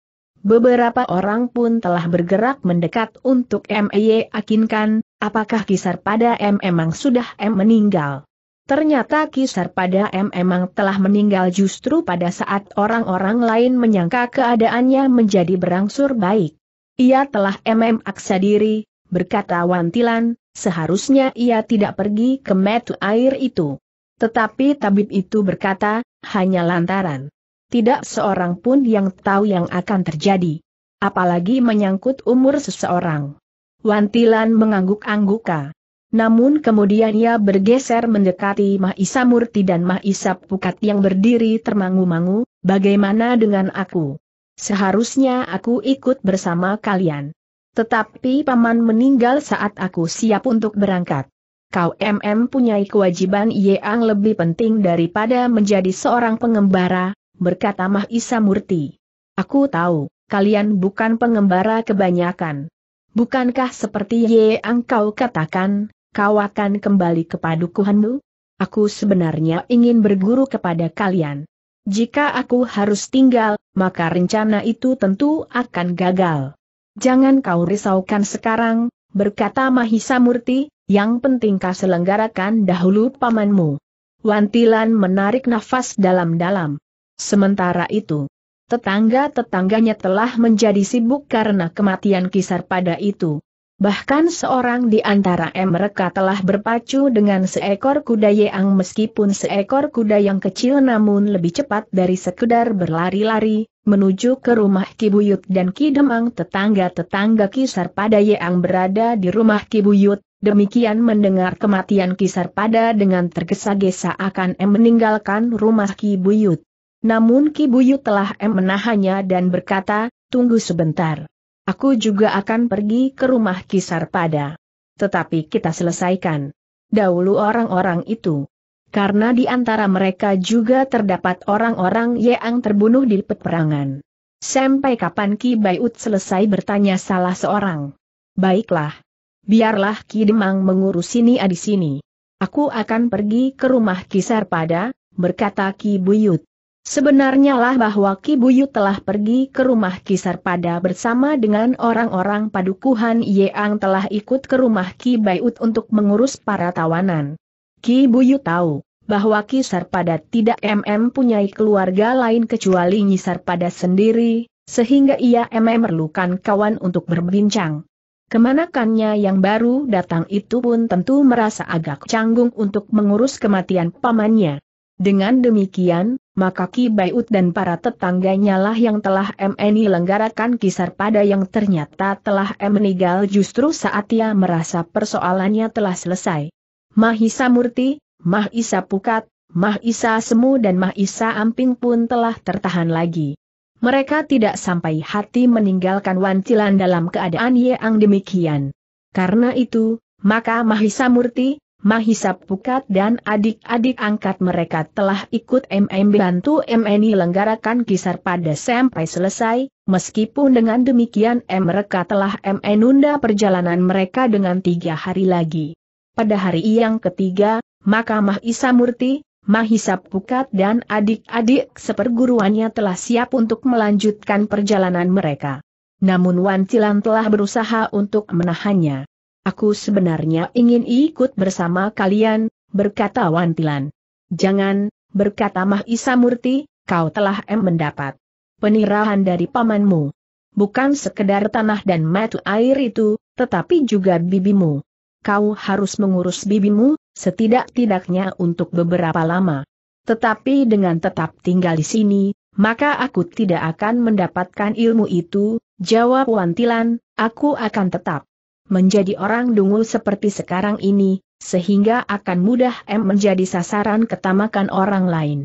Beberapa orang pun telah bergerak mendekat untuk meyakinkan, apakah Ki Sarpada memang sudah meninggal? Ternyata Ki Sarpada memang telah meninggal justru pada saat orang-orang lain menyangka keadaannya menjadi berangsur baik. Ia telah memaksa diri, berkata Wantilan, seharusnya ia tidak pergi ke mata air itu. Tetapi tabib itu berkata, hanya lantaran tidak seorang pun yang tahu yang akan terjadi. Apalagi menyangkut umur seseorang. Wantilan mengangguk-angguka. Namun kemudian ia bergeser mendekati Mahisa Murti dan Mahisa Pukat yang berdiri termangu-mangu, bagaimana dengan aku? Seharusnya aku ikut bersama kalian. Tetapi paman meninggal saat aku siap untuk berangkat. Kau mm punya kewajiban yang lebih penting daripada menjadi seorang pengembara, berkata Mahisa Murti. Aku tahu, kalian bukan pengembara kebanyakan. Bukankah seperti yang kau katakan, kau akan kembali ke padukuhanmu? Aku sebenarnya ingin berguru kepada kalian. Jika aku harus tinggal, maka rencana itu tentu akan gagal. Jangan kau risaukan sekarang, berkata Mahisa Murti, yang penting kau selenggarakan dahulu pamanmu. Wantilan menarik nafas dalam-dalam. Sementara itu, tetangga-tetangganya telah menjadi sibuk karena kematian Ki Sarpada itu. Bahkan seorang di antara mereka telah berpacu dengan seekor kuda yang meskipun seekor kuda yang kecil namun lebih cepat dari sekedar berlari-lari, menuju ke rumah Ki Buyut dan Ki Demang. Tetangga-tetangga Ki Sarpada yang berada di rumah Ki Buyut, demikian mendengar kematian Ki Sarpada dengan tergesa-gesa akan meninggalkan rumah Ki Buyut. Namun Ki Buyut telah menahannya dan berkata, tunggu sebentar. Aku juga akan pergi ke rumah Ki Sarpada. Tetapi kita selesaikan dahulu orang-orang itu. Karena di antara mereka juga terdapat orang-orang yang terbunuh di peperangan. Sampai kapan Ki Buyut selesai, bertanya salah seorang. Baiklah. Biarlah Ki Demang mengurus ini di sini. Aku akan pergi ke rumah Ki Sarpada, berkata Ki Buyut. Sebenarnya lah bahwa Ki Buyut telah pergi ke rumah Ki Sarpada bersama dengan orang-orang padukuhan yang telah ikut ke rumah Ki Buyut untuk mengurus para tawanan. Ki Buyut tahu bahwa Ki Sarpada tidak mempunyai keluarga lain kecuali Nyi Sarpada sendiri, sehingga ia memerlukan kawan untuk berbincang. Kemanakannya yang baru datang itu pun tentu merasa agak canggung untuk mengurus kematian pamannya. Dengan demikian, maka Ki Buyut dan para tetangganya lah yang telah menyelenggarakan Ki Sarpada yang ternyata telah meninggal justru saat ia merasa persoalannya telah selesai. Mahisa Murti, Mahisa Pukat, Mahisa Semu dan Mahisa Amping pun telah tertahan lagi. Mereka tidak sampai hati meninggalkan Wantilan dalam keadaan yang demikian. Karena itu, maka Mahisa Murti, Mahisa Pukat dan adik-adik angkat mereka telah ikut MM bantu MNI lenggarakan Ki Sarpada sampai selesai, meskipun dengan demikian mereka telah menunda perjalanan mereka dengan tiga hari lagi. Pada hari yang ketiga, maka Mahisa Murti, Mahisa Pukat dan adik-adik seperguruannya telah siap untuk melanjutkan perjalanan mereka. Namun Wantilan telah berusaha untuk menahannya. Aku sebenarnya ingin ikut bersama kalian, berkata Wantilan. Jangan, berkata Mahisa Murti, kau telah mendapat penirahan dari pamanmu. Bukan sekedar tanah dan mata air itu, tetapi juga bibimu. kau harus mengurus bibimu, setidak-tidaknya untuk beberapa lama. Tetapi dengan tetap tinggal di sini, maka aku tidak akan mendapatkan ilmu itu, jawab Wantilan, aku akan tetap menjadi orang dungu seperti sekarang ini, sehingga akan mudah em menjadi sasaran ketamakan orang lain.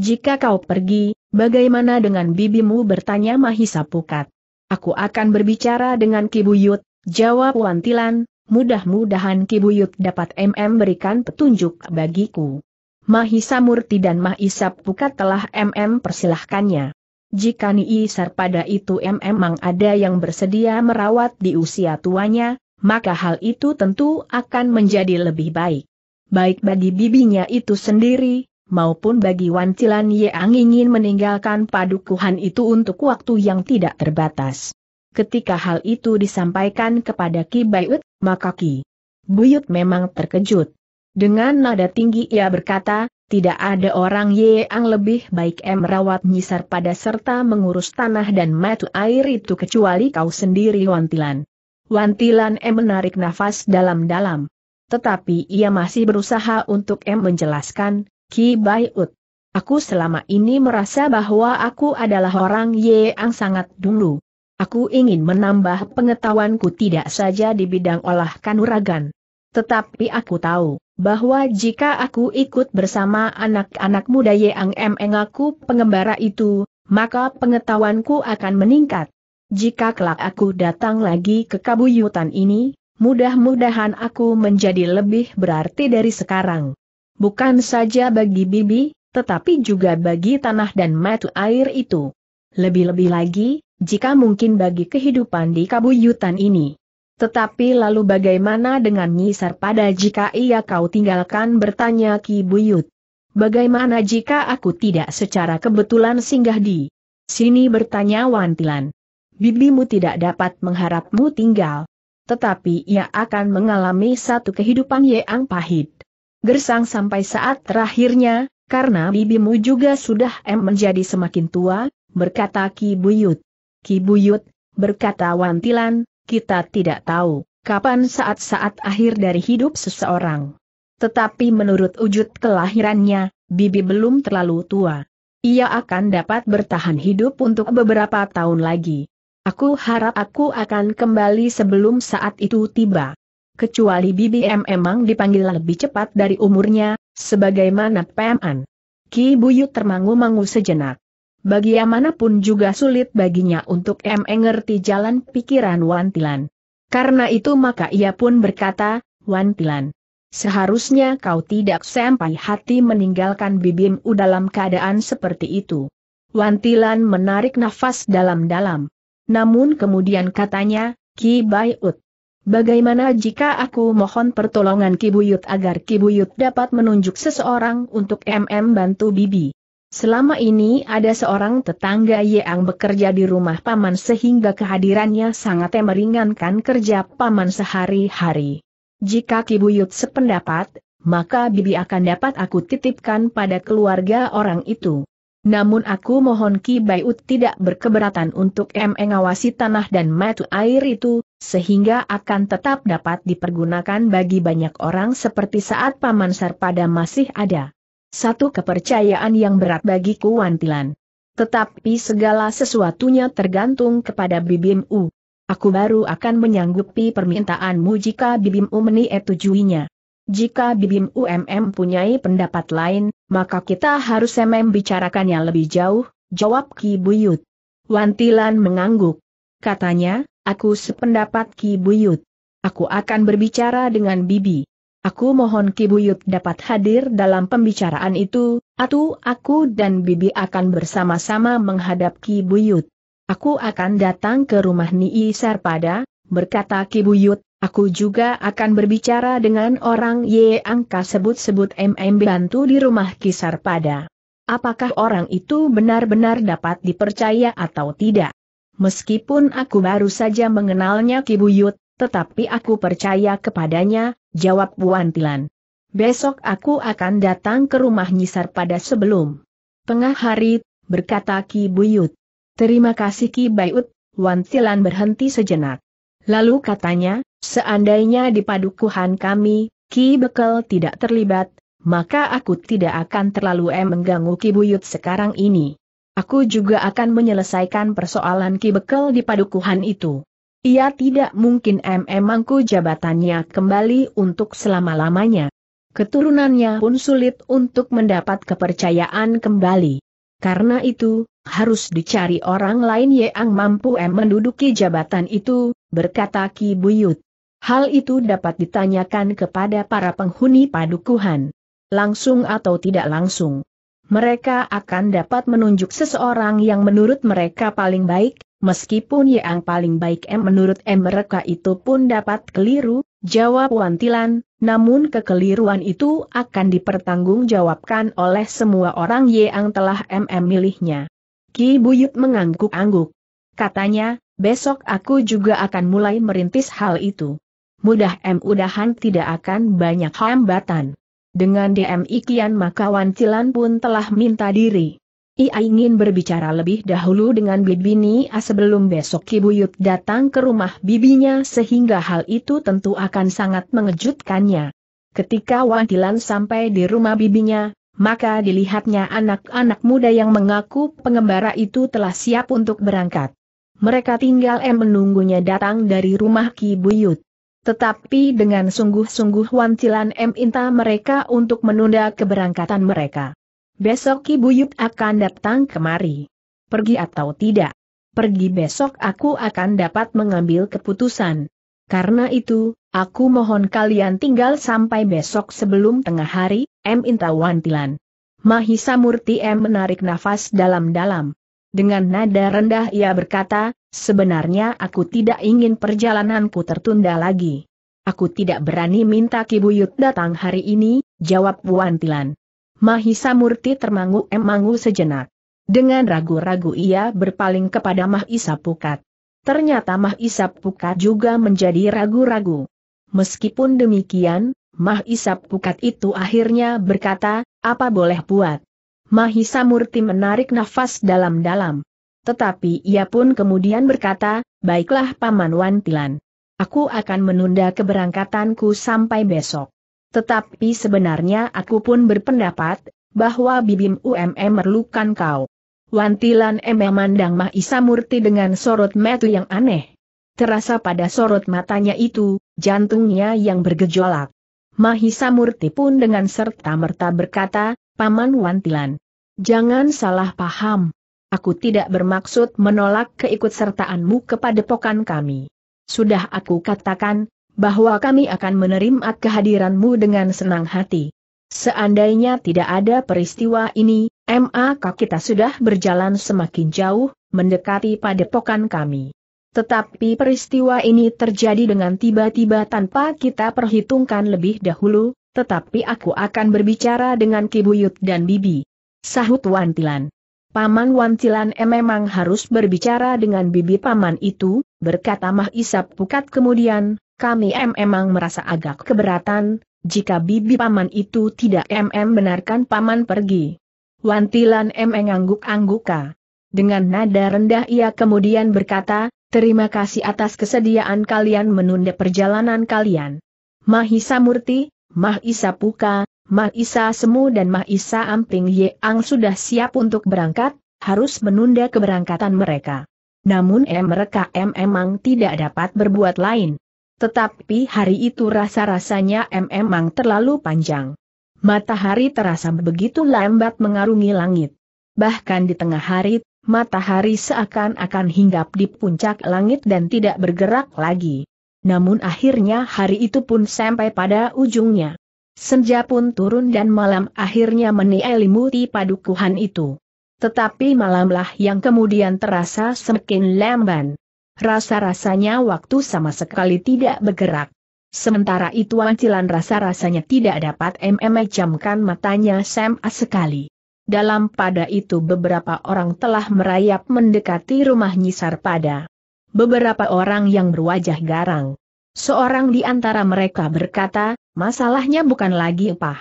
Jika kau pergi, bagaimana dengan bibimu, bertanya Mahisa Pukat. Aku akan berbicara dengan Ki Buyut, jawab Wantilan, mudah-mudahan Ki Buyut dapat mm berikan petunjuk bagiku. Mahisa Murti dan Mahisa Pukat telah mm persilahkannya. Jika Nyi Sarpada itu memang ada yang bersedia merawat di usia tuanya, maka hal itu tentu akan menjadi lebih baik. Baik bagi bibinya itu sendiri, maupun bagi Wantilan yang ingin meninggalkan padukuhan itu untuk waktu yang tidak terbatas. Ketika hal itu disampaikan kepada Ki Buyut, maka Ki Buyut memang terkejut. Dengan nada tinggi ia berkata, tidak ada orang yang lebih baik em merawat Nyi Sarpada serta mengurus tanah dan mata air itu kecuali kau sendiri, Wantilan. Wantilan em menarik nafas dalam-dalam. Tetapi ia masih berusaha untuk em menjelaskan, Ki Buyut, aku selama ini merasa bahwa aku adalah orang yang sangat dungu. Aku ingin menambah pengetahuanku tidak saja di bidang olah kanuragan. Tetapi aku tahu bahwa jika aku ikut bersama anak-anak muda yang mengaku pengembara itu, maka pengetahuanku akan meningkat. Jika kelak aku datang lagi ke kabuyutan ini, mudah-mudahan aku menjadi lebih berarti dari sekarang. Bukan saja bagi bibi, tetapi juga bagi tanah dan mata air itu. Lebih-lebih lagi, jika mungkin bagi kehidupan di kabuyutan ini. Tetapi lalu bagaimana dengan Nyi Sarpada jika ia kau tinggalkan, bertanya Ki Buyut. Bagaimana jika aku tidak secara kebetulan singgah di sini, bertanya Wantilan. Bibimu tidak dapat mengharapmu tinggal. Tetapi ia akan mengalami satu kehidupan yang pahit. Gersang sampai saat terakhirnya, karena bibimu juga sudah em menjadi semakin tua, berkata Ki Buyut. Ki Buyut, berkata Wantilan, kita tidak tahu kapan saat-saat akhir dari hidup seseorang. Tetapi menurut wujud kelahirannya, bibi belum terlalu tua. Ia akan dapat bertahan hidup untuk beberapa tahun lagi. Aku harap aku akan kembali sebelum saat itu tiba. Kecuali bibi memang dipanggil lebih cepat dari umurnya, sebagaimana P M An. Ki Buyut termangu-mangu sejenak. Bagaimanapun juga sulit baginya untuk mengerti jalan pikiran Wantilan. Karena itu maka ia pun berkata, Wantilan, seharusnya kau tidak sampai hati meninggalkan bibimu dalam keadaan seperti itu. Wantilan menarik nafas dalam-dalam. Namun kemudian katanya, Ki Buyut, bagaimana jika aku mohon pertolongan Ki Buyut agar Ki Buyut dapat menunjuk seseorang untuk mm bantu bibi? Selama ini ada seorang tetangga yang bekerja di rumah paman sehingga kehadirannya sangat meringankan kerja paman sehari-hari. Jika Ki Buyut sependapat, maka bibi akan dapat aku titipkan pada keluarga orang itu. Namun aku mohon Ki Buyut tidak berkeberatan untuk mengawasi tanah dan mata air itu, sehingga akan tetap dapat dipergunakan bagi banyak orang seperti saat paman Sarpada masih ada. Satu kepercayaan yang berat bagiku, Wantilan. Tetapi segala sesuatunya tergantung kepada bibimu. Aku baru akan menyanggupi permintaanmu jika bibimu menietujuinya. Jika bibimu mempunyai pendapat lain, maka kita harus membicarakannya lebih jauh, jawab Ki Buyut. Wantilan mengangguk. Katanya, aku sependapat Ki Buyut. Aku akan berbicara dengan bibi. Aku mohon Ki Buyut dapat hadir dalam pembicaraan itu, atau aku dan bibi akan bersama-sama menghadap Ki Buyut. Aku akan datang ke rumah Nyi Sarpada, berkata Ki Buyut, aku juga akan berbicara dengan orang yang kau sebut-sebut mm bantu di rumah Ki Sarpada. Apakah orang itu benar-benar dapat dipercaya atau tidak? Meskipun aku baru saja mengenalnya, Ki Buyut, tetapi aku percaya kepadanya, jawab Wantilan. Besok aku akan datang ke rumah Nyi Sarpada sebelum tengah hari, berkata Ki Buyut. Terima kasih Ki Buyut. Wantilan berhenti sejenak. Lalu katanya, seandainya di padukuhan kami, Ki Bekel tidak terlibat, maka aku tidak akan terlalu em mengganggu Ki Buyut sekarang ini. Aku juga akan menyelesaikan persoalan Ki Bekel di padukuhan itu. Ia tidak mungkin em emangku jabatannya kembali untuk selama-lamanya. Keturunannya pun sulit untuk mendapat kepercayaan kembali. Karena itu, harus dicari orang lain yang mampu em menduduki jabatan itu, berkata Ki Buyut. Hal itu dapat ditanyakan kepada para penghuni padukuhan. Langsung atau tidak langsung, mereka akan dapat menunjuk seseorang yang menurut mereka paling baik, meskipun yang paling baik em menurut em mereka itu pun dapat keliru, jawab Wantilan. Namun kekeliruan itu akan dipertanggungjawabkan oleh semua orang yang telah em em milihnya. Ki Buyut mengangguk-angguk. Katanya, besok aku juga akan mulai merintis hal itu. Mudah em-mudahan tidak akan banyak hambatan. Dengan D M ikian maka Wantilan pun telah minta diri. Ia ingin berbicara lebih dahulu dengan Bibini A sebelum besok Ki Buyut datang ke rumah bibinya, sehingga hal itu tentu akan sangat mengejutkannya. Ketika Wantilan sampai di rumah bibinya, maka dilihatnya anak-anak muda yang mengaku pengembara itu telah siap untuk berangkat. Mereka tinggal em menunggunya datang dari rumah Ki Buyut. Tetapi dengan sungguh-sungguh Wantilan em minta mereka untuk menunda keberangkatan mereka. Besok Ki Buyut akan datang kemari. Pergi atau tidak? Pergi besok aku akan dapat mengambil keputusan. Karena itu, aku mohon kalian tinggal sampai besok sebelum tengah hari, em minta Wantilan. Mahisa Murti em menarik nafas dalam-dalam. Dengan nada rendah ia berkata, sebenarnya aku tidak ingin perjalananku tertunda lagi. Aku tidak berani minta Ki Buyut datang hari ini, jawab Wantilan. Mahisa Murti termangu-emangu sejenak. Dengan ragu-ragu ia berpaling kepada Mahisa Pukat. Ternyata Mahisa Pukat juga menjadi ragu-ragu. Meskipun demikian, Mahisa Pukat itu akhirnya berkata, apa boleh buat. Mahisa Murti menarik nafas dalam-dalam. Tetapi ia pun kemudian berkata, baiklah Paman Wantilan. Aku akan menunda keberangkatanku sampai besok. Tetapi sebenarnya aku pun berpendapat, bahwa bibim umm memerlukan kau. Wantilan em memandang Mahisa Murti dengan sorot mata yang aneh. Terasa pada sorot matanya itu, jantungnya yang bergejolak. Mahisa Murti pun dengan serta-merta berkata, Paman Wantilan, jangan salah paham. Aku tidak bermaksud menolak keikutsertaanmu kepada padepokan kami. Sudah aku katakan bahwa kami akan menerima kehadiranmu dengan senang hati. Seandainya tidak ada peristiwa ini, maka kita sudah berjalan semakin jauh, mendekati padepokan kami. Tetapi peristiwa ini terjadi dengan tiba-tiba tanpa kita perhitungkan lebih dahulu, tetapi aku akan berbicara dengan Ki Buyut dan Bibi. Sahut Wantilan. Paman Wantilan em memang harus berbicara dengan Bibi Paman itu, berkata Mahisa Pukat kemudian. Kami em emang merasa agak keberatan, jika bibi paman itu tidak em em benarkan paman pergi. Wantilan em mengangguk-angguka. Dengan nada rendah ia kemudian berkata, terima kasih atas kesediaan kalian menunda perjalanan kalian. Mahisa Murti, Mahisa Puka, Mahisa Semu dan Mahisa Amping yang sudah siap untuk berangkat, harus menunda keberangkatan mereka. Namun em mereka em emang tidak dapat berbuat lain. Tetapi hari itu rasa-rasanya em emang terlalu panjang. Matahari terasa begitu lambat mengarungi langit. Bahkan di tengah hari, matahari seakan-akan hinggap di puncak langit dan tidak bergerak lagi. Namun akhirnya hari itu pun sampai pada ujungnya. Senja pun turun dan malam akhirnya menyelimuti padukuhan itu. Tetapi malamlah yang kemudian terasa semakin lamban. Rasa-rasanya waktu sama sekali tidak bergerak. Sementara itu Wantilan rasa-rasanya tidak dapat memejamkan matanya sama sekali. Dalam pada itu beberapa orang telah merayap mendekati rumah Nyi Sarpada. Beberapa orang yang berwajah garang. Seorang di antara mereka berkata, masalahnya bukan lagi upah,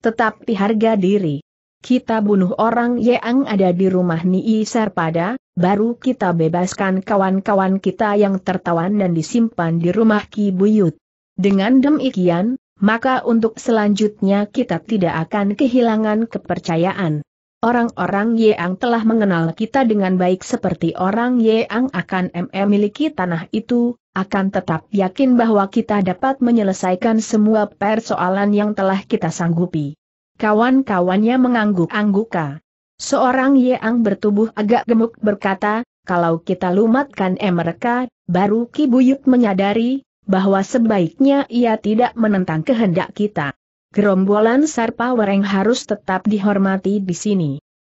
tetapi harga diri. kita bunuh orang yang ada di rumah Nyi Sarpada, baru kita bebaskan kawan-kawan kita yang tertawan dan disimpan di rumah Ki Buyut. Dengan demikian, maka untuk selanjutnya kita tidak akan kehilangan kepercayaan. Orang-orang yang telah mengenal kita dengan baik seperti orang yang akan memiliki tanah itu, akan tetap yakin bahwa kita dapat menyelesaikan semua persoalan yang telah kita sanggupi. Kawan-kawannya mengangguk-angguka. Seorang yang bertubuh agak gemuk berkata, kalau kita lumatkan mereka, baru Ki Buyut menyadari bahwa sebaiknya ia tidak menentang kehendak kita. Gerombolan Sarpa Wereng harus tetap dihormati di sini.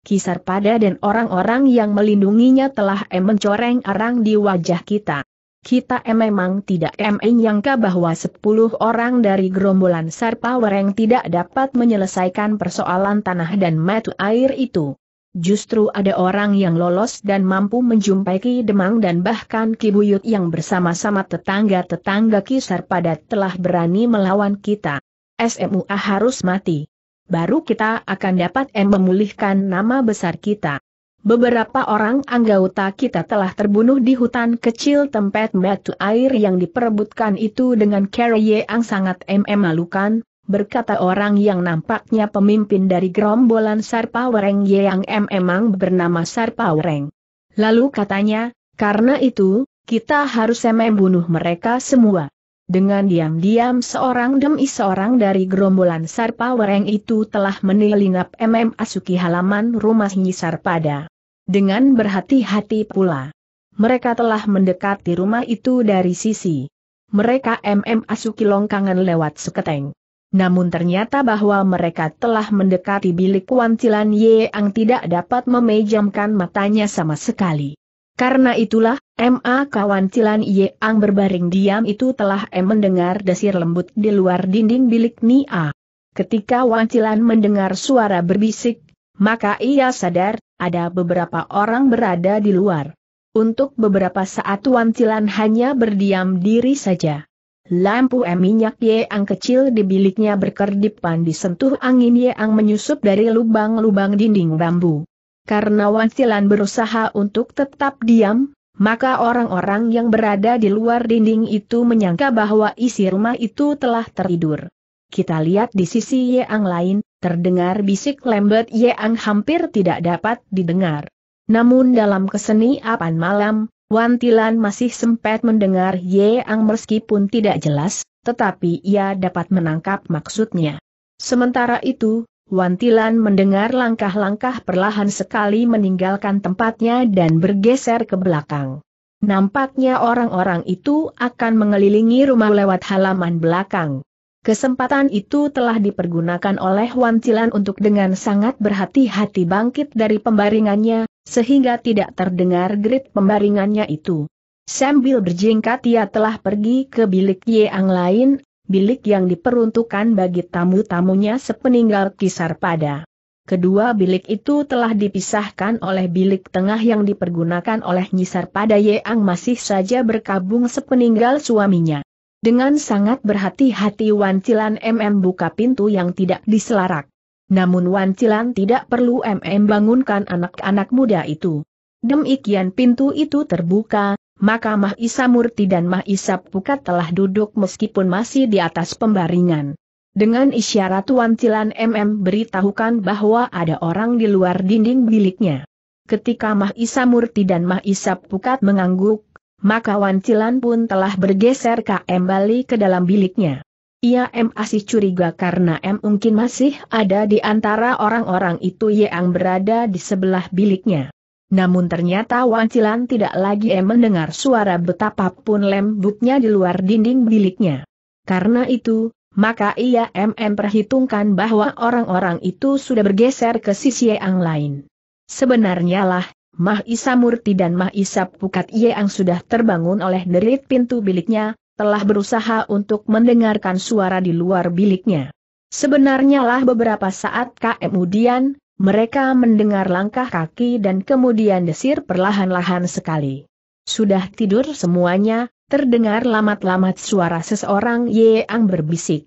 Ki Sarpada dan orang-orang yang melindunginya telah em mencoreng arang di wajah kita. Kita em memang tidak em menyangka bahwa sepuluh orang dari gerombolan Sarpa Wereng tidak dapat menyelesaikan persoalan tanah dan mata air itu. Justru ada orang yang lolos dan mampu menjumpai Ki Demang dan bahkan Ki Buyut yang bersama-sama tetangga-tetangga Ki Sarpada telah berani melawan kita. Semua harus mati. Baru kita akan dapat memulihkan nama besar kita. Beberapa orang anggota kita telah terbunuh di hutan kecil tempat mata air yang diperebutkan itu dengan cara yang sangat memalukan, berkata orang yang nampaknya pemimpin dari gerombolan Sarpa Wereng yang memang bernama Sarpa Wereng. Lalu katanya, karena itu, kita harus membunuh mereka semua. Dengan diam-diam seorang demi seorang dari gerombolan Sarpa Wereng itu telah menyelinap memasuki halaman rumah Nyi Sarpada. Dengan berhati-hati pula. Mereka telah mendekati rumah itu dari sisi. Mereka memasuki longkangan lewat seketeng. Namun ternyata bahwa mereka telah mendekati bilik Wantilan yang tidak dapat memejamkan matanya sama sekali. Karena itulah, M A Kawantilan yang berbaring diam itu telah em mendengar desir lembut di luar dinding bilik Nia. Ketika Wantilan mendengar suara berbisik, maka ia sadar, ada beberapa orang berada di luar. Untuk beberapa saat Wantilan hanya berdiam diri saja. Lampu minyak yang kecil di biliknya berkerdipan disentuh angin yang menyusup dari lubang-lubang dinding bambu. Karena Wantilan berusaha untuk tetap diam, maka orang-orang yang berada di luar dinding itu menyangka bahwa isi rumah itu telah tertidur. Kita lihat di sisi yang lain, terdengar bisik lembut yang hampir tidak dapat didengar. Namun dalam keseniapan malam, Wantilan masih sempat mendengar yang meskipun tidak jelas, tetapi ia dapat menangkap maksudnya. Sementara itu, Wantilan mendengar langkah-langkah perlahan sekali meninggalkan tempatnya dan bergeser ke belakang. Nampaknya orang-orang itu akan mengelilingi rumah lewat halaman belakang. Kesempatan itu telah dipergunakan oleh Wantilan untuk dengan sangat berhati-hati bangkit dari pembaringannya, sehingga tidak terdengar gerit pembaringannya itu. Sambil berjingkat ia telah pergi ke bilik yang lain, bilik yang diperuntukkan bagi tamu-tamunya sepeninggal Ki Sarpada. Kedua bilik itu telah dipisahkan oleh bilik tengah yang dipergunakan oleh Nyi Sarpada yang masih saja berkabung sepeninggal suaminya. Dengan sangat berhati-hati Wantilan mm buka pintu yang tidak diselarak. Namun Wantilan tidak perlu mm bangunkan anak-anak muda itu. Demikian pintu itu terbuka. Maka Mahisa Murti dan Mahisa Pukat telah duduk meskipun masih di atas pembaringan. Dengan isyarat Wantilan mm beritahukan bahwa ada orang di luar dinding biliknya. Ketika Mahisa Murti dan Mahisa Pukat mengangguk, maka Wantilan pun telah bergeser kembali ke dalam biliknya. Ia em masih curiga karena em mungkin masih ada di antara orang-orang itu yang berada di sebelah biliknya. Namun ternyata Wantilan tidak lagi mendengar suara betapapun lembutnya di luar dinding biliknya. Karena itu, maka ia memperhitungkan bahwa orang-orang itu sudah bergeser ke sisi yang lain. Sebenarnya lah, Mahisa Murti dan Mahisa Pukat yang sudah terbangun oleh derit pintu biliknya, telah berusaha untuk mendengarkan suara di luar biliknya. Sebenarnya lah beberapa saat kemudian, mereka mendengar langkah kaki dan kemudian desir perlahan-lahan sekali. Sudah tidur semuanya, terdengar lamat-lamat suara seseorang yang berbisik.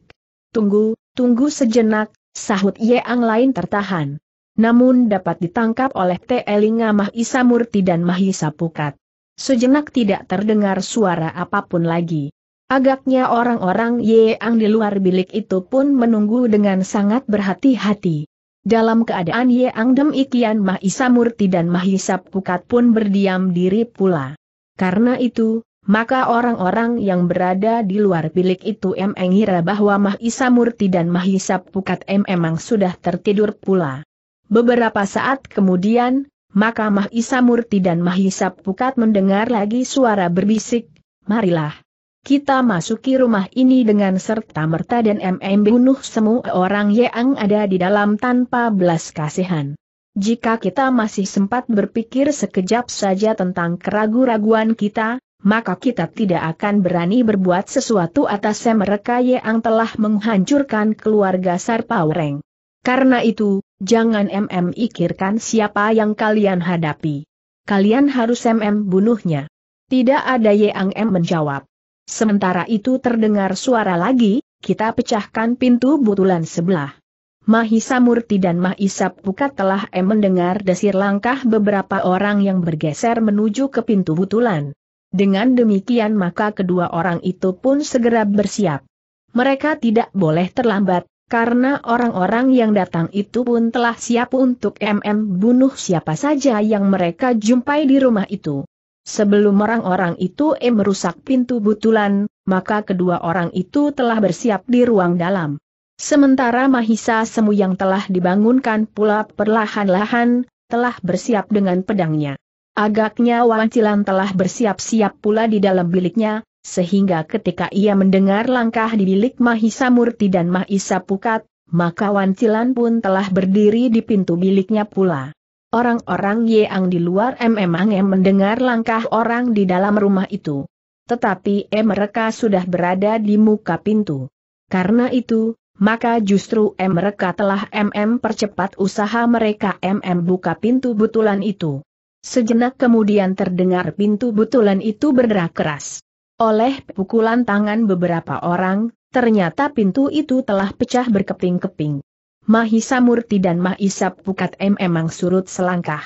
Tunggu, tunggu sejenak, sahut yang lain tertahan. namun dapat ditangkap oleh telinga Mahisa Murti dan Mahisa Pukat. Sejenak tidak terdengar suara apapun lagi. Agaknya orang-orang yang di luar bilik itu pun menunggu dengan sangat berhati-hati. Dalam keadaan yang demikian Mahisa Murti dan Mahisa Pukat pun berdiam diri pula. Karena itu, maka orang-orang yang berada di luar bilik itu mengira bahwa Mahisa Murti dan Mahisa Pukat memang sudah tertidur pula. Beberapa saat kemudian, maka Mahisa Murti dan Mahisa Pukat mendengar lagi suara berbisik, "Marilah kita masuki rumah ini dengan serta-merta dan membunuh semua orang yang ada di dalam tanpa belas kasihan." Jika kita masih sempat berpikir sekejap saja tentang keraguan-raguan kita, maka kita tidak akan berani berbuat sesuatu atas mereka yang telah menghancurkan keluarga Sarpa Wereng. Karena itu, jangan mm pikirkan siapa yang kalian hadapi. Kalian harus mm bunuhnya. Tidak ada yang mm menjawab. Sementara itu terdengar suara lagi, "Kita pecahkan pintu butulan sebelah." Mahisa Murti dan Mahisa Pukat telah em mendengar desir langkah beberapa orang yang bergeser menuju ke pintu butulan. Dengan demikian maka kedua orang itu pun segera bersiap. Mereka tidak boleh terlambat, karena orang-orang yang datang itu pun telah siap untuk mm bunuh siapa saja yang mereka jumpai di rumah itu. Sebelum orang-orang itu em merusak pintu butulan, maka kedua orang itu telah bersiap di ruang dalam. Sementara Mahisa Semu yang telah dibangunkan pula perlahan-lahan, telah bersiap dengan pedangnya. Agaknya Wantilan telah bersiap-siap pula di dalam biliknya, sehingga ketika ia mendengar langkah di bilik Mahisa Murti dan Mahisa Pukat, maka Wantilan pun telah berdiri di pintu biliknya pula. Orang-orang yang di luar memang mendengar langkah orang di dalam rumah itu. Tetapi mereka sudah berada di muka pintu. Karena itu, maka justru mereka telah mm percepat usaha mereka mm buka pintu butulan itu. Sejenak kemudian terdengar pintu butulan itu berderak keras. Oleh pukulan tangan beberapa orang, ternyata pintu itu telah pecah berkeping-keping. Mahisa Murti dan Mahisa Pukat memang surut selangkah.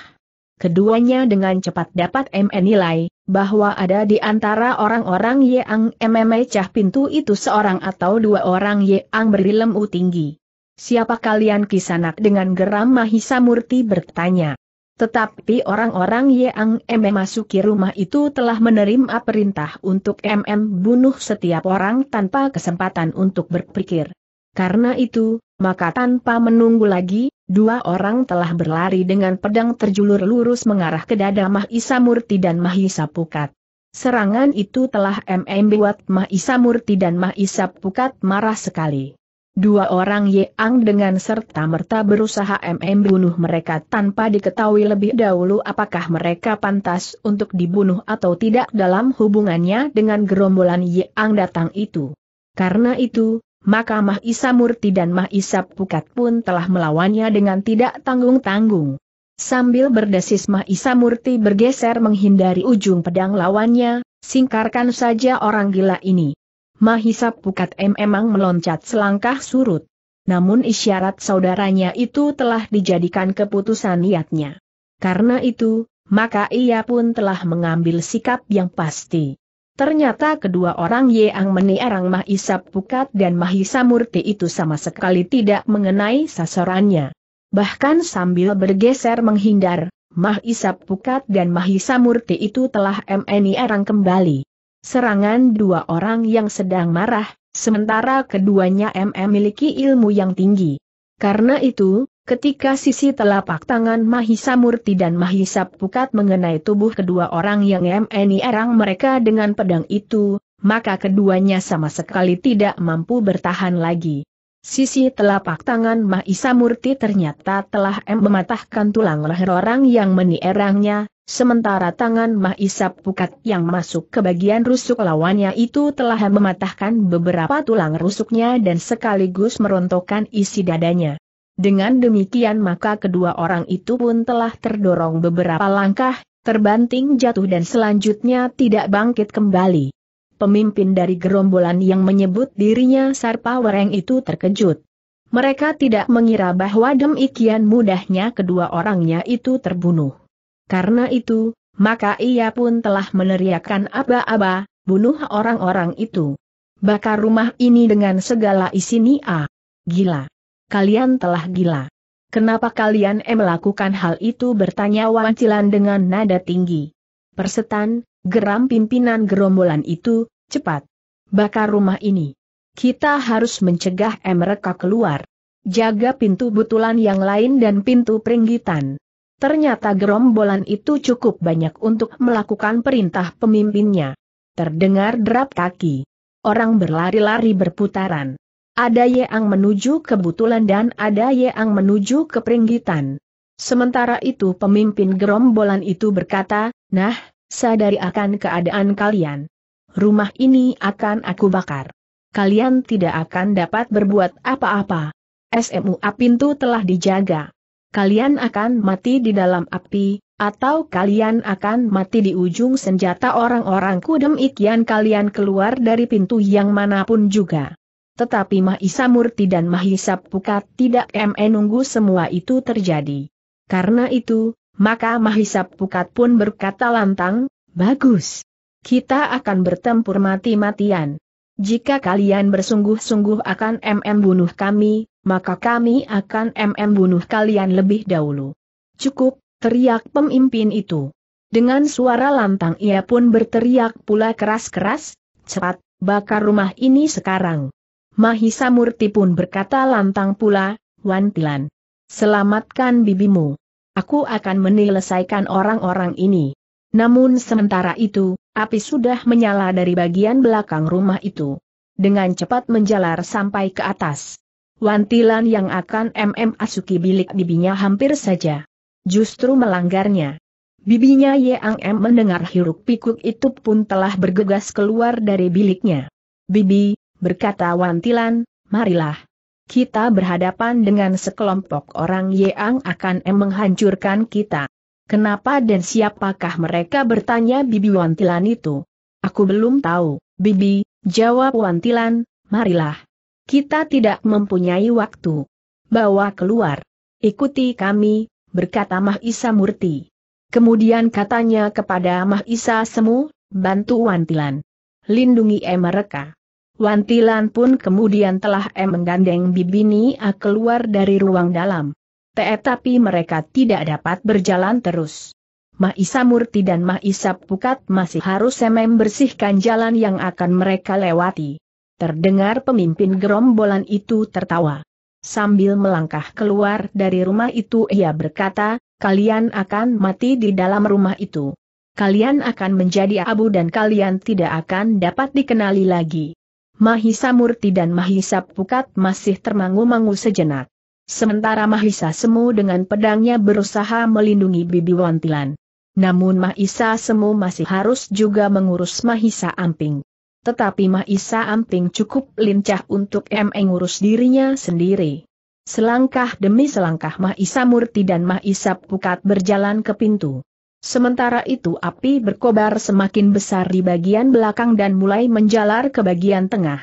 Keduanya dengan cepat dapat menilai bahwa ada di antara orang-orang yang memecah pintu itu seorang atau dua orang yang berilmu tinggi. "Siapa kalian?" Kisanak dengan geram Mahisa Murti bertanya. Tetapi orang-orang yang memasuki rumah itu telah menerima perintah untuk mm bunuh setiap orang tanpa kesempatan untuk berpikir. Karena itu, maka tanpa menunggu lagi, dua orang telah berlari dengan pedang terjulur lurus mengarah ke dada Mahisa Murti dan Mahisa Pukat. Serangan itu telah mm buat Mahisa Murti dan Mahisa Pukat marah sekali. Dua orang yang dengan serta-merta berusaha mm bunuh mereka tanpa diketahui lebih dahulu apakah mereka pantas untuk dibunuh atau tidak dalam hubungannya dengan gerombolan yang datang itu. Karena itu, maka Mahisa Murti dan Mahisa Pukat pun telah melawannya dengan tidak tanggung-tanggung. Sambil berdesis Mahisa Murti bergeser menghindari ujung pedang lawannya, "Singkarkan saja orang gila ini." Mahisa Pukat memang meloncat selangkah surut. Namun isyarat saudaranya itu telah dijadikan keputusan niatnya. Karena itu, maka ia pun telah mengambil sikap yang pasti. Ternyata kedua orang yang menyerang Mahisa Pukat dan Mahisa Murti itu sama sekali tidak mengenai sasarannya. Bahkan sambil bergeser menghindar, Mahisa Pukat dan Mahisa Murti itu telah menyerang kembali. Serangan dua orang yang sedang marah, sementara keduanya memiliki ilmu yang tinggi. Karena itu, ketika sisi telapak tangan Mahisa Murti dan Mahisa Pukat mengenai tubuh kedua orang yang menyerang mereka dengan pedang itu, maka keduanya sama sekali tidak mampu bertahan lagi. Sisi telapak tangan Mahisa Murti ternyata telah mematahkan tulang leher orang yang menyerangnya. Sementara tangan Mahisa Pukat yang masuk ke bagian rusuk lawannya itu telah mematahkan beberapa tulang rusuknya dan sekaligus merontokkan isi dadanya. Dengan demikian maka kedua orang itu pun telah terdorong beberapa langkah, terbanting jatuh dan selanjutnya tidak bangkit kembali. Pemimpin dari gerombolan yang menyebut dirinya Sarpa Wereng itu terkejut. Mereka tidak mengira bahwa demikian mudahnya kedua orangnya itu terbunuh. Karena itu, maka ia pun telah meneriakkan aba-aba, bunuh orang-orang itu. Bakar rumah ini dengan segala isinya. Gila. Kalian telah gila. Kenapa kalian eh melakukan hal itu, bertanya Wantilan dengan nada tinggi. Persetan, geram pimpinan gerombolan itu, cepat. Bakar rumah ini. Kita harus mencegah eh mereka keluar. Jaga pintu butulan yang lain dan pintu peringgitan. Ternyata gerombolan itu cukup banyak untuk melakukan perintah pemimpinnya. Terdengar derap kaki. Orang berlari-lari berputaran. Ada yang menuju ke butulan dan ada yang menuju ke peringgitan. Sementara itu pemimpin gerombolan itu berkata, nah, sadari akan keadaan kalian. Rumah ini akan aku bakar. Kalian tidak akan dapat berbuat apa-apa. Semua pintu telah dijaga. Kalian akan mati di dalam api, atau kalian akan mati di ujung senjata orang-orangku. Demikian kalian keluar dari pintu yang manapun juga. Tetapi Mahisa Murti dan Mahisa Pukat tidak menunggu semua itu terjadi. Karena itu, maka Mahisa Pukat pun berkata lantang, bagus. Kita akan bertempur mati-matian. Jika kalian bersungguh-sungguh akan membunuh kami, maka kami akan membunuh kalian lebih dahulu. Cukup, teriak pemimpin itu. Dengan suara lantang ia pun berteriak pula keras-keras, cepat, bakar rumah ini sekarang. Mahisa Murti pun berkata lantang pula, Wantilan, selamatkan bibimu. Aku akan menyelesaikan orang-orang ini. Namun sementara itu, api sudah menyala dari bagian belakang rumah itu. Dengan cepat menjalar sampai ke atas. Wantilan yang akan memasuki bilik bibinya hampir saja justru melanggarnya. Bibinya yang mendengar hiruk pikuk itu pun telah bergegas keluar dari biliknya. Bibi, berkata Wantilan, marilah. Kita berhadapan dengan sekelompok orang yang akan menghancurkan kita. Kenapa dan siapakah mereka, bertanya bibi Wantilan itu. Aku belum tahu, bibi, jawab Wantilan, marilah. Kita tidak mempunyai waktu. Bawa keluar. Ikuti kami, berkata Mahisa Murti. Kemudian katanya kepada Mahisa Semu, bantu Wantilan. Lindungi mereka. Wantilan pun kemudian telah menggandeng bibinya keluar dari ruang dalam. Tetapi mereka tidak dapat berjalan terus. Mahisa Murti dan Mahisa Pukat masih harus membersihkan jalan yang akan mereka lewati. Terdengar pemimpin gerombolan itu tertawa. Sambil melangkah keluar dari rumah itu ia berkata, kalian akan mati di dalam rumah itu. Kalian akan menjadi abu dan kalian tidak akan dapat dikenali lagi. Mahisa Murti dan Mahisa Pukat masih termangu-mangu sejenak. Sementara Mahisa Semu dengan pedangnya berusaha melindungi bibi Wantilan. Namun Mahisa Semu masih harus juga mengurus Mahisa Amping. Tetapi Mahisa Amping cukup lincah untuk mengurus dirinya sendiri. Selangkah demi selangkah Mahisa Murti dan Mahisa Pukat berjalan ke pintu. Sementara itu api berkobar semakin besar di bagian belakang dan mulai menjalar ke bagian tengah.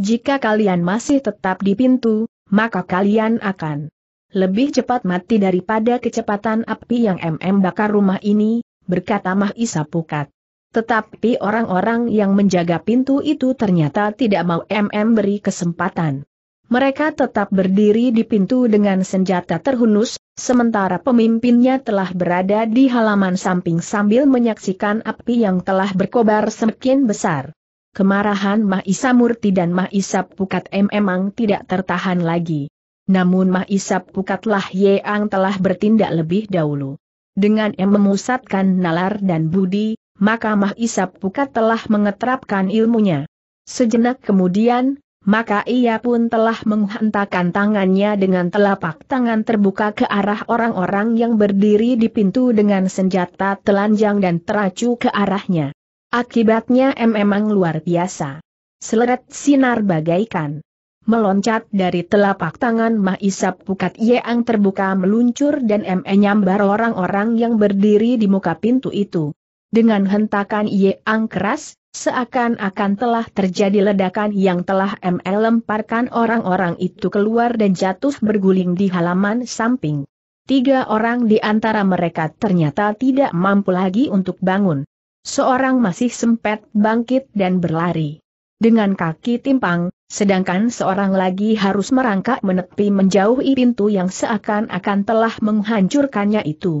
Jika kalian masih tetap di pintu, maka kalian akan lebih cepat mati daripada kecepatan api yang membakar rumah ini, berkata Mahisa Pukat. Tetapi orang-orang yang menjaga pintu itu ternyata tidak mau memberi kesempatan. Mereka tetap berdiri di pintu dengan senjata terhunus, sementara pemimpinnya telah berada di halaman samping sambil menyaksikan api yang telah berkobar semakin besar. Kemarahan Mahisa Murti dan Mahisa Pukat memang tidak tertahan lagi. Namun Mahisa Pukatlah yang telah bertindak lebih dahulu. Dengan memusatkan nalar dan budi, maka Mahisa Pukat telah mengeterapkan ilmunya. Sejenak kemudian, maka ia pun telah menghentakkan tangannya dengan telapak tangan terbuka ke arah orang-orang yang berdiri di pintu dengan senjata telanjang dan teracu ke arahnya. Akibatnya memang luar biasa. Seleret sinar bagaikan meloncat dari telapak tangan Mahisa Pukat yang terbuka meluncur dan menyambar orang-orang yang berdiri di muka pintu itu. Dengan hentakan yang keras, Seakan-akan telah terjadi ledakan yang telah melemparkan orang-orang itu keluar dan jatuh berguling di halaman samping. Tiga orang di antara mereka ternyata tidak mampu lagi untuk bangun. Seorang masih sempet bangkit dan berlari dengan kaki timpang, sedangkan seorang lagi harus merangkak menepi menjauhi pintu yang seakan-akan telah menghancurkannya itu,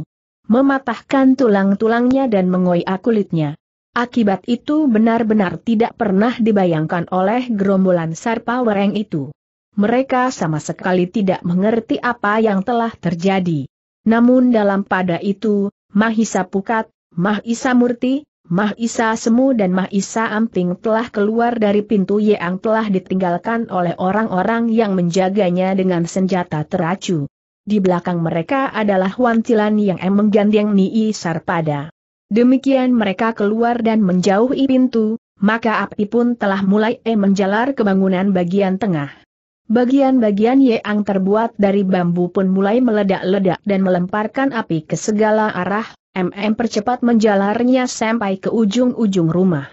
mematahkan tulang-tulangnya dan mengoyak kulitnya. Akibat itu benar-benar tidak pernah dibayangkan oleh gerombolan Sarpa Wereng itu. Mereka sama sekali tidak mengerti apa yang telah terjadi. Namun dalam pada itu, Mahisa Pukat, Mahisa Murti, Mahisa Semu dan Mahisa Amping telah keluar dari pintu yang telah ditinggalkan oleh orang-orang yang menjaganya dengan senjata teracu. Di belakang mereka adalah Wantilan yang menggandeng Nyi Sarpada. Demikian mereka keluar dan menjauhi pintu, maka api pun telah mulai menjalar ke bangunan bagian tengah. Bagian-bagian yang terbuat dari bambu pun mulai meledak-ledak dan melemparkan api ke segala arah, mm percepat menjalarnya sampai ke ujung-ujung rumah.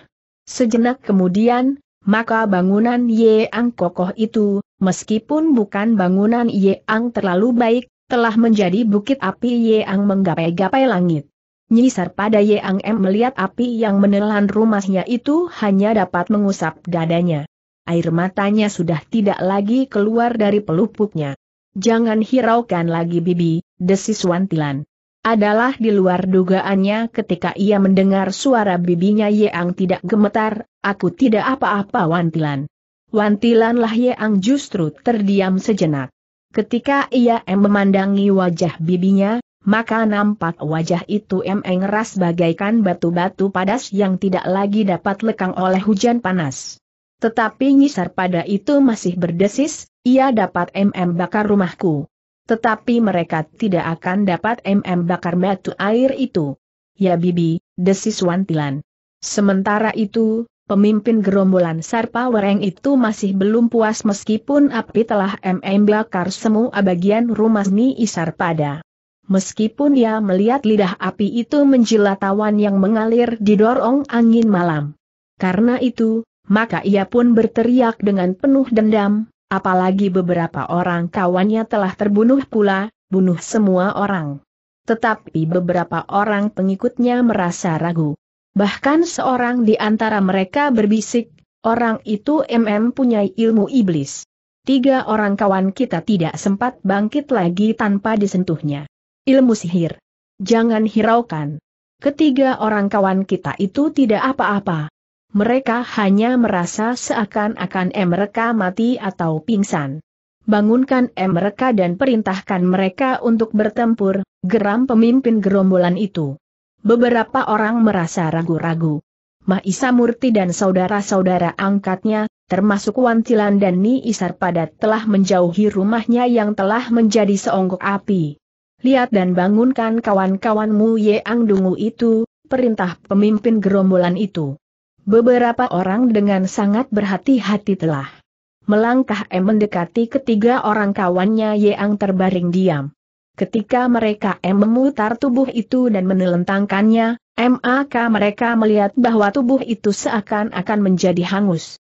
Sejenak kemudian, maka bangunan yang kokoh itu, meskipun bukan bangunan yang terlalu baik, telah menjadi bukit api yang menggapai-gapai langit. Nyi Sarpada yang melihat api yang menelan rumahnya itu hanya dapat mengusap dadanya. Air matanya sudah tidak lagi keluar dari pelupuknya. "Jangan hiraukan lagi, Bibi," desis Wantilan. Adalah di luar dugaannya ketika ia mendengar suara bibinya yang tidak gemetar, "Aku tidak apa-apa, Wantilan." Wantilanlah yang justru terdiam sejenak. Ketika ia memandangi wajah bibinya, maka nampak wajah itu mengeras bagaikan batu-batu padas yang tidak lagi dapat lekang oleh hujan panas. Tetapi Nyi Sarpada itu masih berdesis, "Ia dapat mm bakar rumahku." Tetapi mereka tidak akan dapat mm bakar batu air itu. "Ya Bibi," desis Wantilan. Sementara itu, pemimpin gerombolan Sarpa Wereng itu masih belum puas meskipun api telah mm bakar semua bagian rumah Nyi Sarpada. Meskipun ia melihat lidah api itu menjilat awan yang mengalir didorong angin malam. Karena itu, maka ia pun berteriak dengan penuh dendam, apalagi beberapa orang kawannya telah terbunuh pula, bunuh semua orang. Tetapi beberapa orang pengikutnya merasa ragu. Bahkan seorang di antara mereka berbisik, "Orang itu mm punya ilmu iblis." Tiga orang kawan kita tidak sempat bangkit lagi tanpa disentuhnya. "Ilmu sihir. Jangan hiraukan." Ketiga orang kawan kita itu tidak apa-apa. Mereka hanya merasa seakan-akan mereka mati atau pingsan. "Bangunkan mereka dan perintahkan mereka untuk bertempur," geram pemimpin gerombolan itu. Beberapa orang merasa ragu-ragu. Mahisa Murti dan saudara-saudara angkatnya, termasuk Wantilan dan Nyi Sarpada, telah menjauhi rumahnya yang telah menjadi seonggok api. "Lihat dan bangunkan kawan-kawanmu yang dungu itu," perintah pemimpin gerombolan itu. Beberapa orang dengan sangat berhati-hati telah melangkah mendekati ketiga orang kawannya yang terbaring diam. Ketika mereka memutar tubuh itu dan menelentangkannya, maka mereka melihat bahwa tubuh itu seakan-akan menjadi hangus.